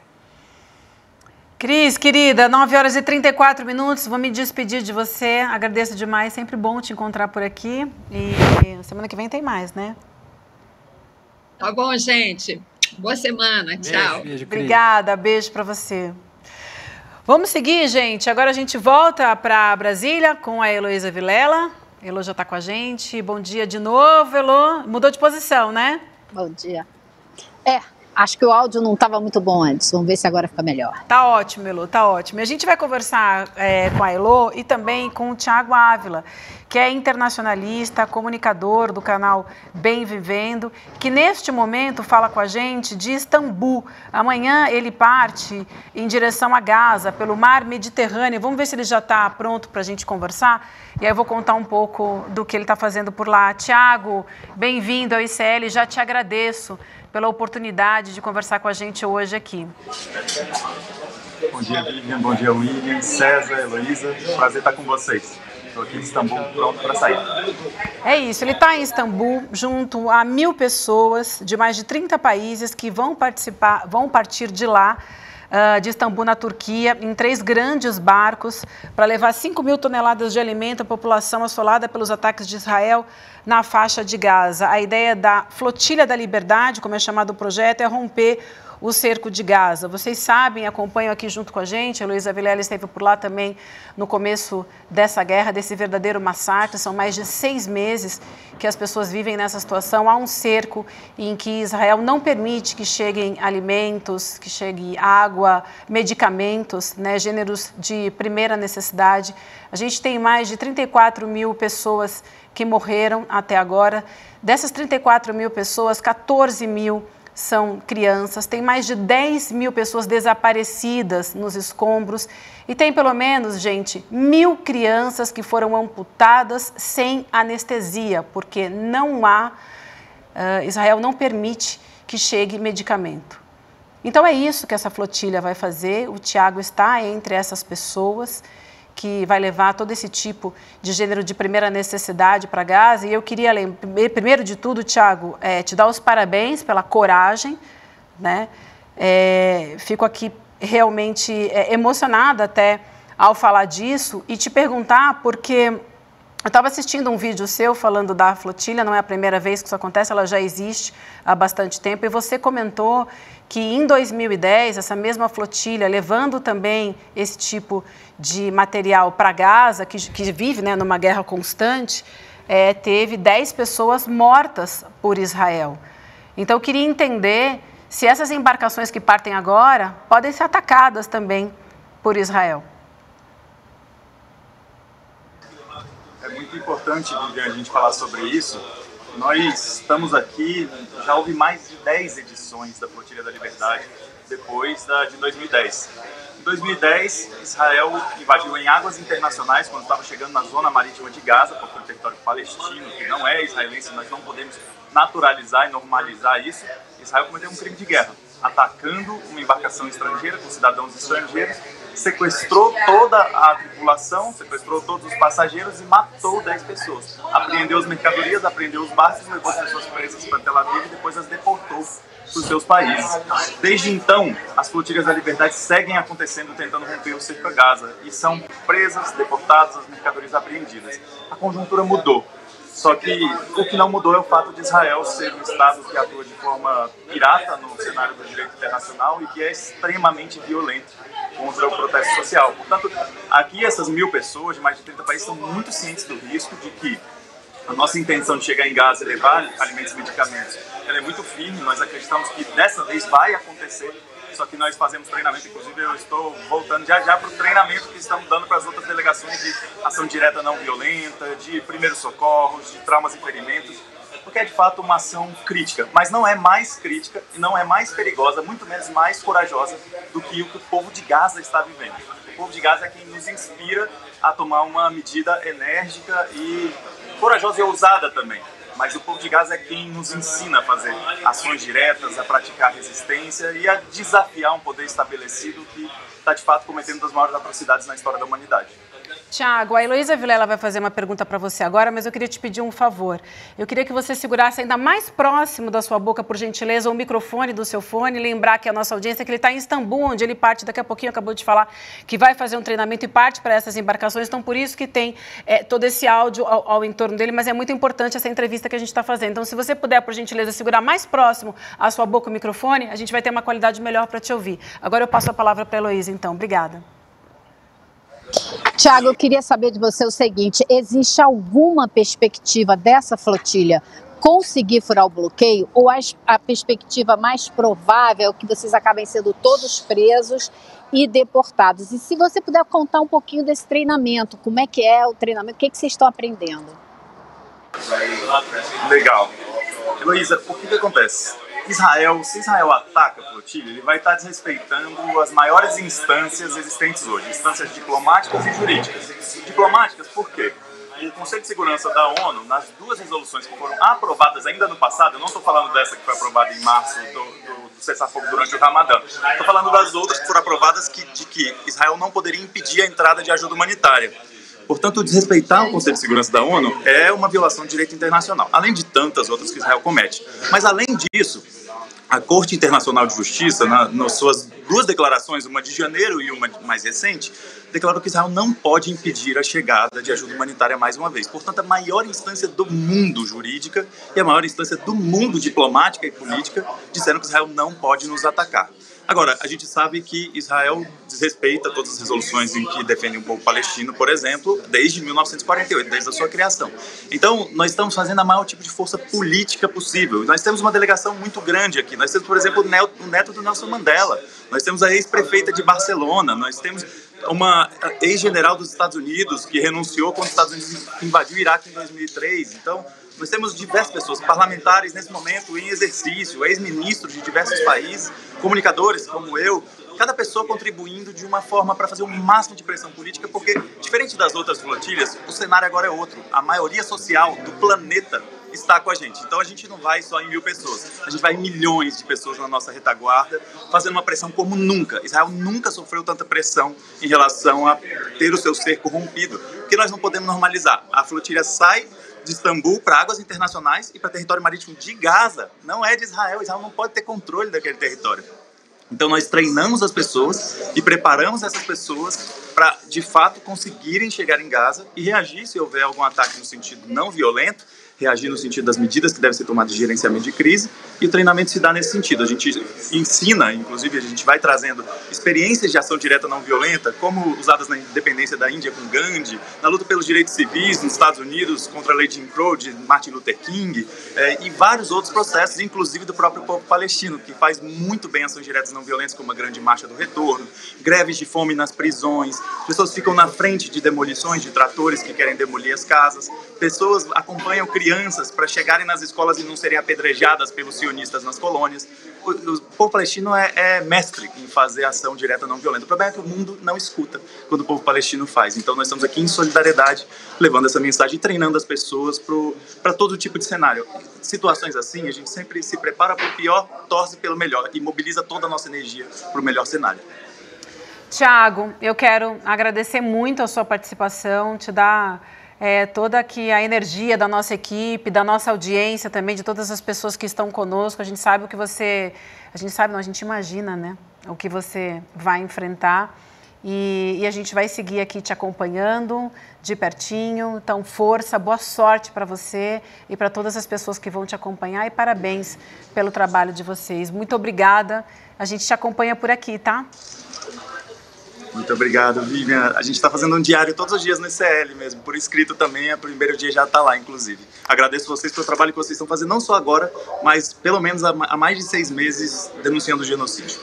Cris, querida, 9h34, vou me despedir de você. Agradeço demais, sempre bom te encontrar por aqui. E semana que vem tem mais, né? Tá bom, gente. Boa semana, tchau. Beijo, beijo, obrigada, beijo pra você. Vamos seguir, gente. Agora a gente volta pra Brasília com a Heloísa Vilela. Elo já tá com a gente. Bom dia de novo, Elo. Mudou de posição, né? Bom dia. Acho que o áudio não estava muito bom antes. Vamos ver se agora fica melhor. Tá ótimo, Elo, tá ótimo. A gente vai conversar com a Elo e também com o Thiago Ávila, que é internacionalista, comunicador do canal Bem Vivendo, que neste momento fala com a gente de Istambul. Amanhã ele parte em direção a Gaza, pelo mar Mediterrâneo. Vamos ver se ele já está pronto para a gente conversar. E aí eu vou contar um pouco do que ele está fazendo por lá. Thiago, bem-vindo ao ICL, já te agradeço pela oportunidade de conversar com a gente hoje aqui. Bom dia, Vivian. Bom dia, William, César, Heloísa. Prazer estar com vocês. Estou aqui em Istambul, pronto para sair. É isso, ele está em Istambul junto a 1000 pessoas de mais de 30 países que vão partir de lá, de Istambul, na Turquia, em 3 grandes barcos para levar 5.000 toneladas de alimento à população assolada pelos ataques de Israel na faixa de Gaza. A ideia da Flotilha da Liberdade, como é chamado o projeto, é romper o cerco de Gaza. Vocês sabem, acompanham aqui junto com a gente, a Heloísa Vilela esteve por lá também no começo dessa guerra, desse verdadeiro massacre. São mais de 6 meses que as pessoas vivem nessa situação. Há um cerco em que Israel não permite que cheguem alimentos, que chegue água, medicamentos, né, gêneros de primeira necessidade. A gente tem mais de 34.000 pessoas que morreram até agora. Dessas 34.000 pessoas, 14.000 são crianças, tem mais de 10.000 pessoas desaparecidas nos escombros e tem pelo menos, gente, 1000 crianças que foram amputadas sem anestesia, porque não há, Israel não permite que chegue medicamento. Então é isso que essa flotilha vai fazer. O Thiago está entre essas pessoas que vai levar todo esse tipo de gênero de primeira necessidade para Gaza. E eu queria, primeiro de tudo, Thiago, te dar os parabéns pela coragem, né? Fico aqui realmente emocionada até ao falar disso e te perguntar, porque eu estava assistindo um vídeo seu falando da flotilha, não é a primeira vez que isso acontece, ela já existe há bastante tempo, e você comentou que em 2010, essa mesma flotilha, levando também esse tipo de material para Gaza, que vive, né, numa guerra constante, teve 10 pessoas mortas por Israel. Então, eu queria entender se essas embarcações que partem agora podem ser atacadas também por Israel. Muito importante, Vivian, a gente falar sobre isso. Nós estamos aqui, já houve mais de 10 edições da Flotilha da Liberdade, depois de 2010. Em 2010, Israel invadiu em águas internacionais, quando estava chegando na zona marítima de Gaza, porque é um território palestino, que não é israelense, nós não podemos naturalizar e normalizar isso. Israel cometeu um crime de guerra, atacando uma embarcação estrangeira, com cidadãos estrangeiros, sequestrou toda a tripulação, sequestrou todos os passageiros e matou 10 pessoas. Apreendeu as mercadorias, apreendeu os barcos, levou as pessoas presas para Tel Aviv e depois as deportou para os seus países. Desde então, as flotilhas da liberdade seguem acontecendo, tentando romper o cerco a Gaza, e são presas, deportadas, as mercadorias apreendidas. A conjuntura mudou. Só que o que não mudou é o fato de Israel ser um Estado que atua de forma pirata no cenário do direito internacional e que é extremamente violento contra o protesto social. Portanto, aqui essas 1000 pessoas de mais de 30 países são muito cientes do risco de que a nossa intenção de chegar em Gaza e levar alimentos e medicamentos, ela é muito firme, nós acreditamos que dessa vez vai acontecer, só que nós fazemos treinamento, inclusive eu estou voltando já para o treinamento que estamos dando para as outras delegações de ação direta não violenta, de primeiros socorros, de traumas e ferimentos. porque é de fato uma ação crítica, mas não é mais crítica e não é mais perigosa, muito menos mais corajosa do que o que o povo de Gaza está vivendo. O povo de Gaza é quem nos inspira a tomar uma medida enérgica e corajosa e ousada também. Mas o povo de Gaza é quem nos ensina a fazer ações diretas, a praticar resistência e a desafiar um poder estabelecido que está de fato cometendo uma das maiores atrocidades na história da humanidade. Thiago, a Heloísa Vilela vai fazer uma pergunta para você agora, mas eu queria te pedir um favor. Eu queria que você segurasse ainda mais próximo da sua boca, por gentileza, o microfone do seu fone. Lembrar que a nossa audiência, que ele está em Istambul, onde ele parte daqui a pouquinho, acabou de falar que vai fazer um treinamento e parte para essas embarcações. Então, por isso que tem todo esse áudio ao entorno dele, mas é muito importante essa entrevista que a gente está fazendo. Então, se você puder, por gentileza, segurar mais próximo a sua boca o microfone, a gente vai ter uma qualidade melhor para te ouvir. Agora eu passo a palavra para a Heloísa, então. Obrigada. Thiago, eu queria saber de você o seguinte, existe alguma perspectiva dessa flotilha conseguir furar o bloqueio ou a perspectiva mais provável é que vocês acabem sendo todos presos e deportados? E se você puder contar um pouquinho desse treinamento, como é que é o treinamento, o que, é que vocês estão aprendendo? Legal. Heloísa, o que acontece? Se Israel ataca a flotilha, ele vai estar desrespeitando as maiores instâncias existentes hoje, instâncias diplomáticas e jurídicas. Diplomáticas por quê? O Conselho de Segurança da ONU, nas duas resoluções que foram aprovadas ainda no passado, eu não estou falando dessa que foi aprovada em março do cessar-fogo durante o Ramadã, estou falando das outras que foram aprovadas de que Israel não poderia impedir a entrada de ajuda humanitária. Portanto, desrespeitar o Conselho de Segurança da ONU é uma violação de direito internacional, além de tantas outras que Israel comete. Mas, além disso, a Corte Internacional de Justiça, nas suas duas declarações, uma de janeiro e uma mais recente, declarou que Israel não pode impedir a chegada de ajuda humanitária mais uma vez. Portanto, a maior instância do mundo jurídica e a maior instância do mundo diplomática e política disseram que Israel não pode nos atacar. Agora, a gente sabe que Israel desrespeita todas as resoluções em que defende um povo palestino, por exemplo, desde 1948, desde a sua criação. Então, nós estamos fazendo a maior tipo de força política possível. Nós temos uma delegação muito grande aqui. Nós temos, por exemplo, o neto do Nelson Mandela. Nós temos a ex-prefeita de Barcelona. Nós temos uma ex-general dos Estados Unidos que renunciou quando os Estados Unidos invadiu o Iraque em 2003. Então, nós temos diversas pessoas, parlamentares nesse momento em exercício, ex-ministros de diversos países, comunicadores como eu, cada pessoa contribuindo de uma forma para fazer o máximo de pressão política, porque, diferente das outras flotilhas, o cenário agora é outro. A maioria social do planeta está com a gente. Então a gente não vai só em 1.000 pessoas, a gente vai em milhões de pessoas na nossa retaguarda, fazendo uma pressão como nunca. Israel nunca sofreu tanta pressão em relação a ter o seu cerco rompido, porque nós não podemos normalizar. A flotilha sai de Istambul para águas internacionais e para território marítimo de Gaza, não é de Israel. Israel não pode ter controle daquele território. Então nós treinamos as pessoas e preparamos essas pessoas para, de fato, conseguirem chegar em Gaza e reagir se houver algum ataque no sentido não violento, reagir no sentido das medidas que devem ser tomadas de gerenciamento de crise, e o treinamento se dá nesse sentido. A gente ensina, inclusive, a gente vai trazendo experiências de ação direta não violenta, como usadas na independência da Índia com Gandhi, na luta pelos direitos civis nos Estados Unidos, contra a lei de Jim Crow, de Martin Luther King, e vários outros processos, inclusive do próprio povo palestino, que faz muito bem ações diretas não violentas, como a Grande Marcha do Retorno, greves de fome nas prisões, pessoas ficam na frente de demolições de tratores que querem demolir as casas, pessoas acompanham crianças para chegarem nas escolas e não serem apedrejadas pelos sionistas nas colônias. O povo palestino é mestre em fazer ação direta não violenta. O problema é que o mundo não escuta quando o povo palestino faz. Então nós estamos aqui em solidariedade, levando essa mensagem e treinando as pessoas para todo tipo de cenário. Situações assim, a gente sempre se prepara para o pior, torce pelo melhor e mobiliza toda a nossa energia para o melhor cenário. Thiago, eu quero agradecer muito a sua participação, te dar toda aqui a energia da nossa equipe, da nossa audiência também, de todas as pessoas que estão conosco. A gente sabe o que você... A gente sabe, não, a gente imagina, né? O que você vai enfrentar. E a gente vai seguir aqui te acompanhando de pertinho. Então, força, boa sorte para você e para todas as pessoas que vão te acompanhar. E parabéns pelo trabalho de vocês. Muito obrigada. A gente te acompanha por aqui, tá? Muito obrigado, Vivian. A gente está fazendo um diário todos os dias no ICL mesmo, por escrito também, o primeiro dia já está lá, inclusive. Agradeço vocês pelo trabalho que vocês estão fazendo, não só agora, mas pelo menos há mais de 6 meses denunciando o genocídio.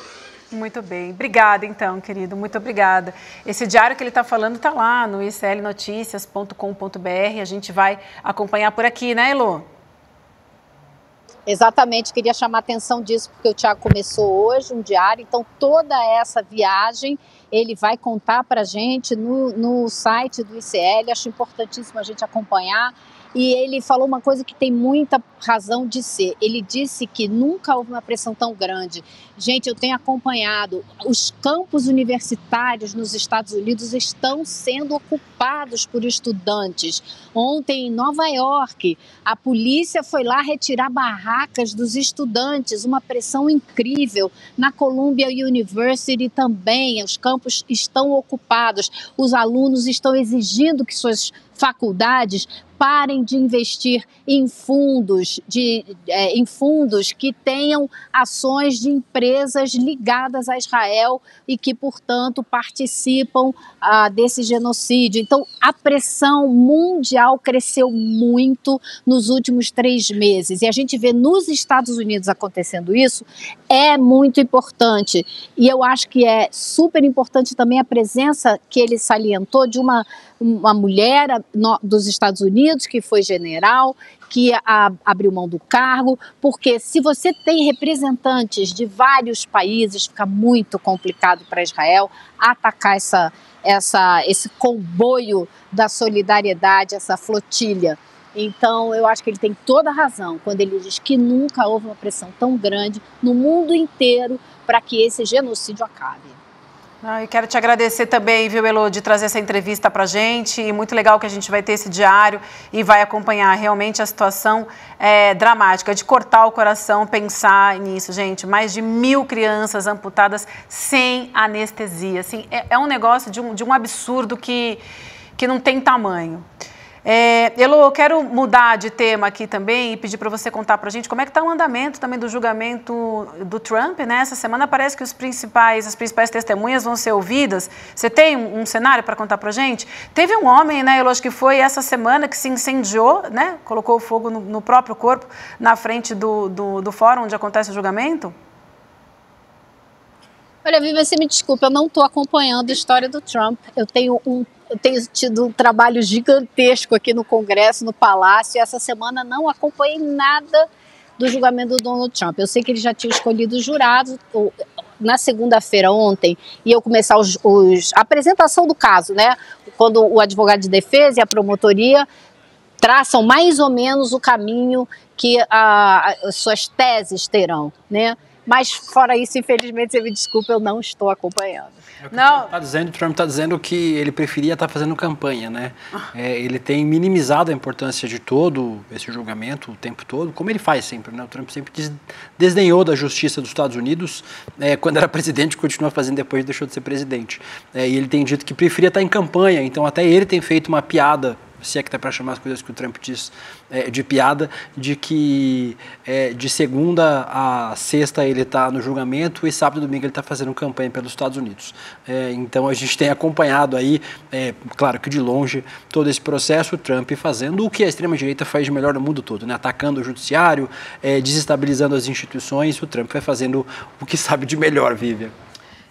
Muito bem. Obrigada, então, querido. Muito obrigada. Esse diário que ele está falando está lá no iclnoticias.com.br. A gente vai acompanhar por aqui, né, Elô? Exatamente, queria chamar a atenção disso, porque o Thiago começou hoje um diário, então toda essa viagem ele vai contar para a gente no site do ICL, acho importantíssimo a gente acompanhar. E ele falou uma coisa que tem muita razão de ser. Ele disse que nunca houve uma pressão tão grande. Gente, eu tenho acompanhado. Os campos universitários nos Estados Unidos estão sendo ocupados por estudantes. Ontem, em Nova York, a polícia foi lá retirar barracas dos estudantes. Uma pressão incrível. Na Columbia University também, os campos estão ocupados. Os alunos estão exigindo que suas faculdades parem de investir em fundos, em fundos que tenham ações de empresas ligadas a Israel e que, portanto, participam desse genocídio. Então, a pressão mundial cresceu muito nos últimos 3 meses. E a gente vê nos Estados Unidos acontecendo isso, é muito importante. E eu acho que é super importante também a presença que ele salientou de uma mulher dos Estados Unidos, que foi general, que abriu mão do cargo, porque se você tem representantes de vários países, fica muito complicado para Israel atacar esse comboio da solidariedade, essa flotilha. Então, eu acho que ele tem toda a razão quando ele diz que nunca houve uma pressão tão grande no mundo inteiro para que esse genocídio acabe. Ah, eu quero te agradecer também, viu, Elô, de trazer essa entrevista para a gente, e muito legal que a gente vai ter esse diário e vai acompanhar realmente a situação dramática, de cortar o coração pensar nisso, gente, mais de 1.000 crianças amputadas sem anestesia, assim, é um negócio de um absurdo que não tem tamanho. Elô, eu quero mudar de tema aqui também e pedir para você contar para a gente como é que está o andamento também do julgamento do Trump, né? Essa semana parece que as principais testemunhas vão ser ouvidas. Você tem um cenário para contar para a gente? Teve um homem, né, Elô, acho que foi essa semana que se incendiou, né? Colocou fogo no próprio corpo na frente do fórum onde acontece o julgamento? Olha, Vivian, você me desculpa, eu não estou acompanhando a história do Trump. Eu tenho tido um trabalho gigantesco aqui no Congresso, no Palácio, e essa semana não acompanhei nada do julgamento do Donald Trump. Eu sei que ele já tinha escolhido os jurados na segunda-feira ontem, e eu começar a apresentação do caso, né? Quando o advogado de defesa e a promotoria traçam mais ou menos o caminho que as suas teses terão, né? Mas, fora isso, infelizmente, você me desculpa, eu não estou acompanhando. Não. O Trump está dizendo que ele preferia estar fazendo campanha, né? Ele tem minimizado a importância de todo esse julgamento o tempo todo, como ele faz sempre, né? O Trump sempre desdenhou da justiça dos Estados Unidos, quando era presidente, continua fazendo depois, deixou de ser presidente. E ele tem dito que preferia estar em campanha, então até ele tem feito uma piada, se é que está para chamar as coisas que o Trump diz de piada, de que de segunda a sexta ele está no julgamento e sábado e domingo ele está fazendo campanha pelos Estados Unidos. Então a gente tem acompanhado aí, claro que de longe, todo esse processo, o Trump fazendo o que a extrema-direita faz de melhor no mundo todo, né? Atacando o judiciário, desestabilizando as instituições, o Trump vai fazendo o que sabe de melhor, Vivian.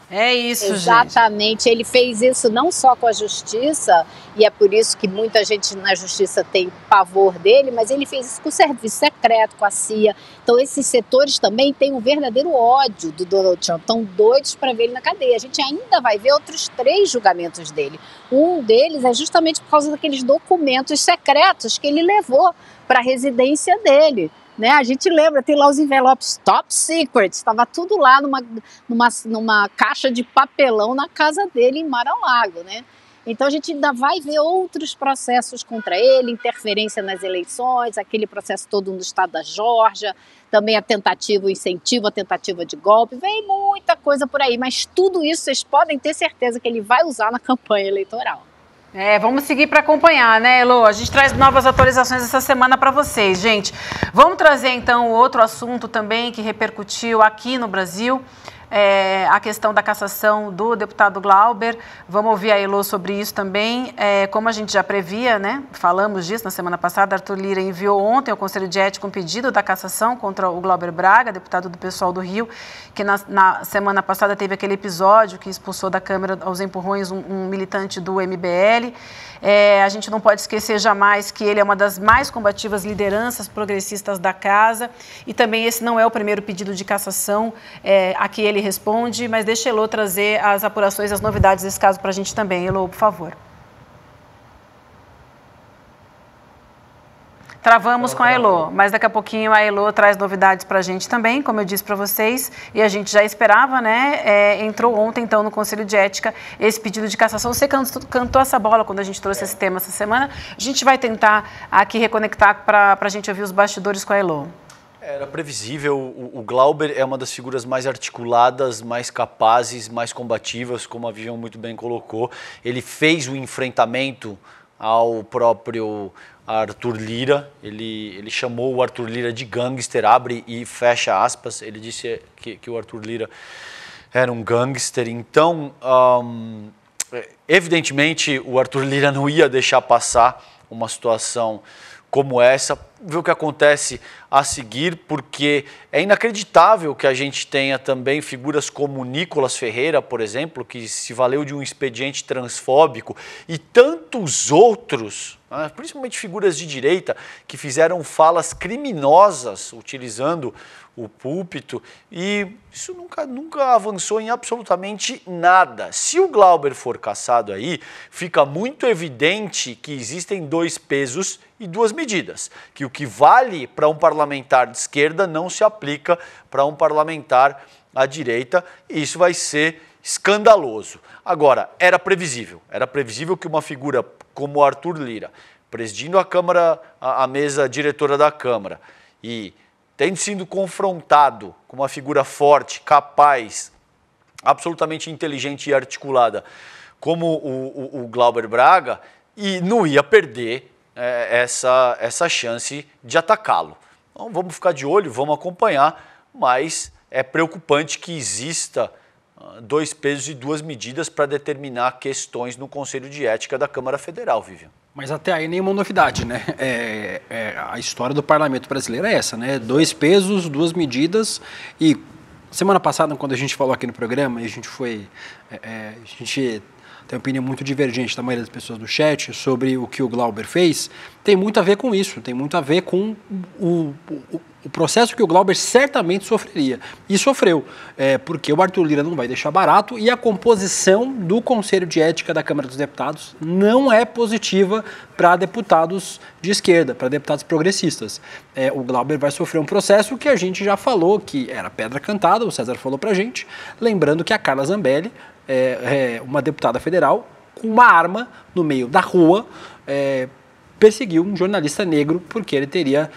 É isso, exatamente, gente. Ele fez isso não só com a justiça, e é por isso que muita gente na justiça tem pavor dele, mas ele fez isso com o serviço secreto, com a CIA. Então, esses setores também têm um verdadeiro ódio do Donald Trump, estão doidos para ver ele na cadeia. A gente ainda vai ver outros 3 julgamentos dele. Um deles é justamente por causa daqueles documentos secretos que ele levou para a residência dele. Né? A gente lembra, tem lá os envelopes top secret, estava tudo lá numa caixa de papelão na casa dele em Mar-a-Lago, né? Então a gente ainda vai ver outros processos contra ele, interferência nas eleições, aquele processo todo no estado da Geórgia, também a tentativa, o incentivo, a tentativa de golpe, vem muita coisa por aí, mas tudo isso vocês podem ter certeza que ele vai usar na campanha eleitoral. Vamos seguir para acompanhar, né, Elô? A gente traz novas atualizações essa semana para vocês, gente. Vamos trazer, então, outro assunto também que repercutiu aqui no Brasil. a questão da cassação do deputado Glauber. Vamos ouvir a Elô sobre isso também. Como a gente já previa, né? Falamos disso na semana passada, Arthur Lira enviou ontem ao Conselho de Ética um pedido da cassação contra o Glauber Braga, deputado do PSOL do Rio, que na semana passada teve aquele episódio que expulsou da Câmara aos empurrões um militante do MBL. A gente não pode esquecer jamais que ele é uma das mais combativas lideranças progressistas da casa, e também esse não é o primeiro pedido de cassação a que ele responde, mas deixa a Elô trazer as apurações, as novidades desse caso para a gente também. Elô, por favor. Travamos com a Elô, mas daqui a pouquinho a Elô traz novidades para a gente também, como eu disse para vocês, e a gente já esperava, né? Entrou ontem, então, no Conselho de Ética esse pedido de cassação. Você cantou essa bola quando a gente trouxe esse tema essa semana. A gente vai tentar aqui reconectar para a gente ouvir os bastidores com a Elô. Era previsível. O Glauber é uma das figuras mais articuladas, mais capazes, mais combativas, como a Vivian muito bem colocou. Ele fez o enfrentamento ao próprio Arthur Lira, ele chamou o Arthur Lira de gangster, abre e fecha aspas, ele disse que o Arthur Lira era um gangster. Então, evidentemente, o Arthur Lira não ia deixar passar uma situação como essa. Ver o que acontece a seguir, porque é inacreditável que a gente tenha também figuras como Nicolas Ferreira, por exemplo, que se valeu de um expediente transfóbico, e tantos outros, né, principalmente figuras de direita, que fizeram falas criminosas utilizando o púlpito, e isso nunca avançou em absolutamente nada. Se o Glauber for cassado aí, fica muito evidente que existem dois pesos e duas medidas, que o que vale para um parlamentar de esquerda não se aplica para um parlamentar à direita, e isso vai ser escandaloso. Agora, era previsível que uma figura como Arthur Lira, presidindo a Câmara, a mesa diretora da Câmara, e tendo sido confrontado com uma figura forte, capaz, absolutamente inteligente e articulada, como o Glauber Braga, e não ia perder essa chance de atacá-lo. Então, vamos ficar de olho, vamos acompanhar, mas é preocupante que exista dois pesos e duas medidas para determinar questões no Conselho de Ética da Câmara Federal, Vivian. Mas até aí nenhuma novidade, né? A história do parlamento brasileiro é essa, né? Dois pesos, duas medidas. E semana passada, quando a gente falou aqui no programa, e a gente tem uma opinião muito divergente da maioria das pessoas do chat sobre o que o Glauber fez, tem muito a ver com isso, tem muito a ver com o processo que o Glauber certamente sofreria. E sofreu, porque o Arthur Lira não vai deixar barato, e a composição do Conselho de Ética da Câmara dos Deputados não é positiva para deputados de esquerda, para deputados progressistas. O Glauber vai sofrer um processo que a gente já falou, que era pedra cantada, o César falou para a gente, lembrando que a Carla Zambelli, uma deputada federal, com uma arma no meio da rua, perseguiu um jornalista negro porque ele teria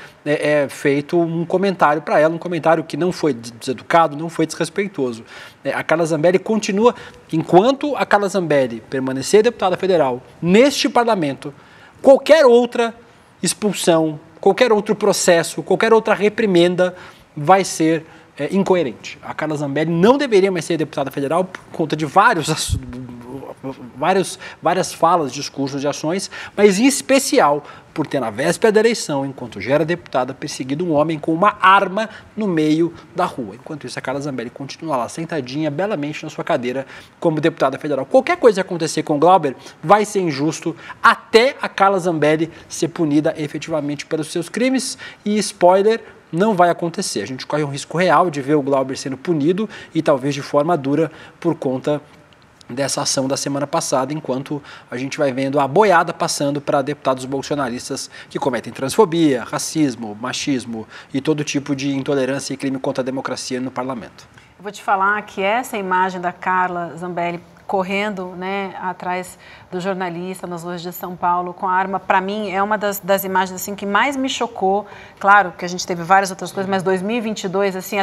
feito um comentário para ela, um comentário que não foi deseducado, não foi desrespeitoso. A Carla Zambelli continua, enquanto a Carla Zambelli permanecer deputada federal neste parlamento, qualquer outra expulsão, qualquer outro processo, qualquer outra reprimenda vai ser incoerente. A Carla Zambelli não deveria mais ser deputada federal por conta de várias falas, discursos e ações, mas em especial por ter, na véspera da eleição, enquanto já era deputada, perseguido um homem com uma arma no meio da rua. Enquanto isso, a Carla Zambelli continua lá, sentadinha, belamente na sua cadeira, como deputada federal. Qualquer coisa que acontecer com o Glauber vai ser injusto até a Carla Zambelli ser punida efetivamente pelos seus crimes. E, spoiler, não vai acontecer. A gente corre um risco real de ver o Glauber sendo punido, e talvez de forma dura, por conta dessa ação da semana passada, enquanto a gente vai vendo a boiada passando para deputados bolsonaristas que cometem transfobia, racismo, machismo e todo tipo de intolerância e crime contra a democracia no parlamento. Eu vou te falar que essa imagem da Carla Zambelli correndo, né, atrás do jornalista nas ruas de São Paulo com a arma, para mim, é uma das imagens assim que mais me chocou. Claro que a gente teve várias outras coisas, mas 2022, assim,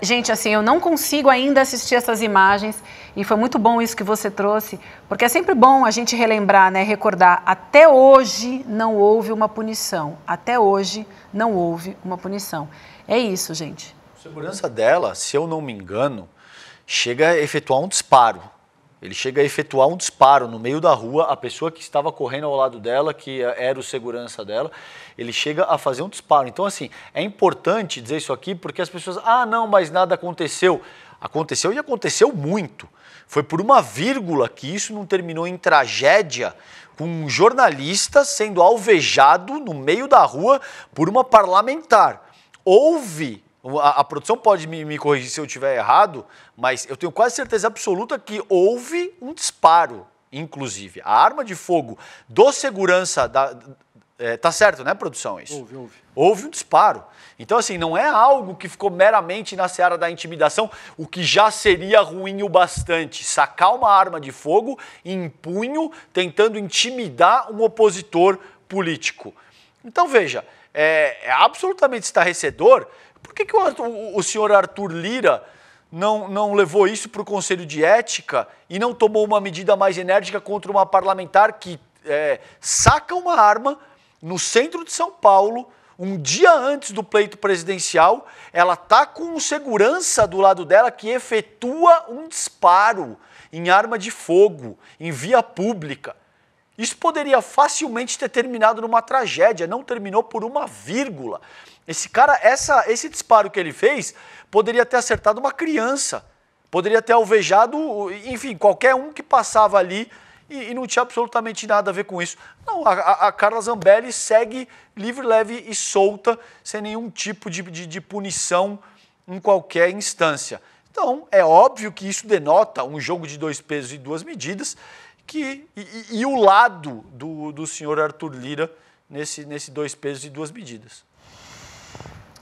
gente, assim, eu não consigo ainda assistir essas imagens, e foi muito bom isso que você trouxe, porque é sempre bom a gente relembrar, né, recordar. Até hoje não houve uma punição. Até hoje não houve uma punição. É isso, gente. segurança dela, se eu não me engano, chega a efetuar um disparo. Ele chega a efetuar um disparo no meio da rua, a pessoa que estava correndo ao lado dela, que era o segurança dela, ele chega a fazer um disparo. Então, assim, é importante dizer isso aqui porque as pessoas... Ah, não, mas nada aconteceu. Aconteceu e aconteceu muito. Foi por uma vírgula que isso não terminou em tragédia, com um jornalista sendo alvejado no meio da rua por uma parlamentar. Houve... A produção pode me corrigir se eu estiver errado, mas eu tenho quase certeza absoluta que houve um disparo, inclusive. A arma de fogo do segurança... tá certo, né, produção? Isso? Houve um disparo. Então, assim, não é algo que ficou meramente na seara da intimidação, o que já seria ruim o bastante. Sacar uma arma de fogo em punho, tentando intimidar um opositor político. Então, veja, é absolutamente estarrecedor. Por que o senhor Arthur Lira não levou isso para o Conselho de Ética e não tomou uma medida mais enérgica contra uma parlamentar que saca uma arma no centro de São Paulo, um dia antes do pleito presidencial? Ela está com um segurança do lado dela que efetua um disparo em arma de fogo, em via pública. Isso poderia facilmente ter terminado numa tragédia, não terminou por uma vírgula. Esse cara, esse disparo que ele fez, poderia ter acertado uma criança, poderia ter alvejado, enfim, qualquer um que passava ali e não tinha absolutamente nada a ver com isso. Não, a Carla Zambelli segue livre, leve e solta, sem nenhum tipo de punição em qualquer instância. Então, é óbvio que isso denota um jogo de dois pesos e duas medidas, e o lado do senhor Arthur Lira nesse dois pesos e duas medidas.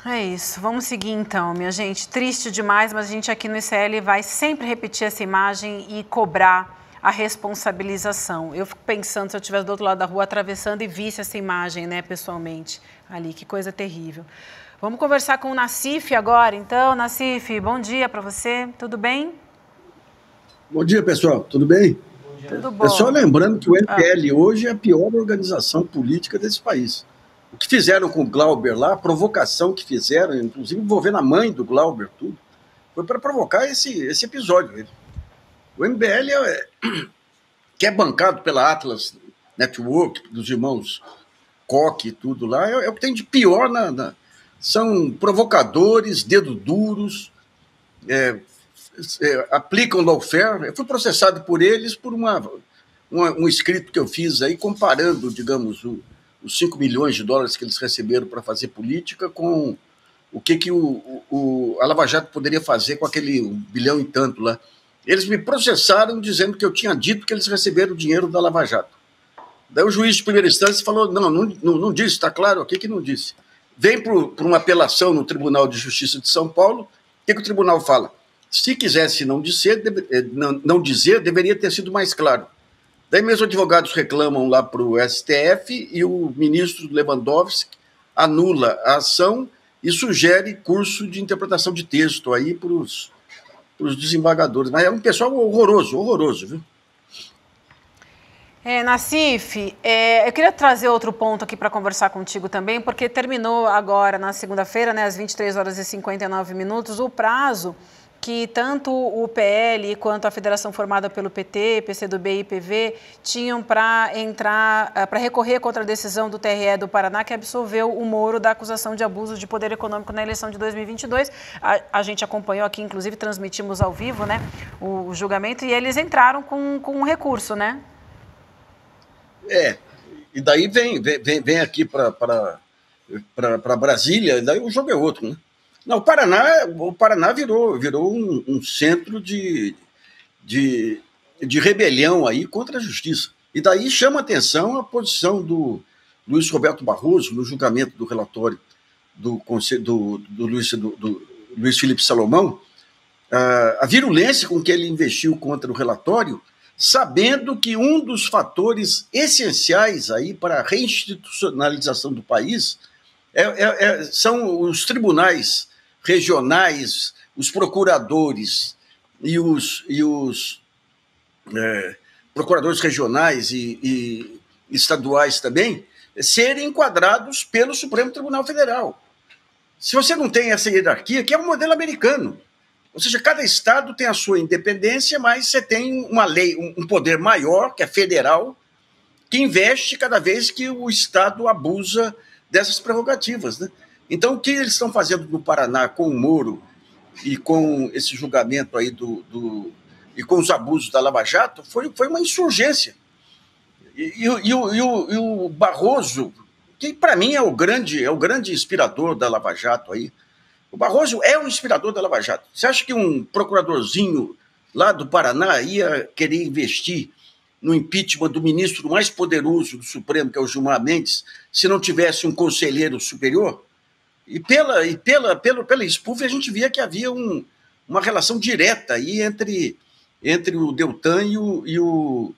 É isso. Vamos seguir então, minha gente. Triste demais, mas a gente aqui no ICL vai sempre repetir essa imagem e cobrar a responsabilização. Eu fico pensando, se eu estivesse do outro lado da rua atravessando e visse essa imagem, né, pessoalmente, ali, que coisa terrível. Vamos conversar com o Nassif agora, então. Nassif, bom dia para você. Tudo bem? Bom dia, pessoal. Tudo bem? É só lembrando que o MPL hoje é a pior organização política desse país. O que fizeram com o Glauber lá, a provocação que fizeram, inclusive envolvendo a mãe do Glauber, tudo, foi para provocar esse episódio. O MBL, que é bancado pela Atlas Network, dos irmãos Koch e tudo lá, é o que tem de pior. São provocadores, dedo duros, aplicam lawfare. Eu fui processado por eles por um escrito que eu fiz aí comparando, digamos, os 5 milhões de dólares que eles receberam para fazer política com o que a Lava Jato poderia fazer com aquele 1 bilhão e tanto lá. Eles me processaram dizendo que eu tinha dito que eles receberam o dinheiro da Lava Jato. Daí o juiz de primeira instância falou, não disse, está claro aqui que não disse. Vem por uma apelação no Tribunal de Justiça de São Paulo. O que o tribunal fala? Se quisesse não dizer, deveria ter sido mais claro. Daí mesmo advogados reclamam lá para o STF e o ministro Lewandowski anula a ação e sugere curso de interpretação de texto aí para os desembargadores. Mas é um pessoal horroroso, horroroso, viu? Nassif, eu queria trazer outro ponto aqui para conversar contigo também, porque terminou agora na segunda-feira, né, às 23h59, o prazo que tanto o PL quanto a federação formada pelo PT, PCdoB e PV tinham para recorrer contra a decisão do TRE do Paraná que absolveu o Moro da acusação de abuso de poder econômico na eleição de 2022. A gente acompanhou aqui, inclusive transmitimos ao vivo, né, o julgamento, e eles entraram com um recurso, né? E daí vem aqui para Brasília, e daí o jogo é outro, né? Não, o Paraná virou um centro de rebelião aí contra a justiça. E daí chama atenção a posição do Luiz Roberto Barroso no julgamento do relatório do Luiz Felipe Salomão, a virulência com que ele investiu contra o relatório, sabendo que um dos fatores essenciais aí para a reinstitucionalização do país são os tribunais regionais, os procuradores e os procuradores regionais e estaduais também serem enquadrados pelo Supremo Tribunal Federal. Se você não tem essa hierarquia, que é um modelo americano, ou seja, cada estado tem a sua independência, mas você tem uma lei, um poder maior, que é federal, que investe cada vez que o estado abusa dessas prerrogativas, né? Então, o que eles estão fazendo no Paraná com o Moro e com esse julgamento aí e com os abusos da Lava Jato foi uma insurgência. E o Barroso, que para mim é o grande inspirador da Lava Jato aí. O Barroso é o inspirador da Lava Jato. Você acha que um procuradorzinho lá do Paraná ia querer investir no impeachment do ministro mais poderoso do Supremo, que é o Gilmar Mendes, se não tivesse um conselheiro superior? E pela SPUF a gente via que havia uma relação direta aí entre o Deltan e o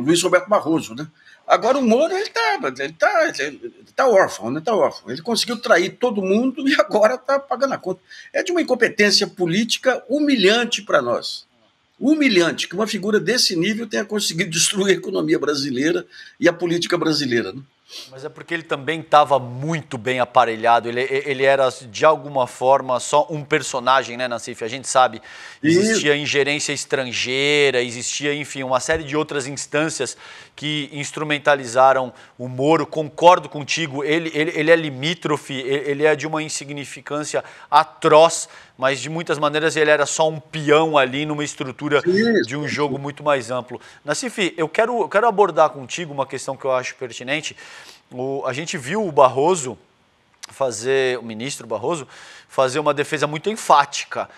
Luiz Roberto Barroso, né? Agora o Moro ele tá órfão, né? Tá órfão. Ele conseguiu trair todo mundo e agora está pagando a conta. É de uma incompetência política humilhante para nós. Humilhante que uma figura desse nível tenha conseguido destruir a economia brasileira e a política brasileira, né? Mas é porque ele também estava muito bem aparelhado, ele era, de alguma forma, só um personagem, né, Nassif? A gente sabe, existia ingerência estrangeira, existia, enfim, uma série de outras instâncias que instrumentalizaram o Moro. Concordo contigo, ele é limítrofe, ele é de uma insignificância atroz, mas de muitas maneiras ele era só um peão ali numa estrutura de um jogo muito mais amplo. Nassif, eu quero abordar contigo uma questão que eu acho pertinente. A gente viu o ministro Barroso fazer uma defesa muito enfática,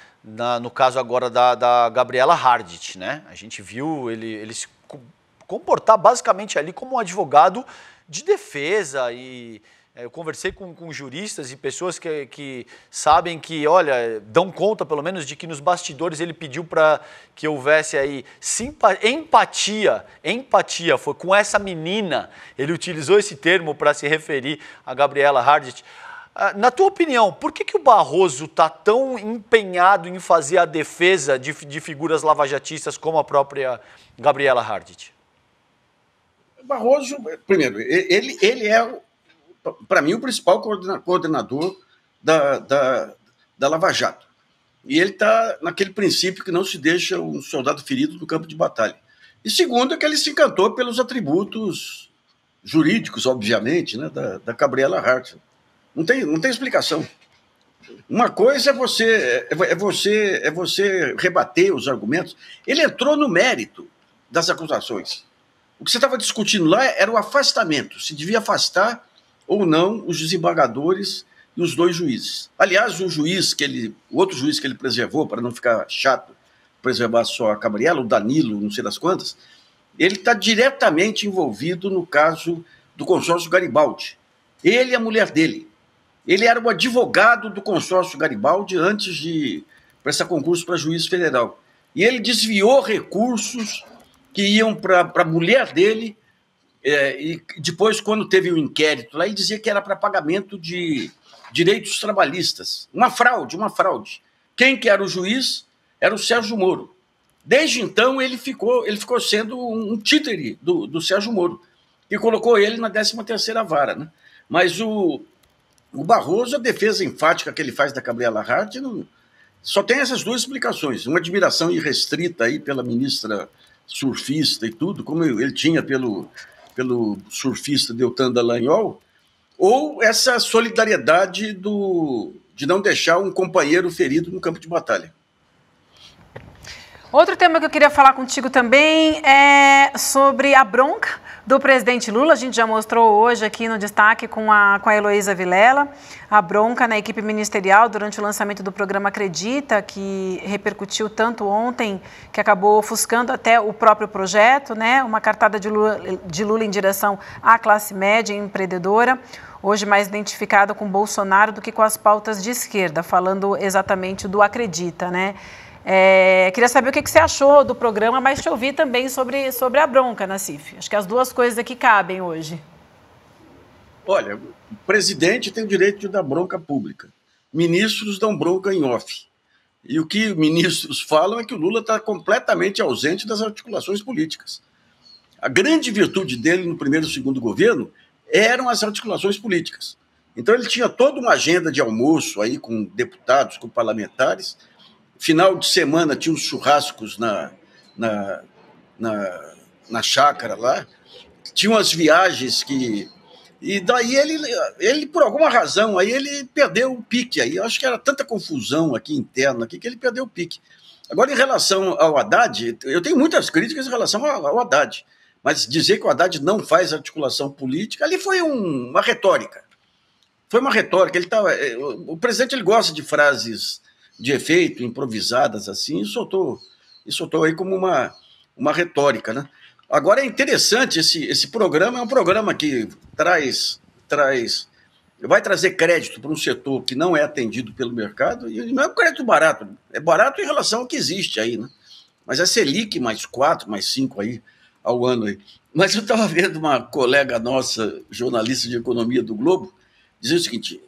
no caso agora da Gabriela Hardt, né? A gente viu ele se comportar basicamente ali como um advogado de defesa e... Eu conversei com juristas e pessoas que sabem que, olha, dão conta pelo menos de que nos bastidores ele pediu para que houvesse aí empatia, foi com essa menina, ele utilizou esse termo para se referir a Gabriela Hardt. Na tua opinião, por que o Barroso está tão empenhado em fazer a defesa de figuras lavajatistas como a própria Gabriela Hardt? Barroso, primeiro, ele é... para mim, o principal coordenador da Lava Jato. E ele está naquele princípio que não se deixa um soldado ferido no campo de batalha. E segundo, é que ele se encantou pelos atributos jurídicos, obviamente, né, da Gabriela Hardt. Não tem explicação. Uma coisa é você rebater os argumentos. Ele entrou no mérito das acusações. O que você estava discutindo lá era o afastamento, se devia afastar ou não os desembargadores e os dois juízes. Aliás, o outro juiz que ele preservou, para não ficar chato, preservar só a Gabriela, o Danilo, não sei das quantas, ele está diretamente envolvido no caso do consórcio Garibaldi. Ele e a mulher dele. Ele era o advogado do consórcio Garibaldi antes de prestar concurso para juiz federal. E ele desviou recursos que iam para a mulher dele. E depois, quando teve um inquérito lá, ele dizia que era para pagamento de direitos trabalhistas. Uma fraude. Quem que era o juiz? Era o Sérgio Moro. Desde então, ele ficou sendo um títere do Sérgio Moro, que colocou ele na 13ª vara, né? Mas o Barroso, a defesa enfática que ele faz da Gabriela Hardt, só tem essas duas explicações. Uma admiração irrestrita aí pela ministra surfista e tudo, como ele tinha pelo surfista Deltan Dallagnol, ou essa solidariedade de não deixar um companheiro ferido no campo de batalha. Outro tema que eu queria falar contigo também é sobre a bronca do presidente Lula. A gente já mostrou hoje aqui no Destaque com a Heloísa Vilela, a bronca na equipe ministerial durante o lançamento do programa Acredita, que repercutiu tanto ontem, que acabou ofuscando até o próprio projeto, né? Uma cartada de Lula em direção à classe média e empreendedora, hoje mais identificada com Bolsonaro do que com as pautas de esquerda, falando exatamente do Acredita, né? Queria saber o que você achou do programa, mas te ouvi também sobre a bronca, Nassif. Acho que as duas coisas aqui cabem hoje. Olha, o presidente tem o direito de dar bronca pública. Ministros dão bronca em off. E o que ministros falam é que o Lula está completamente ausente das articulações políticas. A grande virtude dele no primeiro e segundo governo eram as articulações políticas. Então ele tinha toda uma agenda de almoço aí com deputados, com parlamentares. Final de semana tinha uns churrascos na chácara lá. Tinha umas viagens que... E daí ele, por alguma razão, aí ele perdeu o pique. Aí. Eu acho que era tanta confusão aqui interna aqui, que ele perdeu o pique. Agora, em relação ao Haddad, eu tenho muitas críticas em relação ao Haddad, mas dizer que o Haddad não faz articulação política, ali foi uma retórica. Foi uma retórica. O presidente ele gosta de frases de efeito, improvisadas assim, e soltou aí como uma retórica, né? Agora é interessante, esse programa é um programa que vai trazer crédito para um setor que não é atendido pelo mercado, e não é um crédito barato, é barato em relação ao que existe aí, né? Mas é Selic mais 4, mais 5 aí, ao ano aí. Mas eu estava vendo uma colega nossa, jornalista de economia do Globo, dizer o seguinte,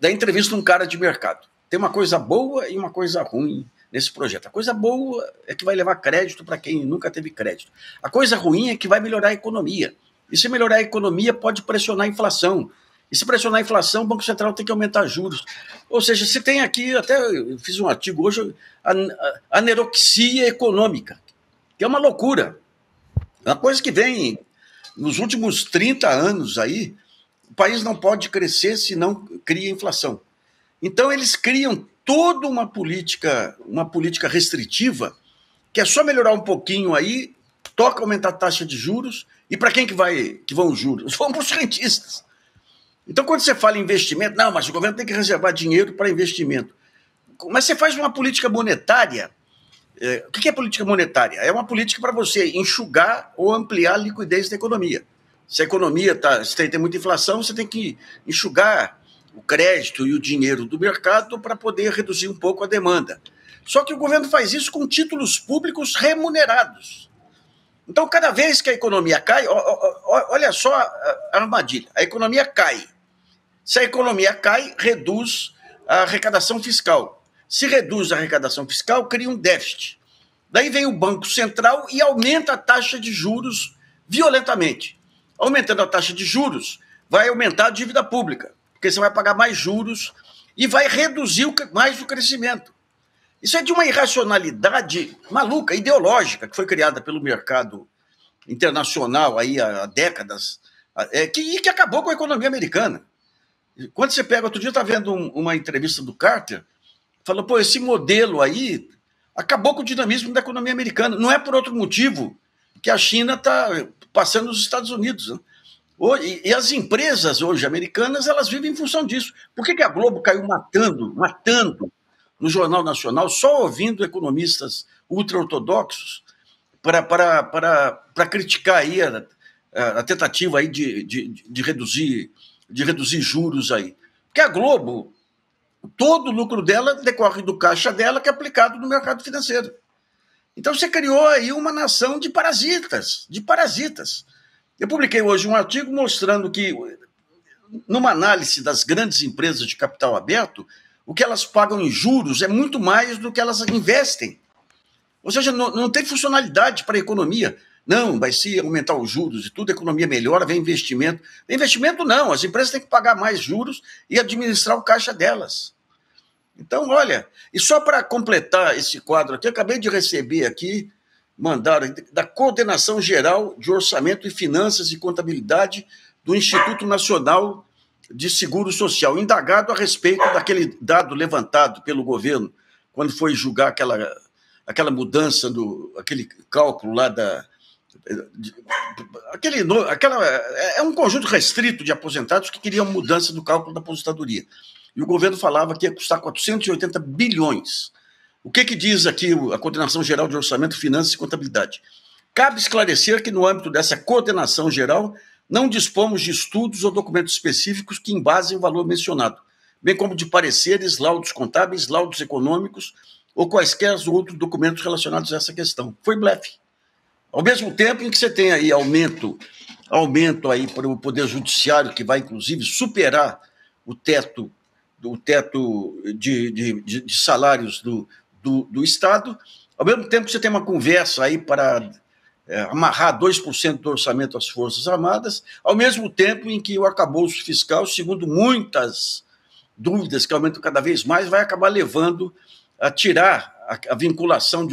da entrevista a um cara de mercado, tem uma coisa boa e uma coisa ruim nesse projeto. A coisa boa é que vai levar crédito para quem nunca teve crédito. A coisa ruim é que vai melhorar a economia. E se melhorar a economia, pode pressionar a inflação. E se pressionar a inflação, o Banco Central tem que aumentar juros. Ou seja, se tem aqui, até eu fiz um artigo hoje, aneroxia econômica, que é uma loucura. Uma coisa que vem nos últimos 30 anos aí, o país não pode crescer se não cria inflação. Então eles criam toda uma política restritiva, que é só melhorar um pouquinho aí, toca aumentar a taxa de juros, e para quem que vão os juros? Vão para os rentistas. Então, quando você fala em investimento, não, mas o governo tem que reservar dinheiro para investimento. Mas você faz uma política monetária. O que é política monetária? É uma política para você enxugar ou ampliar a liquidez da economia. Se a economia tem muita inflação, você tem que enxugar o crédito e o dinheiro do mercado para poder reduzir um pouco a demanda. Só que o governo faz isso com títulos públicos remunerados. Então, cada vez que a economia cai, olha só a armadilha, a economia cai. Se a economia cai, reduz a arrecadação fiscal. Se reduz a arrecadação fiscal, cria um déficit. Daí vem o Banco Central e aumenta a taxa de juros violentamente. Aumentando a taxa de juros, vai aumentar a dívida pública, porque você vai pagar mais juros e vai reduzir mais o crescimento. Isso é de uma irracionalidade maluca, ideológica, que foi criada pelo mercado internacional aí há décadas, que acabou com a economia americana. Quando você pega, outro dia eu estava vendo uma entrevista do Carter, falou, pô, esse modelo aí acabou com o dinamismo da economia americana. Não é por outro motivo que a China está passando nos Estados Unidos. Né? Hoje, e as empresas hoje americanas, elas vivem em função disso. Por que a Globo caiu matando no Jornal Nacional, só ouvindo economistas ultra-ortodoxos para criticar aí a tentativa aí de reduzir juros aí. Porque a Globo, todo o lucro dela decorre do caixa dela, que é aplicado no mercado financeiro. Então você criou aí uma nação de parasitas, Eu publiquei hoje um artigo mostrando que, numa análise das grandes empresas de capital aberto, o que elas pagam em juros é muito mais do que elas investem. Ou seja, não tem funcionalidade para a economia. Não, mas se aumentar os juros e tudo, a economia melhora, vem investimento. Investimento não, as empresas têm que pagar mais juros e administrar o caixa delas. Então, olha, e só para completar esse quadro aqui, eu acabei de receber aqui, mandaram, da Coordenação Geral de Orçamento e Finanças e Contabilidade do Instituto Nacional de Seguro Social, indagado a respeito daquele dado levantado pelo governo quando foi julgar aquela mudança, aquele cálculo lá é um conjunto restrito de aposentados que queriam mudança do cálculo da aposentadoria. E o governo falava que ia custar 480 bilhões. O que diz aqui a Coordenação Geral de Orçamento, Finanças e Contabilidade? Cabe esclarecer que no âmbito dessa coordenação geral não dispomos de estudos ou documentos específicos que embasem o valor mencionado, bem como de pareceres, laudos contábeis, laudos econômicos ou quaisquer outros documentos relacionados a essa questão. Foi blefe. Ao mesmo tempo em que você tem aí aumento aí para o Poder Judiciário, que vai, inclusive, superar o teto de salários do Estado, ao mesmo tempo que você tem uma conversa aí para amarrar 2% do orçamento às Forças Armadas, ao mesmo tempo em que o arcabouço fiscal, segundo muitas dúvidas que aumentam cada vez mais, vai acabar levando a tirar a vinculação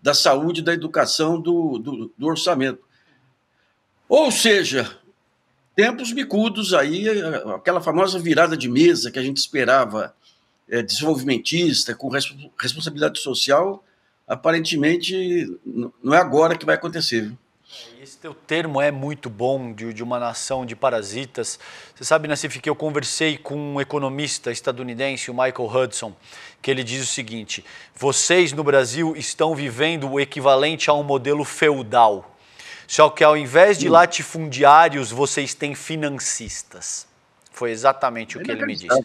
da saúde e da educação do orçamento. Ou seja, tempos bicudos aí, aquela famosa virada de mesa que a gente esperava, desenvolvimentista, com responsabilidade social, aparentemente não é agora que vai acontecer, viu? Esse teu termo é muito bom, de uma nação de parasitas. Você sabe, Nassif, que eu conversei com um economista estadunidense, o Michael Hudson, que ele diz o seguinte: vocês no Brasil estão vivendo o equivalente a um modelo feudal, só que ao invés de latifundiários, vocês têm financistas. Foi exatamente o que ele me disse.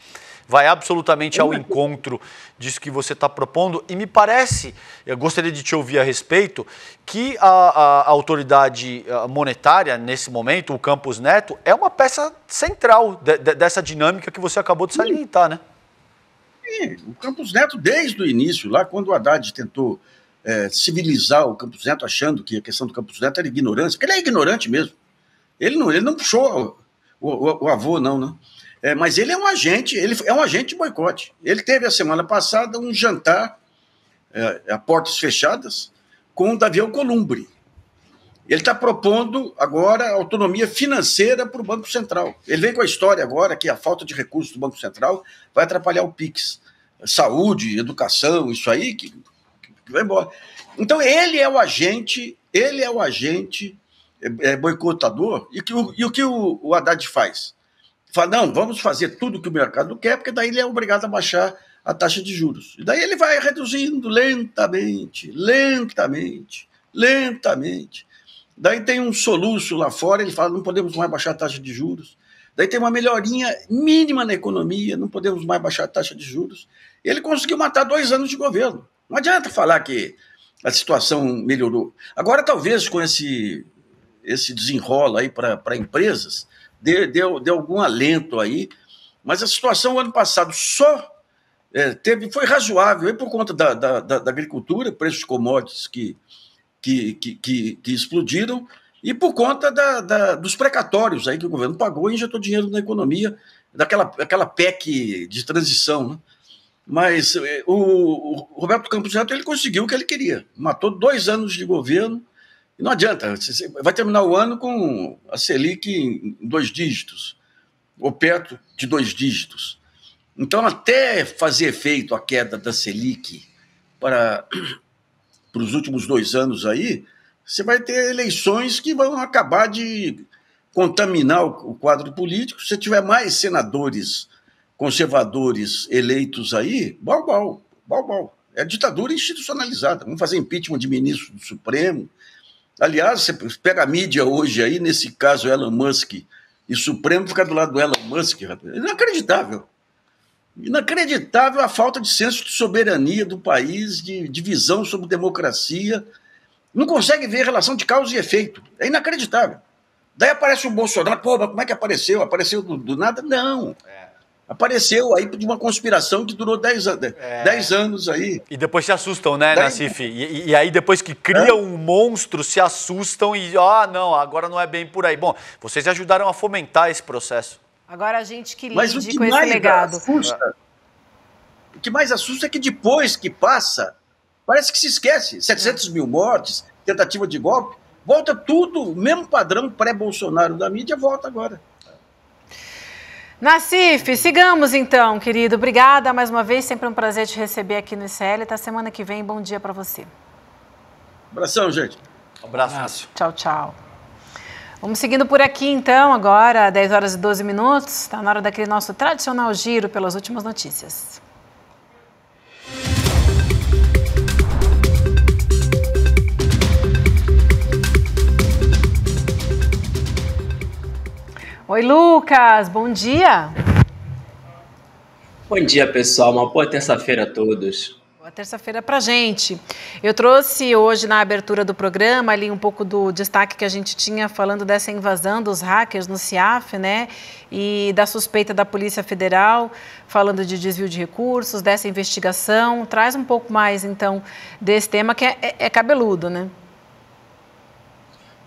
Vai absolutamente ao encontro disso que você está propondo. E me parece, eu gostaria de te ouvir a respeito, que a autoridade monetária, nesse momento, o Campos Neto, é uma peça central dessa dinâmica que você acabou de salientar, né? Sim, o Campos Neto, desde o início, lá quando o Haddad tentou civilizar o Campos Neto, achando que a questão do Campos Neto era ignorância, porque ele é ignorante mesmo. Ele não puxou o avô, não, né? Mas ele é um agente de boicote. Ele teve, a semana passada, um jantar a portas fechadas com o Davi Alcolumbre. Ele está propondo agora autonomia financeira para o Banco Central. Ele vem com a história agora que a falta de recursos do Banco Central vai atrapalhar o PIX. Saúde, educação, isso aí que vai embora. Então, ele é o agente boicotador. E o que o Haddad faz? Fala, não, vamos fazer tudo que o mercado quer, porque daí ele é obrigado a baixar a taxa de juros. E daí ele vai reduzindo lentamente. Daí tem um soluço lá fora, ele fala, não podemos mais baixar a taxa de juros. Daí tem uma melhorinha mínima na economia, não podemos mais baixar a taxa de juros. E ele conseguiu matar 2 anos de governo. Não adianta falar que a situação melhorou. Agora, talvez, com esse desenrolo aí para empresas, deu algum alento aí, mas a situação o ano passado só foi razoável, por conta da agricultura, preços de commodities que explodiram, e por conta dos precatórios aí que o governo pagou e injetou dinheiro na economia, daquela PEC de transição, né? Mas o Roberto Campos Neto, ele conseguiu o que ele queria, matou 2 anos de governo. E não adianta, vai terminar o ano com a Selic em 2 dígitos, ou perto de 2 dígitos. Então, até fazer efeito a queda da Selic para os últimos 2 anos aí, você vai ter eleições que vão acabar de contaminar o quadro político. Se tiver mais senadores conservadores eleitos aí, bau. É ditadura institucionalizada. Vamos fazer impeachment de ministro do Supremo. Aliás, você pega a mídia hoje aí, nesse caso Elon Musk e Supremo, fica do lado do Elon Musk. Inacreditável. Inacreditável a falta de senso de soberania do país, de visão sobre democracia. Não consegue ver a relação de causa e efeito. É inacreditável. Daí aparece o Bolsonaro. Pô, mas como é que apareceu? Apareceu do nada? Não. Apareceu aí de uma conspiração que durou 10 anos aí. E depois se assustam, né, Nassif? E aí depois que criam um monstro, se assustam e, não, agora não é bem por aí. Bom, vocês ajudaram a fomentar esse processo. Agora a gente que lide com esse legado. O que mais assusta é que depois que passa, parece que se esquece. 700 mil mortes, tentativa de golpe, volta tudo, o mesmo padrão pré-Bolsonaro da mídia volta agora. Nassif, sigamos então, querido. Obrigada mais uma vez, sempre um prazer te receber aqui no ICL. Até semana que vem, bom dia para você. Abração, gente. Um abraço. Tchau, tchau. Vamos seguindo por aqui então, agora, 10h12. Está na hora daquele nosso tradicional giro pelas últimas notícias. Oi, Lucas, bom dia. Bom dia, pessoal. Uma boa terça-feira a todos. Boa terça-feira pra gente. Eu trouxe hoje na abertura do programa ali um pouco do destaque que a gente tinha falando dessa invasão dos hackers no SIAF, né? E da suspeita da Polícia Federal, falando de desvio de recursos, dessa investigação. Traz um pouco mais, então, desse tema que é cabeludo, né?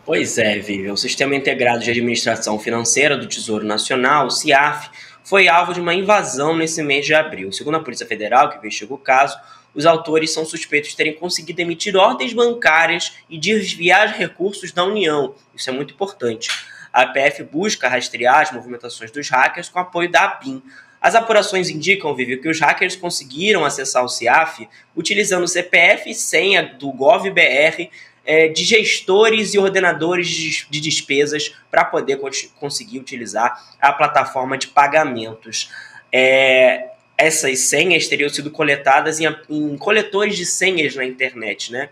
Pois é, Vivian. O Sistema Integrado de Administração Financeira do Tesouro Nacional, o SIAF, foi alvo de uma invasão nesse mês de abril. Segundo a Polícia Federal, que investiga o caso, os autores são suspeitos de terem conseguido emitir ordens bancárias e desviar recursos da União. Isso é muito importante. A PF busca rastrear as movimentações dos hackers com apoio da APIM. As apurações indicam, Vivi, que os hackers conseguiram acessar o SIAF utilizando o CPF e senha do GovBR de gestores e ordenadores de despesas para poder conseguir utilizar a plataforma de pagamentos. Essas senhas teriam sido coletadas em coletores de senhas na internet, né?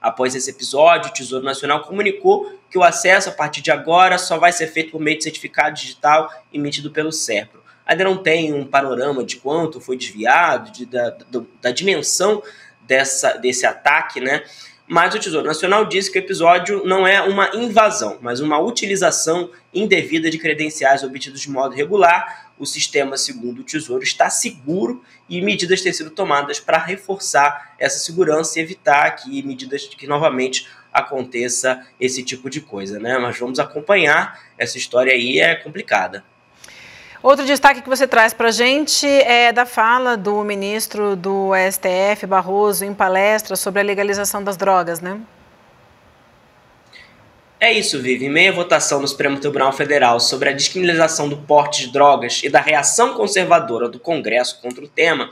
Após esse episódio, o Tesouro Nacional comunicou que o acesso, a partir de agora, só vai ser feito por meio de certificado digital emitido pelo SERPRO. Ainda não tem um panorama de quanto foi desviado, da dimensão desse ataque, né? Mas o Tesouro Nacional disse que o episódio não é uma invasão, mas uma utilização indevida de credenciais obtidos de modo regular. O sistema, segundo o Tesouro, está seguro e medidas têm sido tomadas para reforçar essa segurança e evitar que novamente aconteça esse tipo de coisa, né? Mas vamos acompanhar, essa história aí é complicada. Outro destaque que você traz para a gente é da fala do ministro do STF, Barroso, em palestra sobre a legalização das drogas, né? É isso, Vivi. Em meio à votação no Supremo Tribunal Federal sobre a descriminalização do porte de drogas e da reação conservadora do Congresso contra o tema,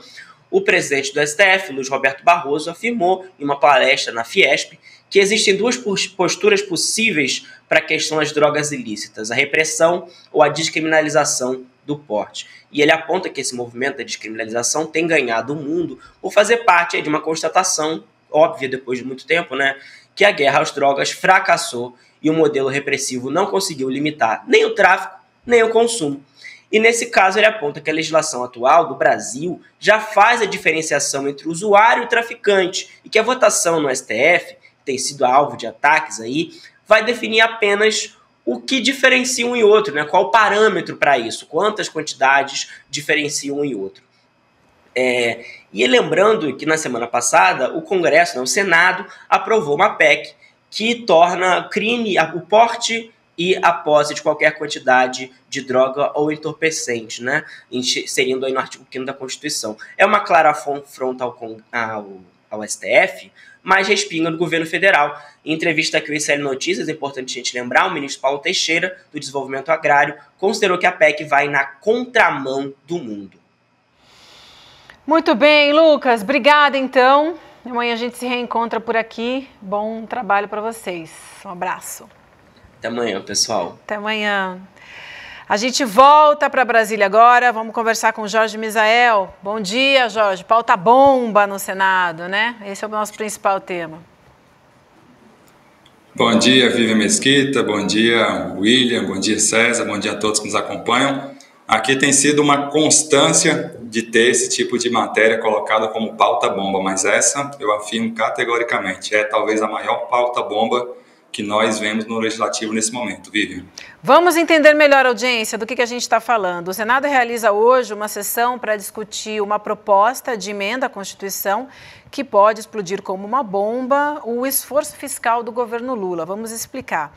o presidente do STF, Luiz Roberto Barroso, afirmou em uma palestra na Fiesp que existem duas posturas possíveis para a questão das drogas ilícitas, a repressão ou a descriminalização do porte. E ele aponta que esse movimento da descriminalização tem ganhado o mundo por fazer parte de uma constatação óbvia depois de muito tempo, né, que a guerra às drogas fracassou e o modelo repressivo não conseguiu limitar nem o tráfico, nem o consumo. E nesse caso ele aponta que a legislação atual do Brasil já faz a diferenciação entre o usuário e o traficante e que a votação no STF, que tem sido alvo de ataques aí, vai definir apenas o que diferencia um e outro, né? Qual o parâmetro para isso, quantas quantidades diferenciam um e outro. E lembrando que na semana passada o Congresso, o Senado, aprovou uma PEC que torna crime o porte e a posse de qualquer quantidade de droga ou entorpecente, né? Inserindo aí no artigo 5º da Constituição. É uma clara afronta ao STF, mas respinga no governo federal. Em entrevista aqui ao ICL Notícias, é importante a gente lembrar, o ministro Paulo Teixeira, do Desenvolvimento Agrário, considerou que a PEC vai na contramão do mundo. Muito bem, Lucas. Obrigada, então. Amanhã a gente se reencontra por aqui. Bom trabalho para vocês. Um abraço. Até amanhã, pessoal. Até amanhã. A gente volta para Brasília agora, vamos conversar com Jorge Misael. Bom dia, Jorge. Pauta bomba no Senado, né? Esse é o nosso principal tema. Bom dia, Vivian Mesquita. Bom dia, William. Bom dia, César. Bom dia a todos que nos acompanham. Aqui tem sido uma constância de ter esse tipo de matéria colocada como pauta bomba, mas essa, eu afirmo categoricamente, é talvez a maior pauta bomba que nós vemos no Legislativo nesse momento, Vivian. Vamos entender melhor, audiência, do que a gente está falando. O Senado realiza hoje uma sessão para discutir uma proposta de emenda à Constituição que pode explodir como uma bomba o esforço fiscal do governo Lula. Vamos explicar.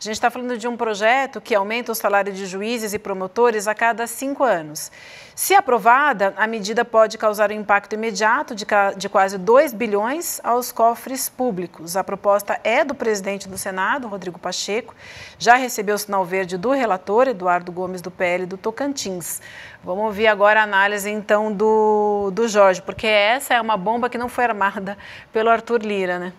A gente está falando de um projeto que aumenta o salário de juízes e promotores a cada 5 anos. Se aprovada, a medida pode causar um impacto imediato de quase 2 bilhões aos cofres públicos. A proposta é do presidente do Senado, Rodrigo Pacheco, já recebeu o sinal verde do relator, Eduardo Gomes, do PL do Tocantins. Vamos ouvir agora a análise, então, do Jorge, porque essa é uma bomba que não foi armada pelo Arthur Lira, né?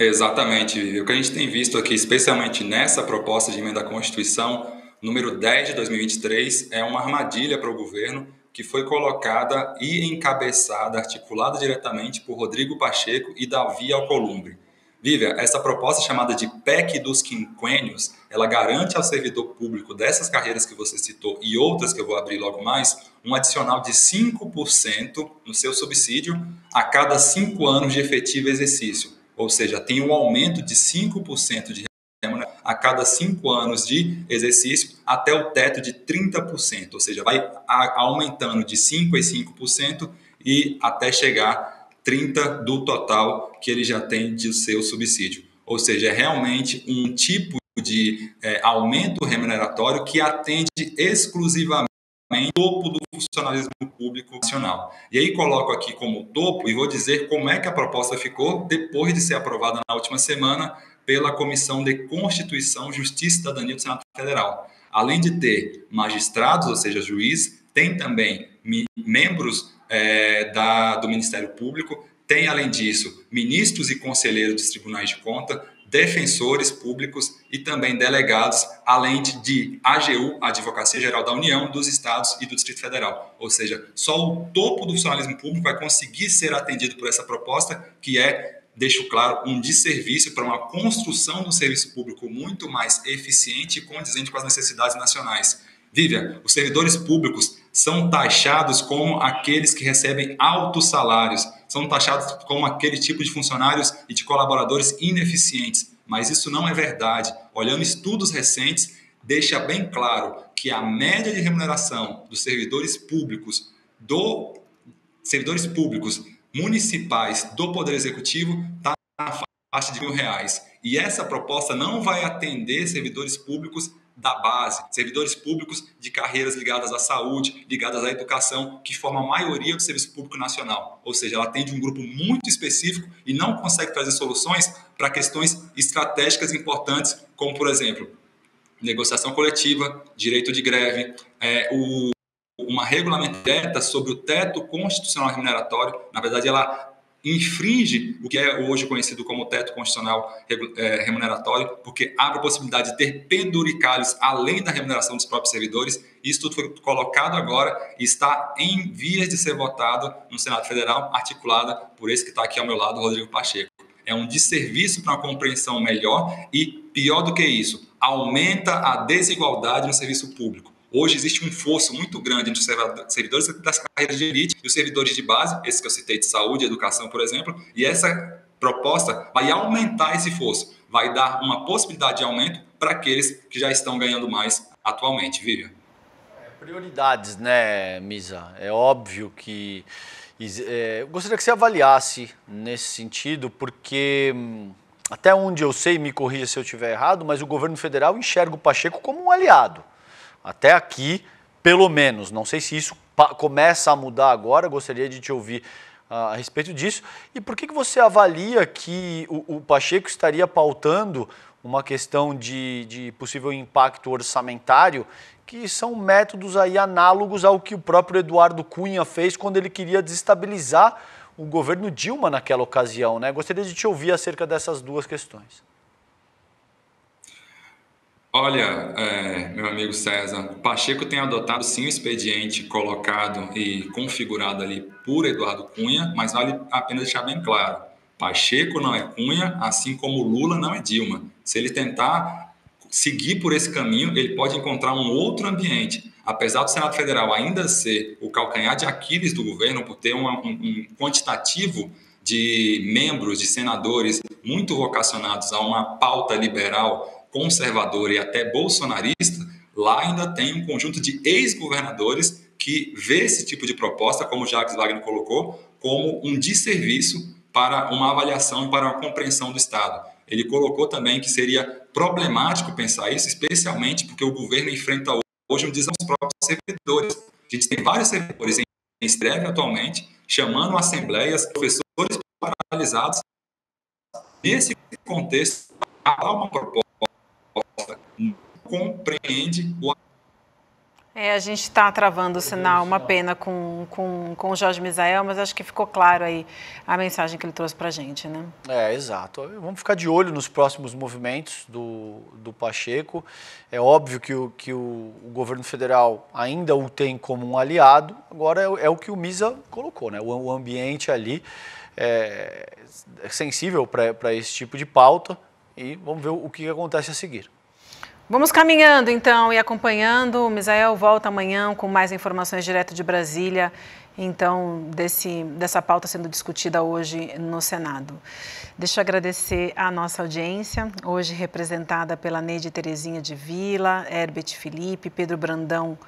Exatamente, Vivi. O que a gente tem visto aqui, especialmente nessa proposta de emenda à Constituição, número 10 de 2023, é uma armadilha para o governo que foi colocada e encabeçada, articulada diretamente por Rodrigo Pacheco e Davi Alcolumbre. Vivian, essa proposta chamada de PEC dos quinquênios, ela garante ao servidor público dessas carreiras que você citou e outras que eu vou abrir logo mais, um adicional de 5% no seu subsídio a cada 5 anos de efetivo exercício. Ou seja, tem um aumento de 5% de remuneração a cada 5 anos de exercício até o teto de 30%. Ou seja, vai aumentando de 5% em 5% e até chegar 30% do total que ele já tem de seu subsídio. ou seja, é realmente um tipo de aumento remuneratório que atende exclusivamente o topo do funcionalismo público nacional. E aí coloco aqui como topo e vou dizer como é que a proposta ficou depois de ser aprovada na última semana pela Comissão de Constituição, Justiça e Cidadania do Senado Federal. Além de ter magistrados, ou seja, juiz, tem também membros do Ministério Público, tem, além disso, ministros e conselheiros dos tribunais de conta, defensores públicos e também delegados, além de AGU, Advocacia Geral da União, dos Estados e do Distrito Federal. Ou seja, só o topo do funcionalismo público vai conseguir ser atendido por essa proposta, que é, deixo claro, um desserviço para uma construção do serviço público muito mais eficiente e condizente com as necessidades nacionais. Vivian, os servidores públicos são taxados como aqueles que recebem altos salários, são taxados como aquele tipo de funcionários e de colaboradores ineficientes, mas isso não é verdade. Olhando estudos recentes, deixa bem claro que a média de remuneração dos servidores públicos municipais do Poder Executivo está na faixa de R$1.000. E essa proposta não vai atender servidores públicos da base, servidores públicos de carreiras ligadas à saúde, ligadas à educação, que formam a maioria do serviço público nacional. Ou seja, ela atende um grupo muito específico e não consegue trazer soluções para questões estratégicas importantes, como, por exemplo, negociação coletiva, direito de greve, uma regulamentação direta sobre o teto constitucional remuneratório. Na verdade, ela infringe o que é hoje conhecido como teto constitucional remuneratório, porque abre a possibilidade de ter penduricalhos além da remuneração dos próprios servidores. Isso tudo foi colocado agora e está em vias de ser votado no Senado Federal, articulada por esse que está aqui ao meu lado, Rodrigo Pacheco. É um desserviço para uma compreensão melhor e, pior do que isso, aumenta a desigualdade no serviço público. Hoje existe um fosso muito grande entre os servidores das carreiras de elite e os servidores de base, esses que eu citei de saúde, educação, por exemplo, e essa proposta vai aumentar esse fosso, vai dar uma possibilidade de aumento para aqueles que já estão ganhando mais atualmente, Vivian. Prioridades, né, Misa? É óbvio que... eu gostaria que você avaliasse nesse sentido, porque... até onde eu sei, me corrija se eu estiver errado, mas o governo federal enxerga o Pacheco como um aliado. Até aqui, pelo menos. Não sei se isso começa a mudar agora, gostaria de te ouvir a respeito disso. E por que você avalia que o Pacheco estaria pautando uma questão de possível impacto orçamentário, que são métodos aí análogos ao que o próprio Eduardo Cunha fez quando ele queria desestabilizar o governo Dilma naquela ocasião, né? Gostaria de te ouvir acerca dessas duas questões. Olha, meu amigo César, o Pacheco tem adotado sim o expediente colocado e configurado ali por Eduardo Cunha, mas vale a pena deixar bem claro, Pacheco não é Cunha, assim como Lula não é Dilma. Se ele tentar seguir por esse caminho, ele pode encontrar um outro ambiente. Apesar do Senado Federal ainda ser o calcanhar de Aquiles do governo, por ter um quantitativo de membros, de senadores muito vocacionados a uma pauta liberal, conservador e até bolsonarista, lá ainda tem um conjunto de ex-governadores que vê esse tipo de proposta, como o Jacques Wagner colocou, como um desserviço para uma avaliação e para uma compreensão do Estado. Ele colocou também que seria problemático pensar isso, especialmente porque o governo enfrenta hoje um desafio dos próprios servidores. A gente tem vários servidores em greve atualmente, chamando assembleias, professores paralisados. Nesse contexto, há uma proposta compreende o... a gente está travando o sinal, uma pena com o Jorge Misael, mas acho que ficou claro aí a mensagem que ele trouxe para a gente, né? Exato. Vamos ficar de olho nos próximos movimentos do Pacheco. É óbvio que o governo federal ainda o tem como um aliado. Agora é o que o Misa colocou, né? O ambiente ali é sensível para esse tipo de pauta e vamos ver o que acontece a seguir. Vamos caminhando, então, e acompanhando. O Misael volta amanhã com mais informações direto de Brasília, então, dessa pauta sendo discutida hoje no Senado. Deixa eu agradecer a nossa audiência, hoje representada pela Neide Terezinha de Vila, Herbert Felipe, Pedro Brandão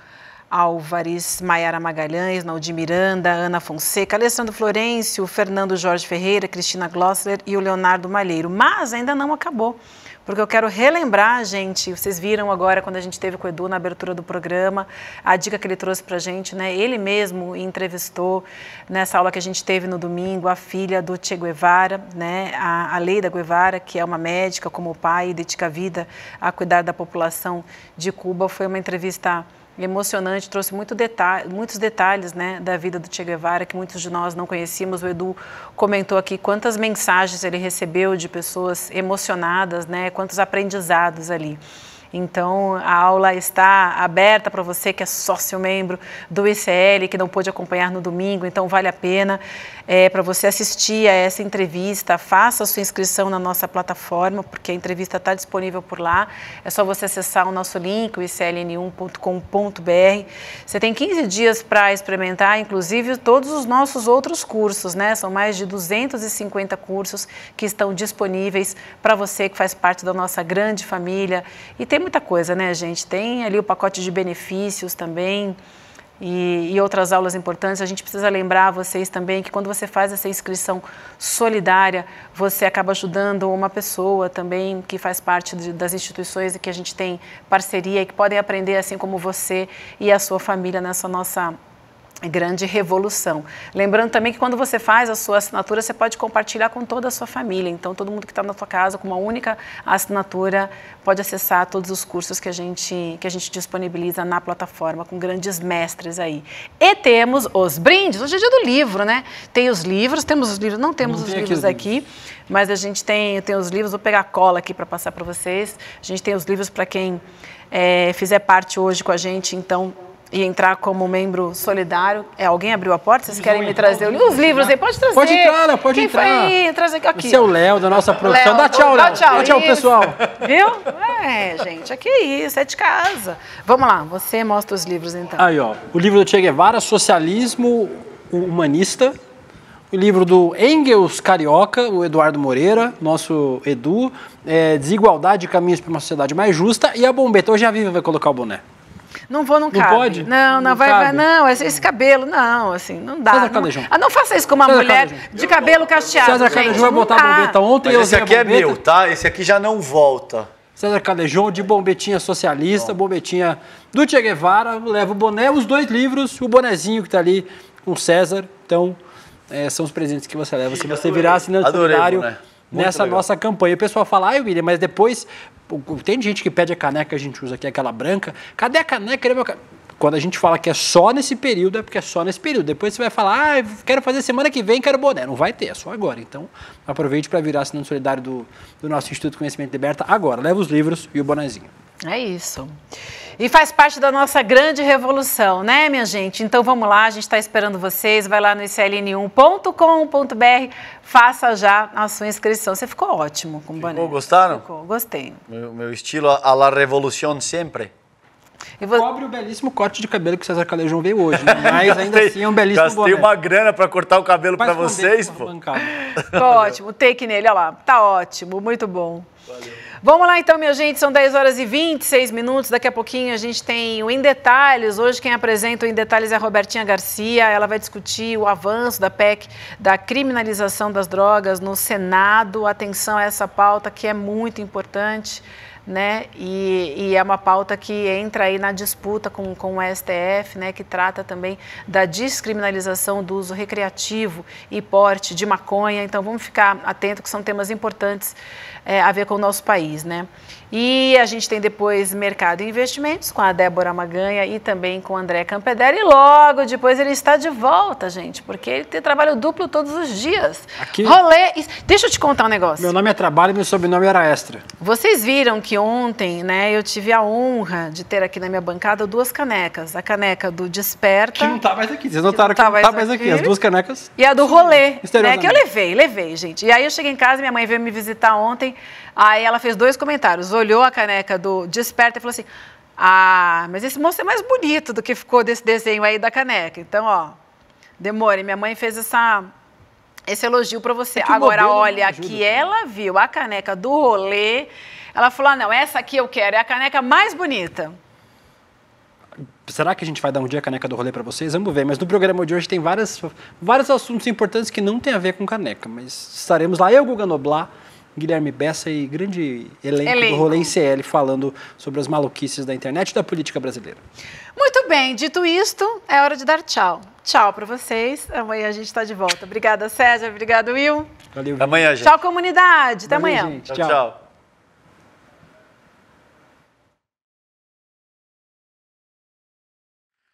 Álvares, Maiara Magalhães, Naldi Miranda, Ana Fonseca, Alessandro Florencio, Fernando Jorge Ferreira, Cristina Glossler e o Leonardo Malheiro. Mas ainda não acabou, porque eu quero relembrar, gente, vocês viram agora quando a gente teve com o Edu na abertura do programa, a dica que ele trouxe pra gente, né? Ele mesmo entrevistou nessa aula que a gente teve no domingo a filha do Che Guevara, né? A Aleida Guevara, que é uma médica como o pai e dedica a vida a cuidar da população de Cuba. Foi uma entrevista emocionante, trouxe muitos detalhes, né, da vida do Che Guevara, que muitos de nós não conhecíamos. O Edu comentou aqui quantas mensagens ele recebeu de pessoas emocionadas, né, quantos aprendizados ali. Então, a aula está aberta para você que é sócio-membro do ICL, que não pôde acompanhar no domingo, então vale a pena para você assistir a essa entrevista, faça a sua inscrição na nossa plataforma, porque a entrevista está disponível por lá, é só você acessar o nosso link, o icln1.com.br. Você tem 15 dias para experimentar, inclusive, todos os nossos outros cursos, né? São mais de 250 cursos que estão disponíveis para você que faz parte da nossa grande família. E tem muita coisa, né, gente? Tem ali o pacote de benefícios também e outras aulas importantes. A gente precisa lembrar vocês também que quando você faz essa inscrição solidária, você acaba ajudando uma pessoa também que faz parte das instituições e que a gente tem parceria e que podem aprender assim como você e a sua família nessa nossa grande revolução. Lembrando também que quando você faz a sua assinatura, você pode compartilhar com toda a sua família. Então, todo mundo que está na sua casa com uma única assinatura pode acessar todos os cursos que a gente disponibiliza na plataforma, com grandes mestres aí. E temos os brindes. Hoje é dia do livro, né? Tem os livros, não temos os livros aqui. Mas a gente tem os livros. Vou pegar a cola aqui para passar para vocês. A gente tem os livros para quem fizer parte hoje com a gente, então, e entrar como membro solidário. Alguém abriu a porta? Vocês querem me trazer os livros aí? Pode trazer. Pode entrar, né? Pode entrar. Quem foi? Traz aqui. Esse é o Léo, da nossa produção. Dá tchau, Léo. Dá tchau, pessoal. Viu? Gente, aqui é isso, é de casa. Vamos lá, você mostra os livros, então. Aí, ó, o livro do Che Guevara, Socialismo Humanista. O livro do Engels Carioca, o Eduardo Moreira, nosso Edu. Desigualdade e Caminhos para uma Sociedade Mais Justa. E a bombeta. Hoje a Vivian vai colocar o boné. Não vou, não cabe. Não pode? Não, esse cabelo, não, assim, não dá. César Calejão. Não faça isso com uma mulher de cabelo cacheado. César Calejão vai botar a bombeta ontem. Mas esse aqui é meu, tá? Esse aqui já não volta. César Calejão, de bombetinha socialista, bombetinha do Che Guevara, leva o boné, os dois livros, o bonezinho que tá ali com o César. Então, são os presentes que você leva. Se você virar assinante solidário nessa nossa campanha. O pessoal fala, ai, William, mas depois... Tem gente que pede a caneca, a gente usa aqui aquela branca. Cadê a caneca? Quando a gente fala que é só nesse período, é porque é só nesse período. Depois você vai falar, quero fazer semana que vem, quero boné. Não vai ter, é só agora. Então, aproveite para virar assinante solidário do nosso Instituto Conhecimento Liberta agora. Leva os livros e o bonezinho. É isso. E faz parte da nossa grande revolução, né, minha gente? Então, vamos lá, a gente está esperando vocês. Vai lá no icln1.com.br, faça já a sua inscrição. Você ficou ótimo com o boné. Gostaram? Ficou, gostei. Meu estilo, a la revolución sempre. Cobre o belíssimo corte de cabelo que o César Calejão veio hoje, né? Mas ainda assim é um belíssimo boné. Gastei uma grana para cortar o cabelo para vocês, pô. Ficou ótimo, take nele, olha lá. Tá ótimo, muito bom. Valeu. Vamos lá então, minha gente, são 10 horas e 26 minutos, daqui a pouquinho a gente tem o Em Detalhes. Hoje quem apresenta o Em Detalhes é a Robertinha Garcia, ela vai discutir o avanço da PEC, da criminalização das drogas no Senado. Atenção a essa pauta que é muito importante, né? E é uma pauta que entra aí na disputa com o STF, né? Que trata também da descriminalização do uso recreativo e porte de maconha. Então vamos ficar atentos que são temas importantes a ver com o nosso país, né? E a gente tem depois Mercado e Investimentos com a Débora Maganha e também com o André Campedelli. E logo depois ele está de volta, gente, porque ele tem trabalho duplo todos os dias. Aqui... Rolê... Deixa eu te contar um negócio. Meu nome é trabalho e meu sobrenome era extra. Vocês viram que ontem, né, eu tive a honra de ter aqui na minha bancada duas canecas. A caneca do Desperta... Que não tá mais aqui. Vocês notaram que não tá mais aqui. As duas canecas... E a do Rolê, né, que eu levei, gente. E aí eu cheguei em casa, minha mãe veio me visitar ontem, aí ela fez dois comentários. Olhou a caneca do Desperta e falou assim, ah, mas esse moço é mais bonito do que ficou desse desenho aí da caneca. Então, ó, demore, minha mãe fez esse elogio para você. Agora, olha, aqui ela viu a caneca do Rolê, ela falou, ah, não, essa aqui eu quero, é a caneca mais bonita. Será que a gente vai dar um dia a caneca do rolê para vocês? Vamos ver, mas no programa de hoje tem vários assuntos importantes que não tem a ver com caneca, mas estaremos lá, eu, Guga Noblar, Guilherme Bessa e grande elenco do rolê ICL falando sobre as maluquices da internet e da política brasileira. Muito bem, dito isto, é hora de dar tchau. Tchau para vocês, amanhã a gente está de volta. Obrigada, César, obrigado, Will. Valeu, até amanhã, gente. Tchau, comunidade, até amanhã. Gente. Tchau, tchau.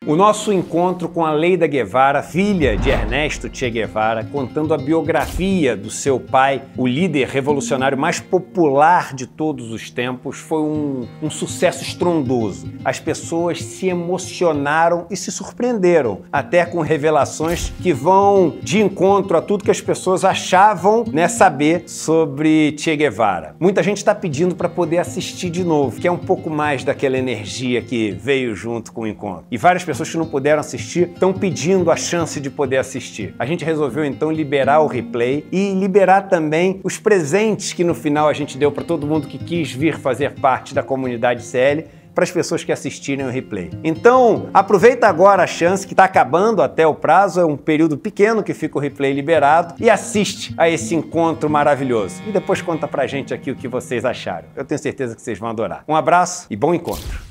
O nosso encontro com Aleida Guevara, filha de Ernesto Che Guevara, contando a biografia do seu pai, o líder revolucionário mais popular de todos os tempos, foi um sucesso estrondoso. As pessoas se emocionaram e se surpreenderam, até com revelações que vão de encontro a tudo que as pessoas achavam, né, saber sobre Che Guevara. Muita gente está pedindo para poder assistir de novo, que é um pouco mais daquela energia que veio junto com o encontro. E várias pessoas que não puderam assistir estão pedindo a chance de poder assistir. A gente resolveu então liberar o replay e liberar também os presentes que no final a gente deu para todo mundo que quis vir fazer parte da comunidade ICL, para as pessoas que assistirem o replay. Então, aproveita agora a chance que está acabando até o prazo, é um período pequeno que fica o replay liberado, e assiste a esse encontro maravilhoso. E depois conta pra gente aqui o que vocês acharam. Eu tenho certeza que vocês vão adorar. Um abraço e bom encontro.